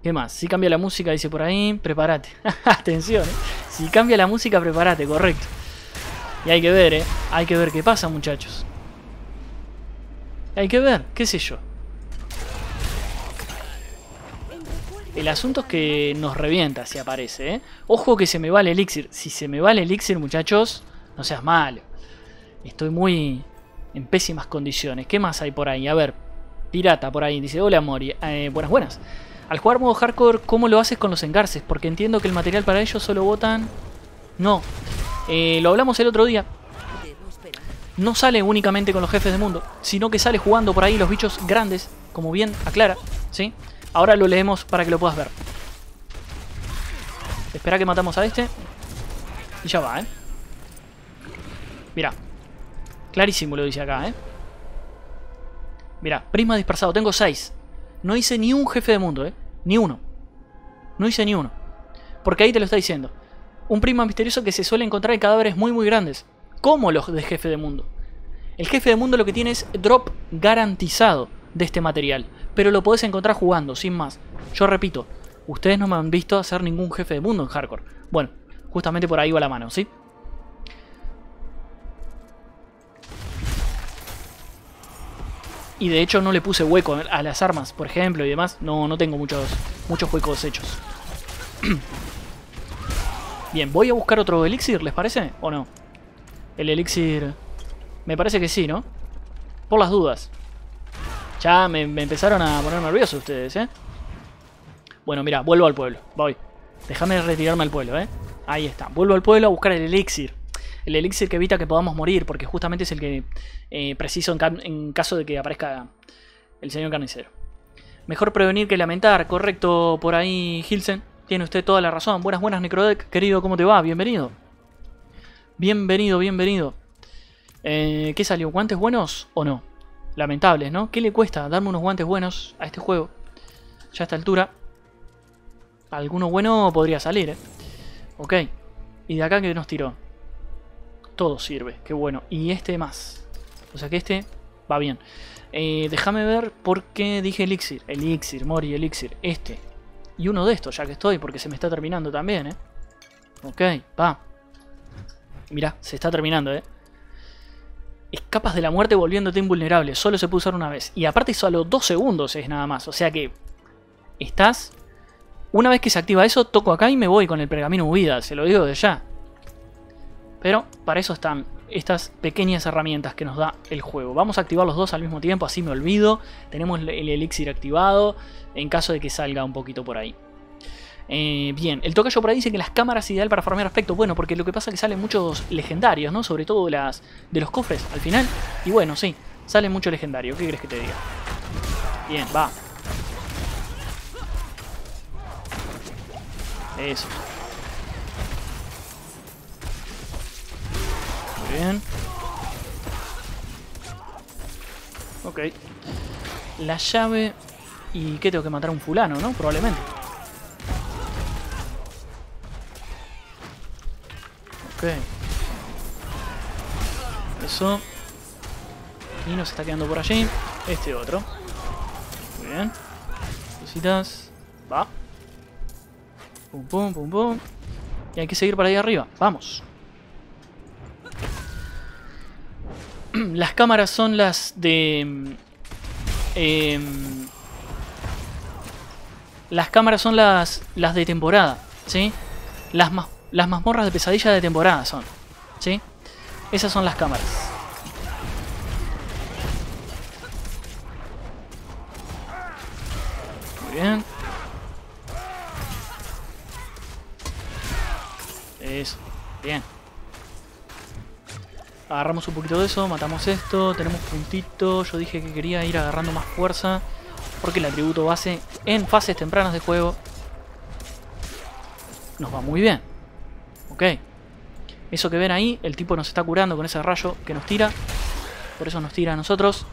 ¿Qué más? Si cambia la música, dice por ahí, prepárate. Atención, ¿eh? Si cambia la música, prepárate, correcto. Y hay que ver, ¿eh? Hay que ver qué pasa, muchachos. Hay que ver, qué sé yo. El asunto es que nos revienta si aparece, ¿eh? Ojo que se me va el elixir. Si se me va el elixir, muchachos, no seas malo. Estoy muy en pésimas condiciones. ¿Qué más hay por ahí? A ver, pirata por ahí. Dice, hola Mory, eh, buenas, buenas. Al jugar modo hardcore, ¿cómo lo haces con los engarces? Porque entiendo que el material para ellos solo botan... No, eh, lo hablamos el otro día. No sale únicamente con los jefes de mundo, sino que sale jugando por ahí los bichos grandes, como bien aclara, ¿sí? Ahora lo leemos para que lo puedas ver. Espera que matamos a este. Y ya va, ¿eh? Mirá. Clarísimo lo dice acá, ¿eh? Mirá, prisma dispersado. Tengo seis. No hice ni un jefe de mundo, ¿eh? Ni uno. No hice ni uno. Porque ahí te lo está diciendo. Un prisma misterioso que se suele encontrar en cadáveres muy muy grandes. Como los de jefe de mundo. El jefe de mundo lo que tiene es drop garantizado de este material. Pero lo podés encontrar jugando, sin más. Yo repito, ustedes no me han visto hacer ningún jefe de mundo en hardcore. Bueno, justamente por ahí va la mano, ¿sí? Y de hecho no le puse hueco a las armas, por ejemplo, y demás. No, no tengo muchos, muchos huecos hechos. Bien, voy a buscar otro elixir, ¿les parece? ¿O no? El elixir... Me parece que sí, ¿no? Por las dudas. Ya me, me empezaron a poner nerviosos ustedes, ¿eh? Bueno, mira, vuelvo al pueblo. Voy. Déjame retirarme al pueblo, ¿eh? Ahí está. Vuelvo al pueblo a buscar el elixir. El elixir que evita que podamos morir, porque justamente es el que eh, preciso en, ca en caso de que aparezca el señor carnicero. Mejor prevenir que lamentar. Correcto por ahí, Hilsen. Tiene usted toda la razón. Buenas, buenas, Necrodeck. Querido, ¿cómo te va? Bienvenido. Bienvenido, bienvenido. Eh, ¿Qué salió? ¿Guantes buenos o no? Lamentables, ¿no? ¿Qué le cuesta darme unos guantes buenos a este juego? Ya a esta altura. Alguno bueno podría salir, ¿eh? Ok. ¿Y de acá qué nos tiró? Todo sirve, qué bueno. Y este más. O sea que este va bien. Eh, déjame ver por qué dije elixir. Elixir, Mory, elixir. Este. Y uno de estos, ya que estoy, porque se me está terminando también, ¿eh? Ok, va. Mirá, se está terminando, ¿eh? Escapas de la muerte volviéndote invulnerable. Solo se puede usar una vez. Y aparte solo dos segundos es nada más. O sea que estás... Una vez que se activa eso, toco acá y me voy con el pergamino huida. Se lo digo de ya. Pero para eso están estas pequeñas herramientas que nos da el juego. Vamos a activar los dos al mismo tiempo. Así me olvido. Tenemos el elixir activado. En caso de que salga un poquito por ahí. Eh, bien, el tocayo por ahí dice que las cámaras ideal para farmear aspecto. Bueno, porque lo que pasa es que salen muchos legendarios, ¿no? Sobre todo las de los cofres al final. Y bueno, sí, sale mucho legendario. ¿Qué crees que te diga? Bien, va. Eso. Muy bien. Ok. La llave. ¿Y qué tengo que matar a un fulano, no? Probablemente. Okay. Eso. Y nos está quedando por allí. Este otro. Muy bien. Cositas. Va. Pum, pum, pum, pum. Y hay que seguir para ahí arriba. Vamos. Las cámaras son las de... Eh, las cámaras son las, las de temporada. ¿Sí? Las más... Las mazmorras de pesadilla de temporada son. ¿Sí? Esas son las cámaras. Muy bien. Eso. Bien. Agarramos un poquito de eso. Matamos esto. Tenemos puntito. Yo dije que quería ir agarrando más fuerza. Porque el atributo base en fases tempranas de juego nos va muy bien. Ok, eso que ven ahí, el tipo nos está curando con ese rayo que nos tira. Por eso nos tira a nosotros.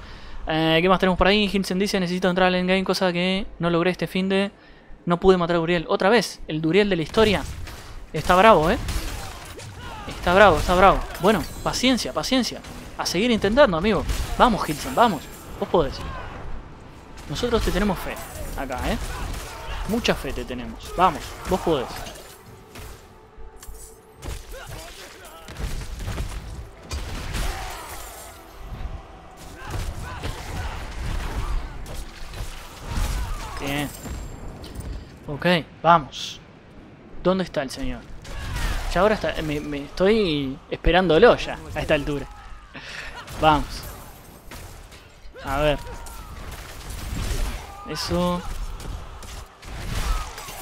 Eh, ¿Qué más tenemos por ahí? Hilsen dice, necesito entrar al endgame, cosa que no logré este fin de... No pude matar a Duriel. Otra vez, el Duriel de la historia. Está bravo, ¿eh? Está bravo, está bravo. Bueno, paciencia, paciencia. A seguir intentando, amigo. Vamos, Hilsen, vamos. Vos podés. Nosotros te tenemos fe. Acá, ¿eh? Mucha fe te tenemos. Vamos, vos podés. Bien. Ok, vamos. ¿Dónde está el señor? Ya ahora está, me, me estoy esperándolo ya, a esta altura. Vamos. A ver. Eso.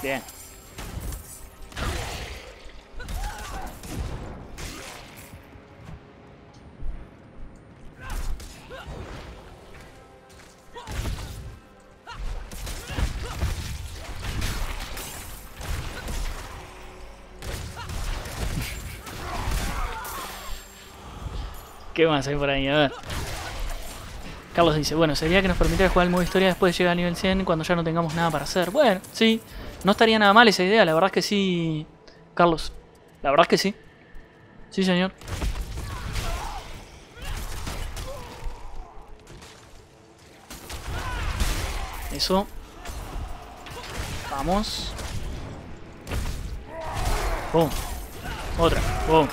Bien. ¿Qué más hay por ahí? A ver. Carlos dice, bueno, sería que nos permitiera jugar el modo historia después de llegar al nivel cien cuando ya no tengamos nada para hacer. Bueno, sí, no estaría nada mal esa idea, la verdad es que sí, Carlos. La verdad es que sí. Sí, señor. Eso. Vamos. Boom. Otra. Boom.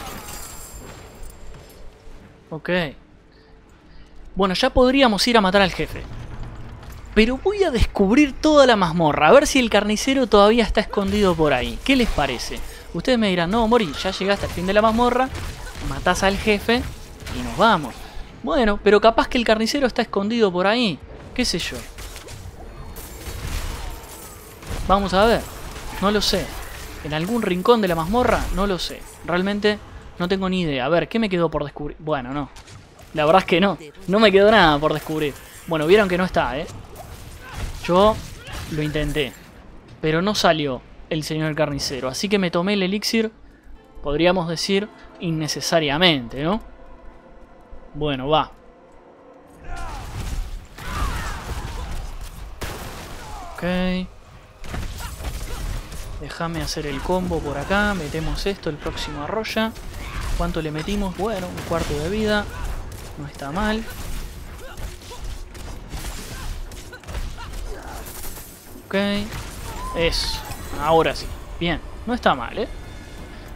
Ok. Bueno, ya podríamos ir a matar al jefe. Pero voy a descubrir toda la mazmorra. A ver si el carnicero todavía está escondido por ahí. ¿Qué les parece? Ustedes me dirán, no, Mory, ya llegaste al fin de la mazmorra. Matás al jefe y nos vamos. Bueno, pero capaz que el carnicero está escondido por ahí. ¿Qué sé yo? Vamos a ver. No lo sé. ¿En algún rincón de la mazmorra? No lo sé. Realmente... no tengo ni idea. A ver, ¿qué me quedó por descubrir? Bueno, no. La verdad es que no. No me quedó nada por descubrir. Bueno, vieron que no está, ¿eh? Yo lo intenté. Pero no salió el señor carnicero. Así que me tomé el elixir, podríamos decir, innecesariamente, ¿no? Bueno, va. Ok. Déjame hacer el combo por acá. Metemos esto, el próximo arroya. ¿Cuánto le metimos? Bueno, un cuarto de vida. No está mal. Ok. Eso. Ahora sí. Bien. No está mal, ¿eh?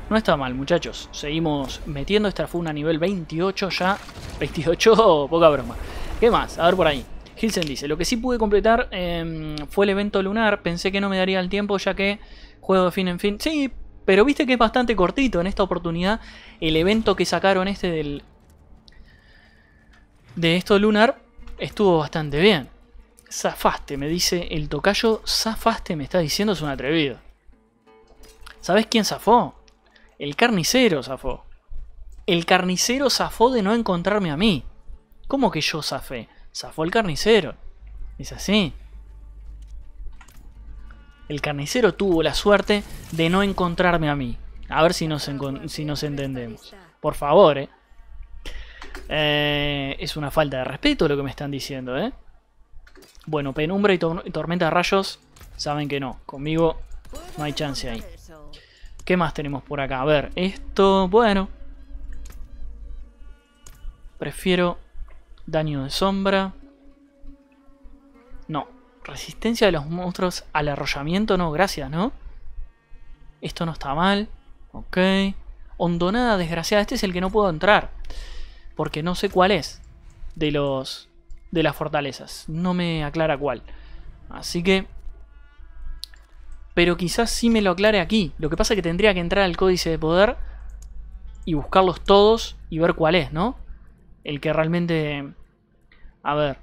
No está mal, muchachos. Seguimos metiendo. Esta fue una nivel veintiocho ya. veintiocho, oh, poca broma. ¿Qué más? A ver por ahí. Hilsen dice, lo que sí pude completar eh, fue el evento lunar. Pensé que no me daría el tiempo ya que juego de fin en fin. Sí, pero viste que es bastante cortito en esta oportunidad. El evento que sacaron este del... de esto lunar estuvo bastante bien. Zafaste, me dice el tocayo. Zafaste, me está diciendo, es un atrevido. ¿Sabés quién zafó? El carnicero zafó. El carnicero zafó de no encontrarme a mí. ¿Cómo que yo zafé? Zafó el carnicero. Es así. El carnicero tuvo la suerte de no encontrarme a mí. A ver si nos, si nos entendemos. Por favor, eh. Eh, es una falta de respeto lo que me están diciendo, ¿eh? Bueno, penumbra y, tor y tormenta de rayos, saben que no. Conmigo no hay chance ahí. ¿Qué más tenemos por acá? A ver, esto, bueno. Prefiero daño de sombra. No. Resistencia de los monstruos al arrollamiento, no, gracias, ¿no? Esto no está mal. Ok. Hondonada desgraciada. Este es el que no puedo entrar. Porque no sé cuál es de los de las fortalezas. No me aclara cuál. Así que... pero quizás sí me lo aclare aquí. Lo que pasa es que tendría que entrar al códice de poder y buscarlos todos y ver cuál es, ¿no? El que realmente... a ver.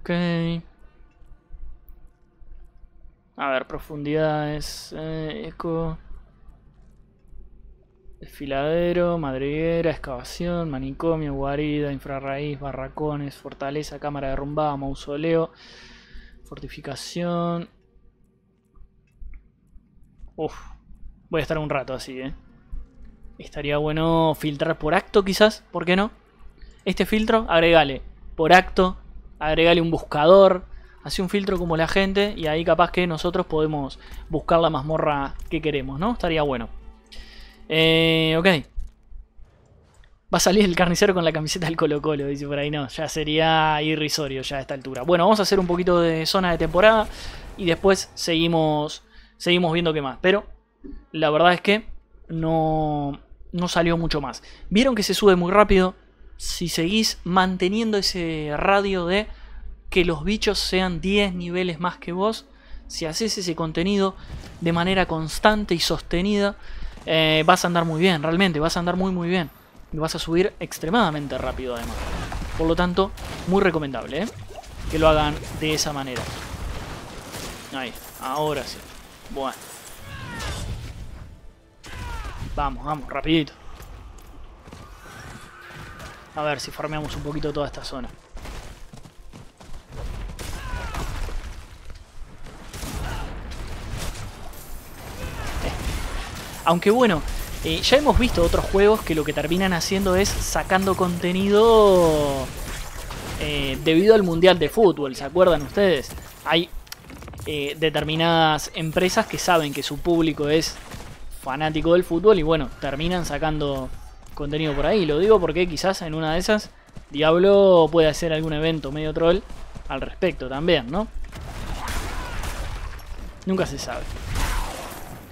Ok. A ver, profundidades... Eh, eco... desfiladero, madriguera, excavación, manicomio, guarida, infrarraíz, barracones, fortaleza, cámara derrumbada, mausoleo, fortificación. Uf, voy a estar un rato así, ¿eh? Estaría bueno filtrar por acto quizás, ¿por qué no? Este filtro, agregale por acto, agregale un buscador, hace un filtro como la gente y ahí capaz que nosotros podemos buscar la mazmorra que queremos, ¿no? Estaría bueno. Eh, ok. Va a salir el carnicero con la camiseta del Colo Colo, dice por ahí. No, ya sería irrisorio ya a esta altura. Bueno, vamos a hacer un poquito de zona de temporada y después seguimos, seguimos viendo qué más. Pero la verdad es que no, no salió mucho más. Vieron que se sube muy rápido. Si seguís manteniendo ese radio de que los bichos sean diez niveles más que vos, si haces ese contenido de manera constante y sostenida, eh, vas a andar muy bien, realmente, vas a andar muy muy bien. Y vas a subir extremadamente rápido además. Por lo tanto, muy recomendable, ¿eh? Que lo hagan de esa manera. Ahí, ahora sí. Bueno. Vamos, vamos, rapidito. A ver si farmeamos un poquito toda esta zona. Aunque bueno, eh, ya hemos visto otros juegos que lo que terminan haciendo es sacando contenido eh, debido al Mundial de Fútbol, ¿se acuerdan ustedes? Hay eh, determinadas empresas que saben que su público es fanático del fútbol y bueno, terminan sacando contenido por ahí. Lo digo porque quizás en una de esas Diablo puede hacer algún evento medio troll al respecto también, ¿no? Nunca se sabe.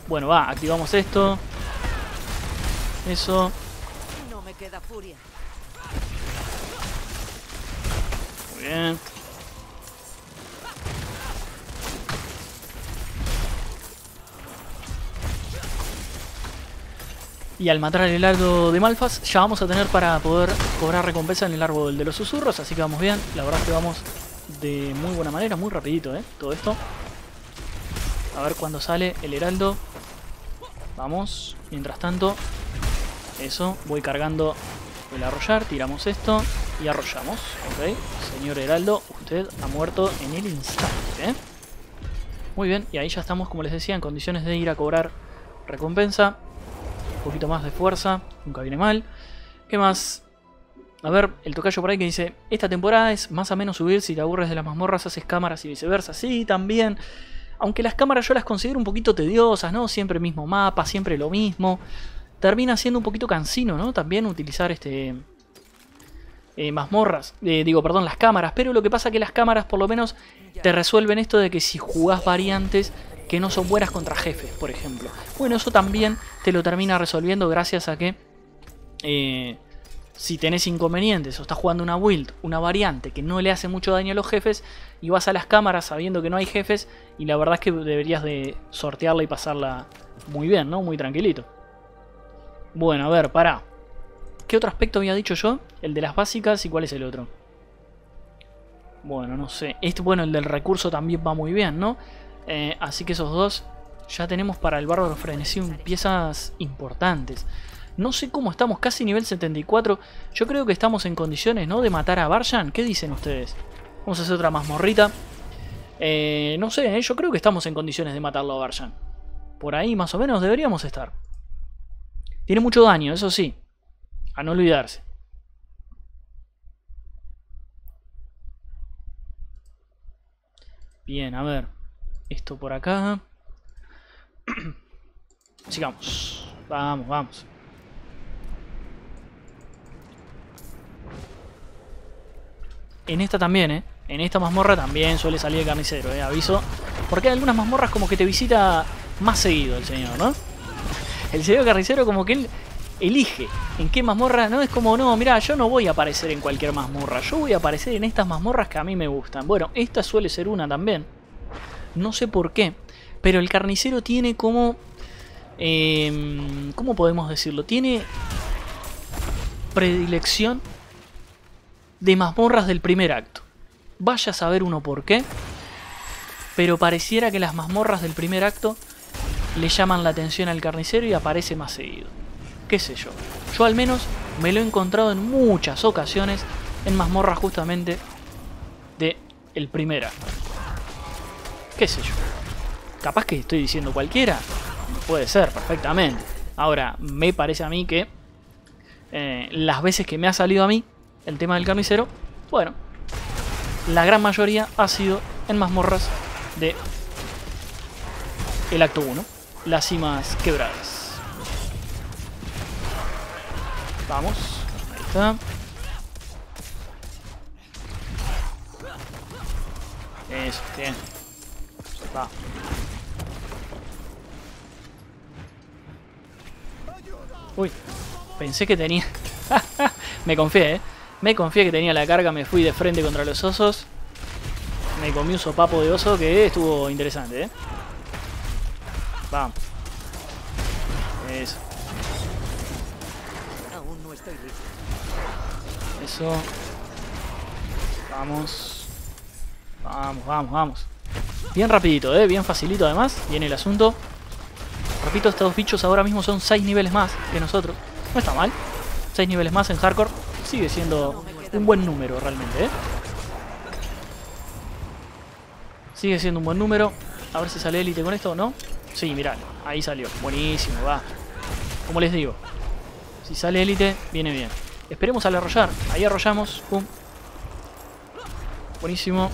Bueno, va, activamos esto. Eso. No me queda furia. Muy bien. Y al matar el lardo de Malfas, ya vamos a tener para poder cobrar recompensa en el árbol de los susurros. Así que vamos bien. La verdad es que vamos de muy buena manera, muy rapidito, ¿eh? Todo esto. A ver cuándo sale el heraldo. Vamos, mientras tanto, eso, voy cargando el arrollar, tiramos esto y arrollamos, ok. Señor heraldo, usted ha muerto en el instante, ¿eh? Muy bien, y ahí ya estamos, como les decía, en condiciones de ir a cobrar recompensa. Un poquito más de fuerza, nunca viene mal. ¿Qué más? A ver, el tocayo por ahí que dice, esta temporada es más o menos subir, si te aburres de las mazmorras haces cámaras y viceversa. Sí, también. Aunque las cámaras yo las considero un poquito tediosas, ¿no? Siempre el mismo mapa, siempre lo mismo. Termina siendo un poquito cansino, ¿no? También utilizar este eh, mazmorras. Eh, digo, perdón, las cámaras. Pero lo que pasa es que las cámaras por lo menos te resuelven esto de que si jugás variantes que no son buenas contra jefes, por ejemplo. Bueno, eso también te lo termina resolviendo gracias a que eh, si tenés inconvenientes o estás jugando una build, una variante que no le hace mucho daño a los jefes, y vas a las cámaras sabiendo que no hay jefes, y la verdad es que deberías de sortearla y pasarla muy bien, ¿no? Muy tranquilito. Bueno, a ver, pará. ¿Qué otro aspecto había dicho yo? El de las básicas, ¿y cuál es el otro? Bueno, no sé. Este, bueno, el del recurso también va muy bien, ¿no? Eh, así que esos dos ya tenemos para el bárbaro frenesí piezas importantes. No sé cómo estamos, casi nivel setenta y cuatro. Yo creo que estamos en condiciones, ¿no? De matar a Varshan. ¿Qué dicen ustedes? Vamos a hacer otra mazmorrita. Eh, no sé, yo creo que estamos en condiciones de matarlo a Varshan. Por ahí más o menos deberíamos estar. Tiene mucho daño, eso sí. A no olvidarse. Bien, a ver. Esto por acá. Sigamos. Vamos, vamos. En esta también, ¿eh? En esta mazmorra también suele salir el carnicero, ¿eh? Aviso. Porque hay algunas mazmorras como que te visita más seguido el señor, ¿no? El señor carnicero como que él elige en qué mazmorra, ¿no? Es como, no, mirá, yo no voy a aparecer en cualquier mazmorra. Yo voy a aparecer en estas mazmorras que a mí me gustan. Bueno, esta suele ser una también. No sé por qué. Pero el carnicero tiene como... Eh, ¿cómo podemos decirlo? Tiene predilección de mazmorras del primer acto. Vaya a saber uno por qué. Pero pareciera que las mazmorras del primer acto le llaman la atención al carnicero y aparece más seguido. Qué sé yo. Yo al menos me lo he encontrado en muchas ocasiones en mazmorras justamente de el primer acto. Qué sé yo. Capaz que estoy diciendo cualquiera. Puede ser, perfectamente. Ahora, me parece a mí que eh, las veces que me ha salido a mí el tema del carnicero, bueno, la gran mayoría ha sido en mazmorras de el acto uno, las cimas quebradas. Vamos, está. Este. Va. Uy, pensé que tenía... Me confié, eh. Me confié que tenía la carga, me fui de frente contra los osos. Me comí un sopapo de oso que estuvo interesante, eh. Va. Eso. Aún no estoy listo. Eso. Vamos. Vamos, vamos, vamos. Bien rapidito, eh. Bien facilito además. Viene el asunto. Repito, estos bichos ahora mismo son seis niveles más que nosotros. No está mal. seis niveles más en hardcore. Sigue siendo un buen número realmente, ¿eh? Sigue siendo un buen número. A ver si sale élite con esto o no. Sí, mirá. Ahí salió. Buenísimo, va. Como les digo. Si sale élite, viene bien. Esperemos al arrollar. Ahí arrollamos. Pum. Buenísimo.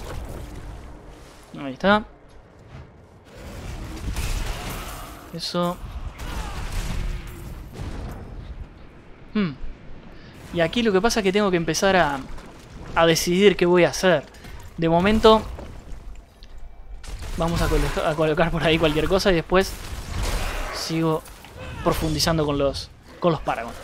Ahí está. Eso. Hmm. Y aquí lo que pasa es que tengo que empezar a, a decidir qué voy a hacer. De momento vamos a, colo a colocar por ahí cualquier cosa y después sigo profundizando con los, con los Paragon.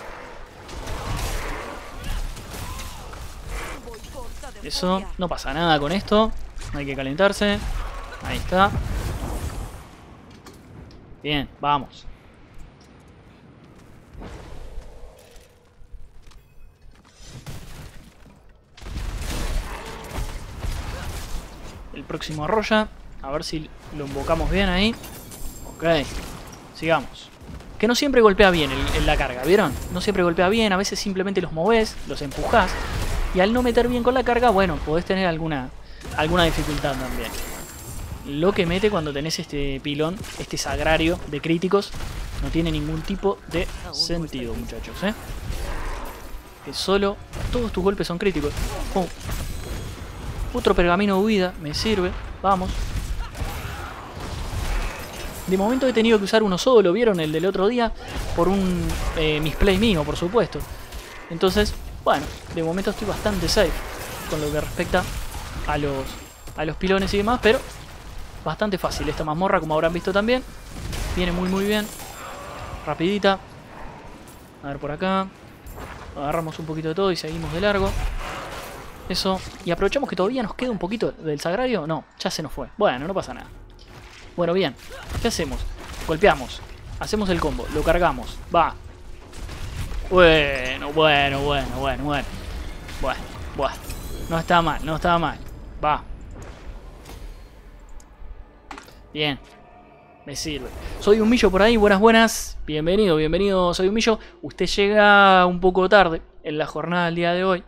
Eso, no pasa nada con esto. No hay que calentarse. Ahí está. Bien, vamos. El próximo arrolla. A ver si lo embocamos bien ahí. Ok. Sigamos. Que no siempre golpea bien el, el, la carga, ¿vieron? No siempre golpea bien. A veces simplemente los movés, los empujás. Y al no meter bien con la carga, bueno, podés tener alguna, alguna dificultad también. Lo que mete cuando tenés este pilón, este sagrario de críticos, no tiene ningún tipo de sentido, muchachos, ¿eh? Que solo todos tus golpes son críticos. Oh. Otro pergamino de huida, me sirve. Vamos. De momento he tenido que usar uno solo, ¿vieron? El del otro día, por un eh, misplay mío, por supuesto. Entonces, bueno, de momento estoy bastante safe con lo que respecta a los, a los pilones y demás, pero... bastante fácil esta mazmorra, como habrán visto también. Viene muy muy bien. Rapidita. A ver por acá. Agarramos un poquito de todo y seguimos de largo. Eso. Y aprovechamos que todavía nos queda un poquito del sagrario. No, ya se nos fue. Bueno, no pasa nada. Bueno, bien. ¿Qué hacemos? Golpeamos. Hacemos el combo. Lo cargamos. Va. Bueno, bueno, bueno, bueno, bueno. Bueno, bueno. No está mal, no está mal. Va. Bien, me sirve. Soy un millo por ahí, buenas, buenas. Bienvenido, bienvenido, soy un millo. Usted llega un poco tarde en la jornada del día de hoy.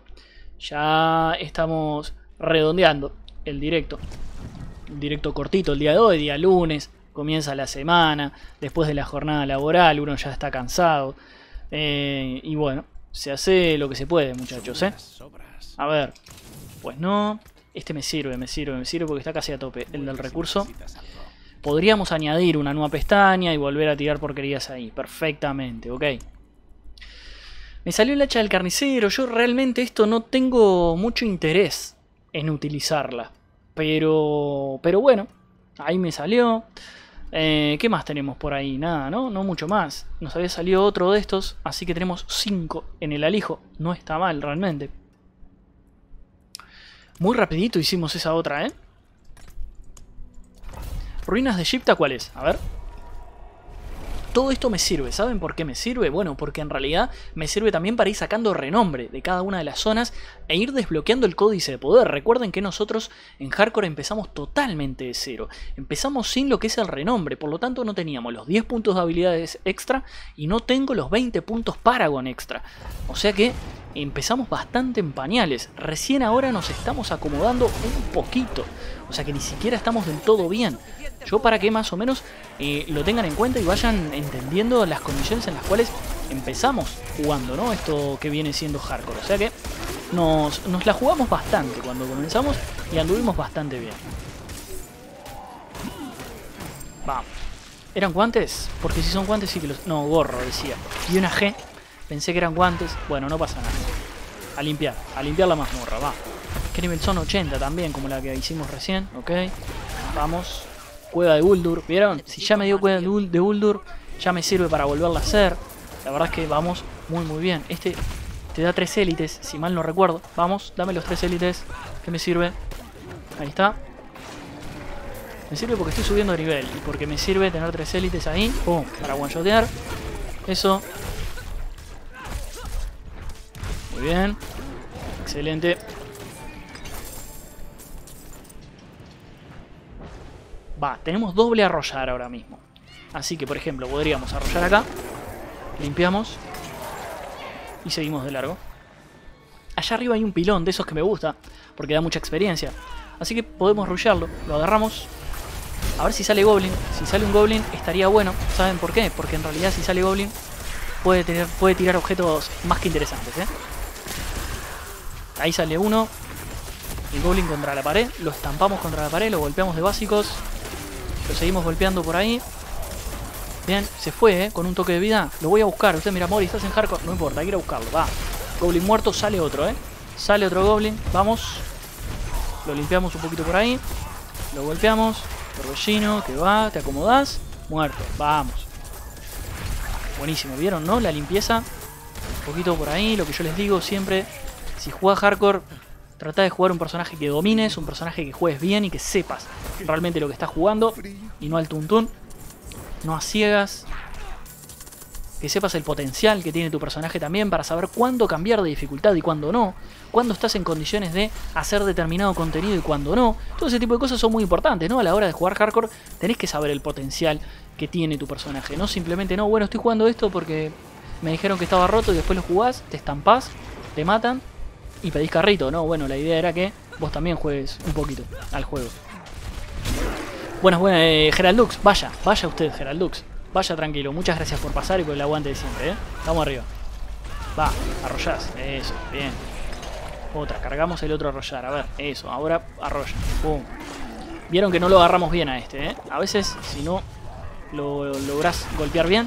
Ya estamos redondeando el directo. Un directo cortito el día de hoy, día lunes. Comienza la semana, después de la jornada laboral, uno ya está cansado. Eh, y bueno, se hace lo que se puede, muchachos, ¿eh? A ver, pues no. Este me sirve, me sirve, me sirve porque está casi a tope el del recurso. Podríamos añadir una nueva pestaña y volver a tirar porquerías ahí. Perfectamente, ok. Me salió el hacha del carnicero. Yo realmente esto no tengo mucho interés en utilizarla. Pero pero bueno, ahí me salió. Eh, ¿Qué más tenemos por ahí? Nada, ¿no? No mucho más. Nos había salido otro de estos, así que tenemos cinco en el alijo. No está mal realmente. Muy rapidito hicimos esa otra, ¿eh? Ruinas de Egipta, ¿cuál es? A ver. Todo esto me sirve. ¿Saben por qué me sirve? Bueno, porque en realidad me sirve también para ir sacando renombre de cada una de las zonas e ir desbloqueando el códice de poder. Recuerden que nosotros en hardcore empezamos totalmente de cero. Empezamos sin lo que es el renombre. Por lo tanto no teníamos los diez puntos de habilidades extra y no tengo los veinte puntos Paragon extra. O sea que empezamos bastante en pañales. Recién ahora nos estamos acomodando un poquito. O sea que ni siquiera estamos del todo bien. Yo para que más o menos eh, lo tengan en cuenta y vayan entendiendo las condiciones en las cuales empezamos jugando, ¿no? Esto que viene siendo hardcore. O sea que nos, nos la jugamos bastante cuando comenzamos y anduvimos bastante bien. Vamos. ¿Eran guantes? Porque si son guantes sí que los... No, gorro decía. Y una G. Pensé que eran guantes. Bueno, no pasa nada. A limpiar, a limpiar la mazmorra, va. Que nivel son ochenta también, como la que hicimos recién. Ok, vamos. Cueva de Uldur, ¿vieron? Si ya me dio Cueva de Uldur, ya me sirve para volverla a hacer. La verdad es que vamos muy muy bien. Este te da tres élites, si mal no recuerdo. Vamos, dame los tres élites. ¿Qué me sirve? Ahí está. Me sirve porque estoy subiendo de nivel y porque me sirve tener tres élites ahí. Pum, para one-shotear. Eso. Muy bien. Excelente. Va, tenemos doble arrollar ahora mismo. Así que, por ejemplo, podríamos arrollar acá. Limpiamos. Y seguimos de largo. Allá arriba hay un pilón de esos que me gusta, porque da mucha experiencia. Así que podemos rushearlo. Lo agarramos. A ver si sale Goblin. Si sale un Goblin estaría bueno. ¿Saben por qué? Porque en realidad si sale Goblin puede, tener, puede tirar objetos más que interesantes, ¿eh? Ahí sale uno. El Goblin contra la pared. Lo estampamos contra la pared. Lo golpeamos de básicos. Lo seguimos golpeando por ahí. Bien. Se fue, ¿eh? Con un toque de vida. Lo voy a buscar. Usted mira, Mory, estás en hardcore. No importa. Hay que ir a buscarlo. Va. Goblin muerto. Sale otro, ¿eh? Sale otro Goblin. Vamos. Lo limpiamos un poquito por ahí. Lo golpeamos. Torbellino, que va, te acomodás. Muerto, vamos. Buenísimo, ¿vieron, no? La limpieza. Un poquito por ahí, lo que yo les digo siempre. Si jugás hardcore, trata de jugar un personaje que domines, un personaje que juegues bien y que sepas realmente lo que estás jugando. Y no al tuntún. No a ciegas. Que sepas el potencial que tiene tu personaje también para saber cuándo cambiar de dificultad y cuándo no. Cuándo estás en condiciones de hacer determinado contenido y cuándo no. Todo ese tipo de cosas son muy importantes, ¿no? A la hora de jugar hardcore tenés que saber el potencial que tiene tu personaje. No simplemente, no, bueno, estoy jugando esto porque me dijeron que estaba roto y después lo jugás, te estampás, te matan y pedís carrito, ¿no? Bueno, la idea era que vos también juegues un poquito al juego. Buenas, buenas, eh, Geraldux, vaya, vaya usted, Geraldux. Vaya tranquilo, muchas gracias por pasar y por el aguante de siempre, ¿eh? Vamos arriba. Va, arrollás, eso, bien. Otra, cargamos el otro arrollar, a ver, eso, ahora arrolla. Pum. Vieron que no lo agarramos bien a este, ¿eh? A veces, si no lo, lo lográs golpear bien,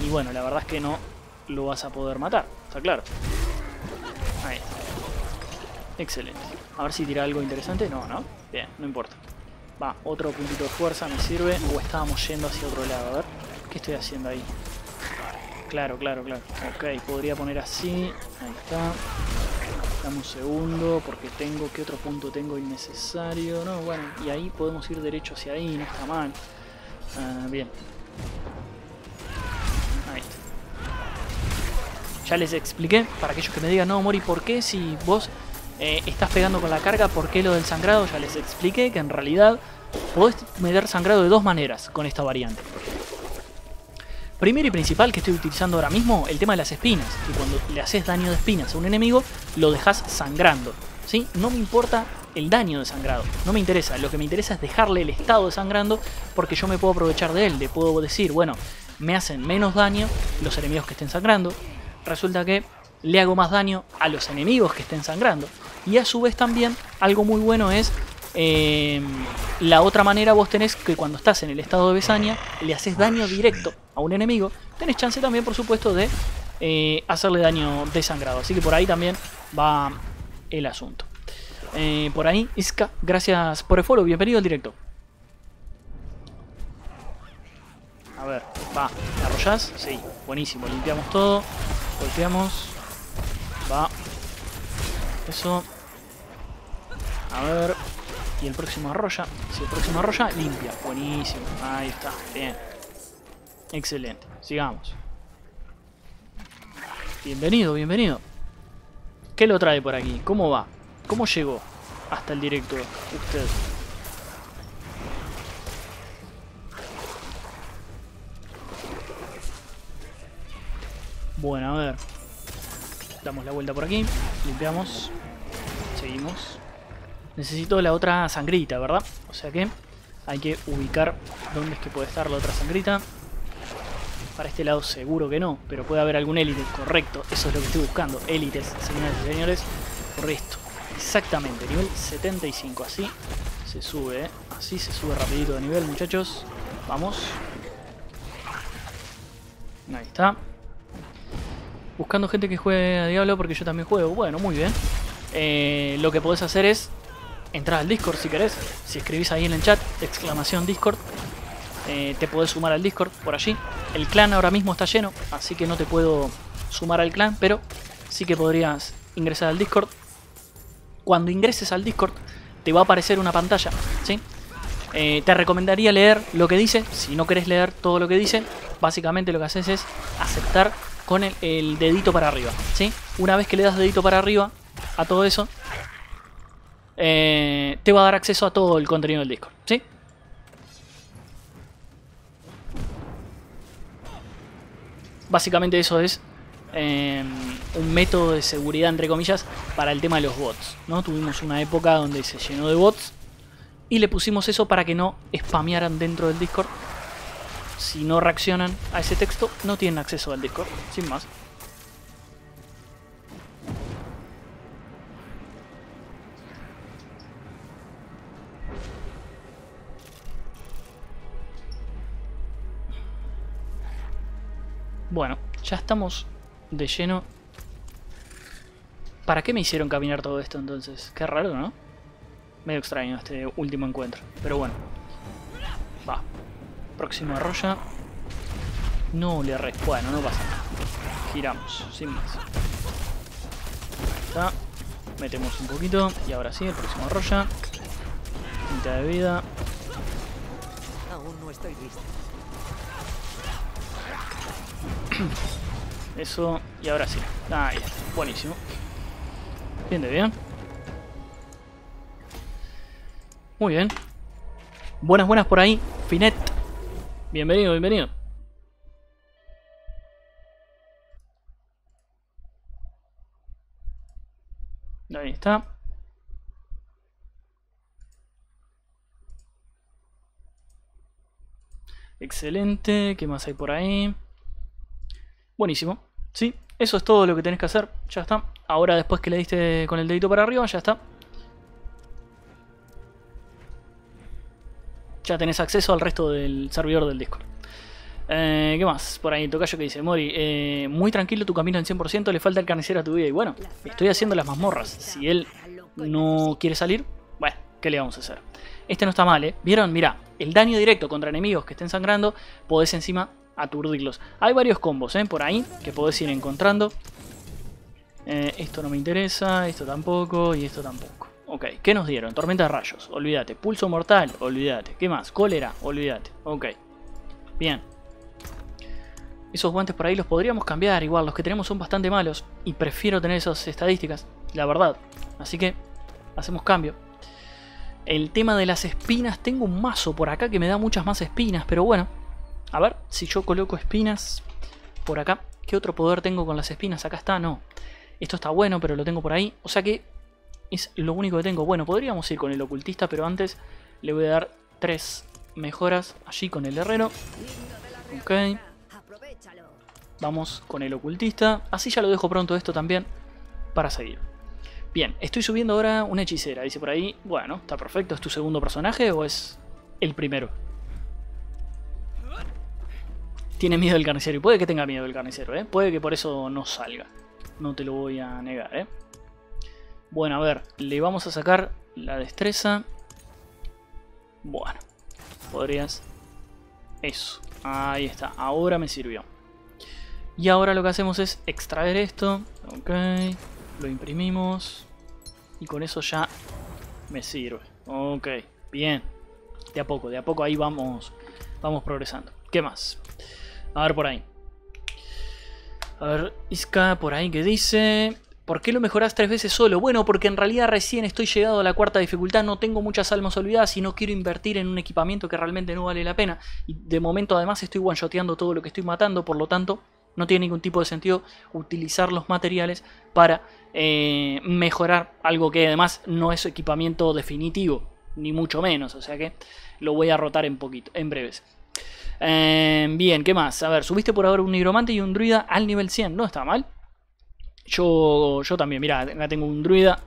y bueno, la verdad es que no lo vas a poder matar, está claro. Ahí está. Excelente. A ver si tira algo interesante, no, ¿no? Bien, no importa. Va, otro puntito de fuerza me sirve, o estábamos yendo hacia otro lado, a ver. ¿Qué estoy haciendo ahí? Claro, claro, claro. Ok, podría poner así. Ahí está. Dame un segundo porque tengo... ¿Qué otro punto tengo innecesario? No, bueno. Y ahí podemos ir derecho hacia ahí. No está mal. Uh, bien. Ahí está. Ya les expliqué. Para aquellos que me digan, no, Mory, ¿por qué si vos eh, estás pegando con la carga? ¿Por qué lo del sangrado? Ya les expliqué que en realidad podés meter sangrado de dos maneras con esta variante. Primero y principal que estoy utilizando ahora mismo, el tema de las espinas. Que cuando le haces daño de espinas a un enemigo, lo dejas sangrando, ¿sí? No me importa el daño de sangrado, no me interesa. Lo que me interesa es dejarle el estado de sangrando porque yo me puedo aprovechar de él. Le puedo decir, bueno, me hacen menos daño los enemigos que estén sangrando. Resulta que le hago más daño a los enemigos que estén sangrando. Y a su vez también, algo muy bueno es... Eh, la otra manera vos tenés que cuando estás en el estado de besaña le haces daño directo a un enemigo. Tenés chance también, por supuesto, de eh, hacerle daño desangrado. Así que por ahí también va el asunto. eh, Por ahí, Iska, gracias por el follow, bienvenido al directo. A ver, va, ¿arrollás? Sí, buenísimo, limpiamos todo. Golpeamos. Va. Eso. A ver. Y el próximo arrolla. Si el próximo arrolla, limpia. Buenísimo. Ahí está. Bien. Excelente. Sigamos. Bienvenido, bienvenido. ¿Qué lo trae por aquí? ¿Cómo va? ¿Cómo llegó hasta el directo usted? Bueno, a ver. Damos la vuelta por aquí. Limpiamos. Seguimos. Necesito la otra sangrita, ¿verdad? O sea que hay que ubicar dónde es que puede estar la otra sangrita. Para este lado seguro que no, pero puede haber algún élite, correcto. Eso es lo que estoy buscando, élites, señores y señores. Correcto, exactamente, nivel setenta y cinco, así se sube, ¿eh? Así se sube rapidito de nivel, muchachos. Vamos. Ahí está. Buscando gente que juegue a Diablo porque yo también juego. Bueno, muy bien. Eh, lo que podés hacer es entrar al Discord si querés. Si escribís ahí en el chat, exclamación Discord, eh, te podés sumar al Discord por allí. El clan ahora mismo está lleno, así que no te puedo sumar al clan, pero sí que podrías ingresar al Discord. Cuando ingreses al Discord te va a aparecer una pantalla, ¿sí? Eh, te recomendaría leer lo que dice. Si no querés leer todo lo que dice, básicamente lo que haces es aceptar con el, el dedito para arriba, ¿sí? Una vez que le das dedito para arriba a todo eso, eh, te va a dar acceso a todo el contenido del Discord, ¿sí? Básicamente eso es eh, un método de seguridad, entre comillas, para el tema de los bots, ¿no? Tuvimos una época donde se llenó de bots y le pusimos eso para que no spamearan dentro del Discord. Si no reaccionan a ese texto, no tienen acceso al Discord, sin más. Bueno, ya estamos de lleno. ¿Para qué me hicieron caminar todo esto entonces? Qué raro, ¿no? Medio extraño este último encuentro, pero bueno. Va. Próximo arroyo. No le re... Bueno, no pasa nada. Giramos, sin más. Está. Metemos un poquito. Y ahora sí, el próximo arroyo. Quinta de vida. Aún no estoy listo. Eso. Y ahora sí. Ahí está. Buenísimo. Bien de bien. Muy bien. Buenas, buenas por ahí. Finet. Bienvenido, bienvenido. Ahí está. Excelente. ¿Qué más hay por ahí? Buenísimo. Sí, eso es todo lo que tenés que hacer. Ya está. Ahora, después que le diste con el dedito para arriba, ya está. Ya tenés acceso al resto del servidor del Discord. Eh, ¿Qué más? Por ahí, tocayo que dice, Mory, eh, muy tranquilo tu camino en cien por ciento, le falta el carnicero a tu vida. Y bueno, estoy haciendo las mazmorras. Si él no quiere salir, bueno, ¿qué le vamos a hacer? Este no está mal, ¿eh? ¿Vieron? Mirá, el daño directo contra enemigos que estén sangrando, podés encima aturdirlos. Hay varios combos, ¿eh? Por ahí, que podés ir encontrando. Eh, esto no me interesa, esto tampoco y esto tampoco. Ok, ¿qué nos dieron? Tormenta de rayos, olvídate. Pulso mortal, olvídate. ¿Qué más? Cólera, olvídate. Ok, bien. Esos guantes por ahí los podríamos cambiar. Igual, los que tenemos son bastante malos y prefiero tener esas estadísticas, la verdad. Así que hacemos cambio. El tema de las espinas, tengo un mazo por acá que me da muchas más espinas, pero bueno. A ver, si yo coloco espinas por acá, ¿qué otro poder tengo con las espinas? Acá está, no. Esto está bueno, pero lo tengo por ahí. O sea que... es lo único que tengo. Bueno, podríamos ir con el ocultista, pero antes le voy a dar tres mejoras allí con el herrero. Ok. Vamos con el ocultista. Así ya lo dejo pronto esto también para seguir. Bien, estoy subiendo ahora una hechicera. Dice por ahí, bueno, está perfecto. ¿Es tu segundo personaje o es el primero? Tiene miedo del carnicero. Y puede que tenga miedo del carnicero, ¿eh? Puede que por eso no salga. No te lo voy a negar, ¿eh? Bueno, a ver, le vamos a sacar la destreza. Bueno, podrías... eso, ahí está, ahora me sirvió. Y ahora lo que hacemos es extraer esto. Ok, lo imprimimos. Y con eso ya me sirve. Ok, bien. De a poco, de a poco ahí vamos, vamos progresando. ¿Qué más? A ver por ahí. A ver, Isca por ahí que dice... ¿por qué lo mejorás tres veces solo? Bueno, porque en realidad recién estoy llegado a la cuarta dificultad, no tengo muchas almas olvidadas y no quiero invertir en un equipamiento que realmente no vale la pena. Y de momento además estoy one-shoteando todo lo que estoy matando, por lo tanto no tiene ningún tipo de sentido utilizar los materiales para eh, mejorar algo que además no es equipamiento definitivo, ni mucho menos, o sea que lo voy a rotar en poquito, en breves. Eh, bien, ¿qué más? A ver, subiste por ahora un nigromante y un druida al nivel cien, no está mal. Yo, yo también, mirá, acá tengo un druida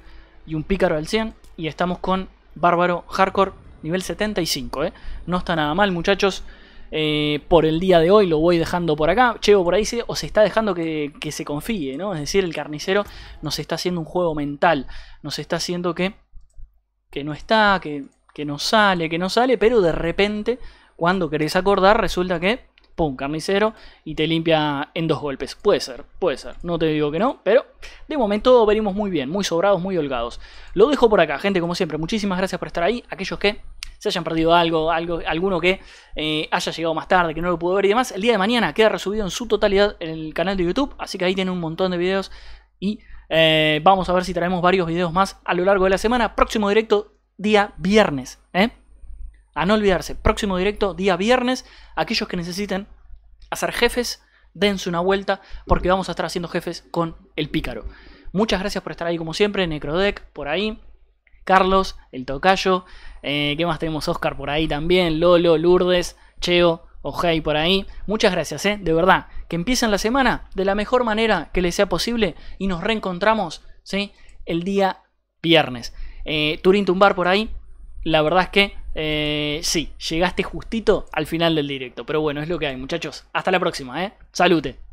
y un pícaro al cien. Y estamos con Bárbaro Hardcore nivel setenta y cinco, ¿eh? No está nada mal, muchachos. Eh, por el día de hoy lo voy dejando por acá. Chevo por ahí se, o se está dejando que, que se confíe, ¿no? Es decir, el carnicero nos está haciendo un juego mental. Nos está haciendo que, que no está, que, que no sale, que no sale. Pero de repente, cuando querés acordar, resulta que pum, carnicero y te limpia en dos golpes. Puede ser, puede ser. No te digo que no, pero de momento venimos muy bien, muy sobrados, muy holgados. Lo dejo por acá, gente, como siempre. Muchísimas gracias por estar ahí. Aquellos que se hayan perdido algo, algo alguno que eh, haya llegado más tarde, que no lo pudo ver y demás. El día de mañana queda resubido en su totalidad en el canal de YouTube. Así que ahí tienen un montón de videos. Y eh, vamos a ver si traemos varios videos más a lo largo de la semana. Próximo directo, día viernes. ¿eh? A no olvidarse, próximo directo, día viernes. Aquellos que necesiten hacer jefes, dense una vuelta, porque vamos a estar haciendo jefes con el pícaro. Muchas gracias por estar ahí como siempre. Necrodeck por ahí, Carlos, el tocayo, eh, ¿qué más tenemos? Oscar por ahí también, Lolo, Lourdes, Cheo, Ojei por ahí. Muchas gracias, eh, de verdad. Que empiecen la semana de la mejor manera que les sea posible y nos reencontramos, ¿sí?, el día viernes. Eh, Turín Tumbar por ahí, la verdad es que eh, sí, llegaste justito al final del directo. Pero bueno, es lo que hay, muchachos. Hasta la próxima, eh. Salute.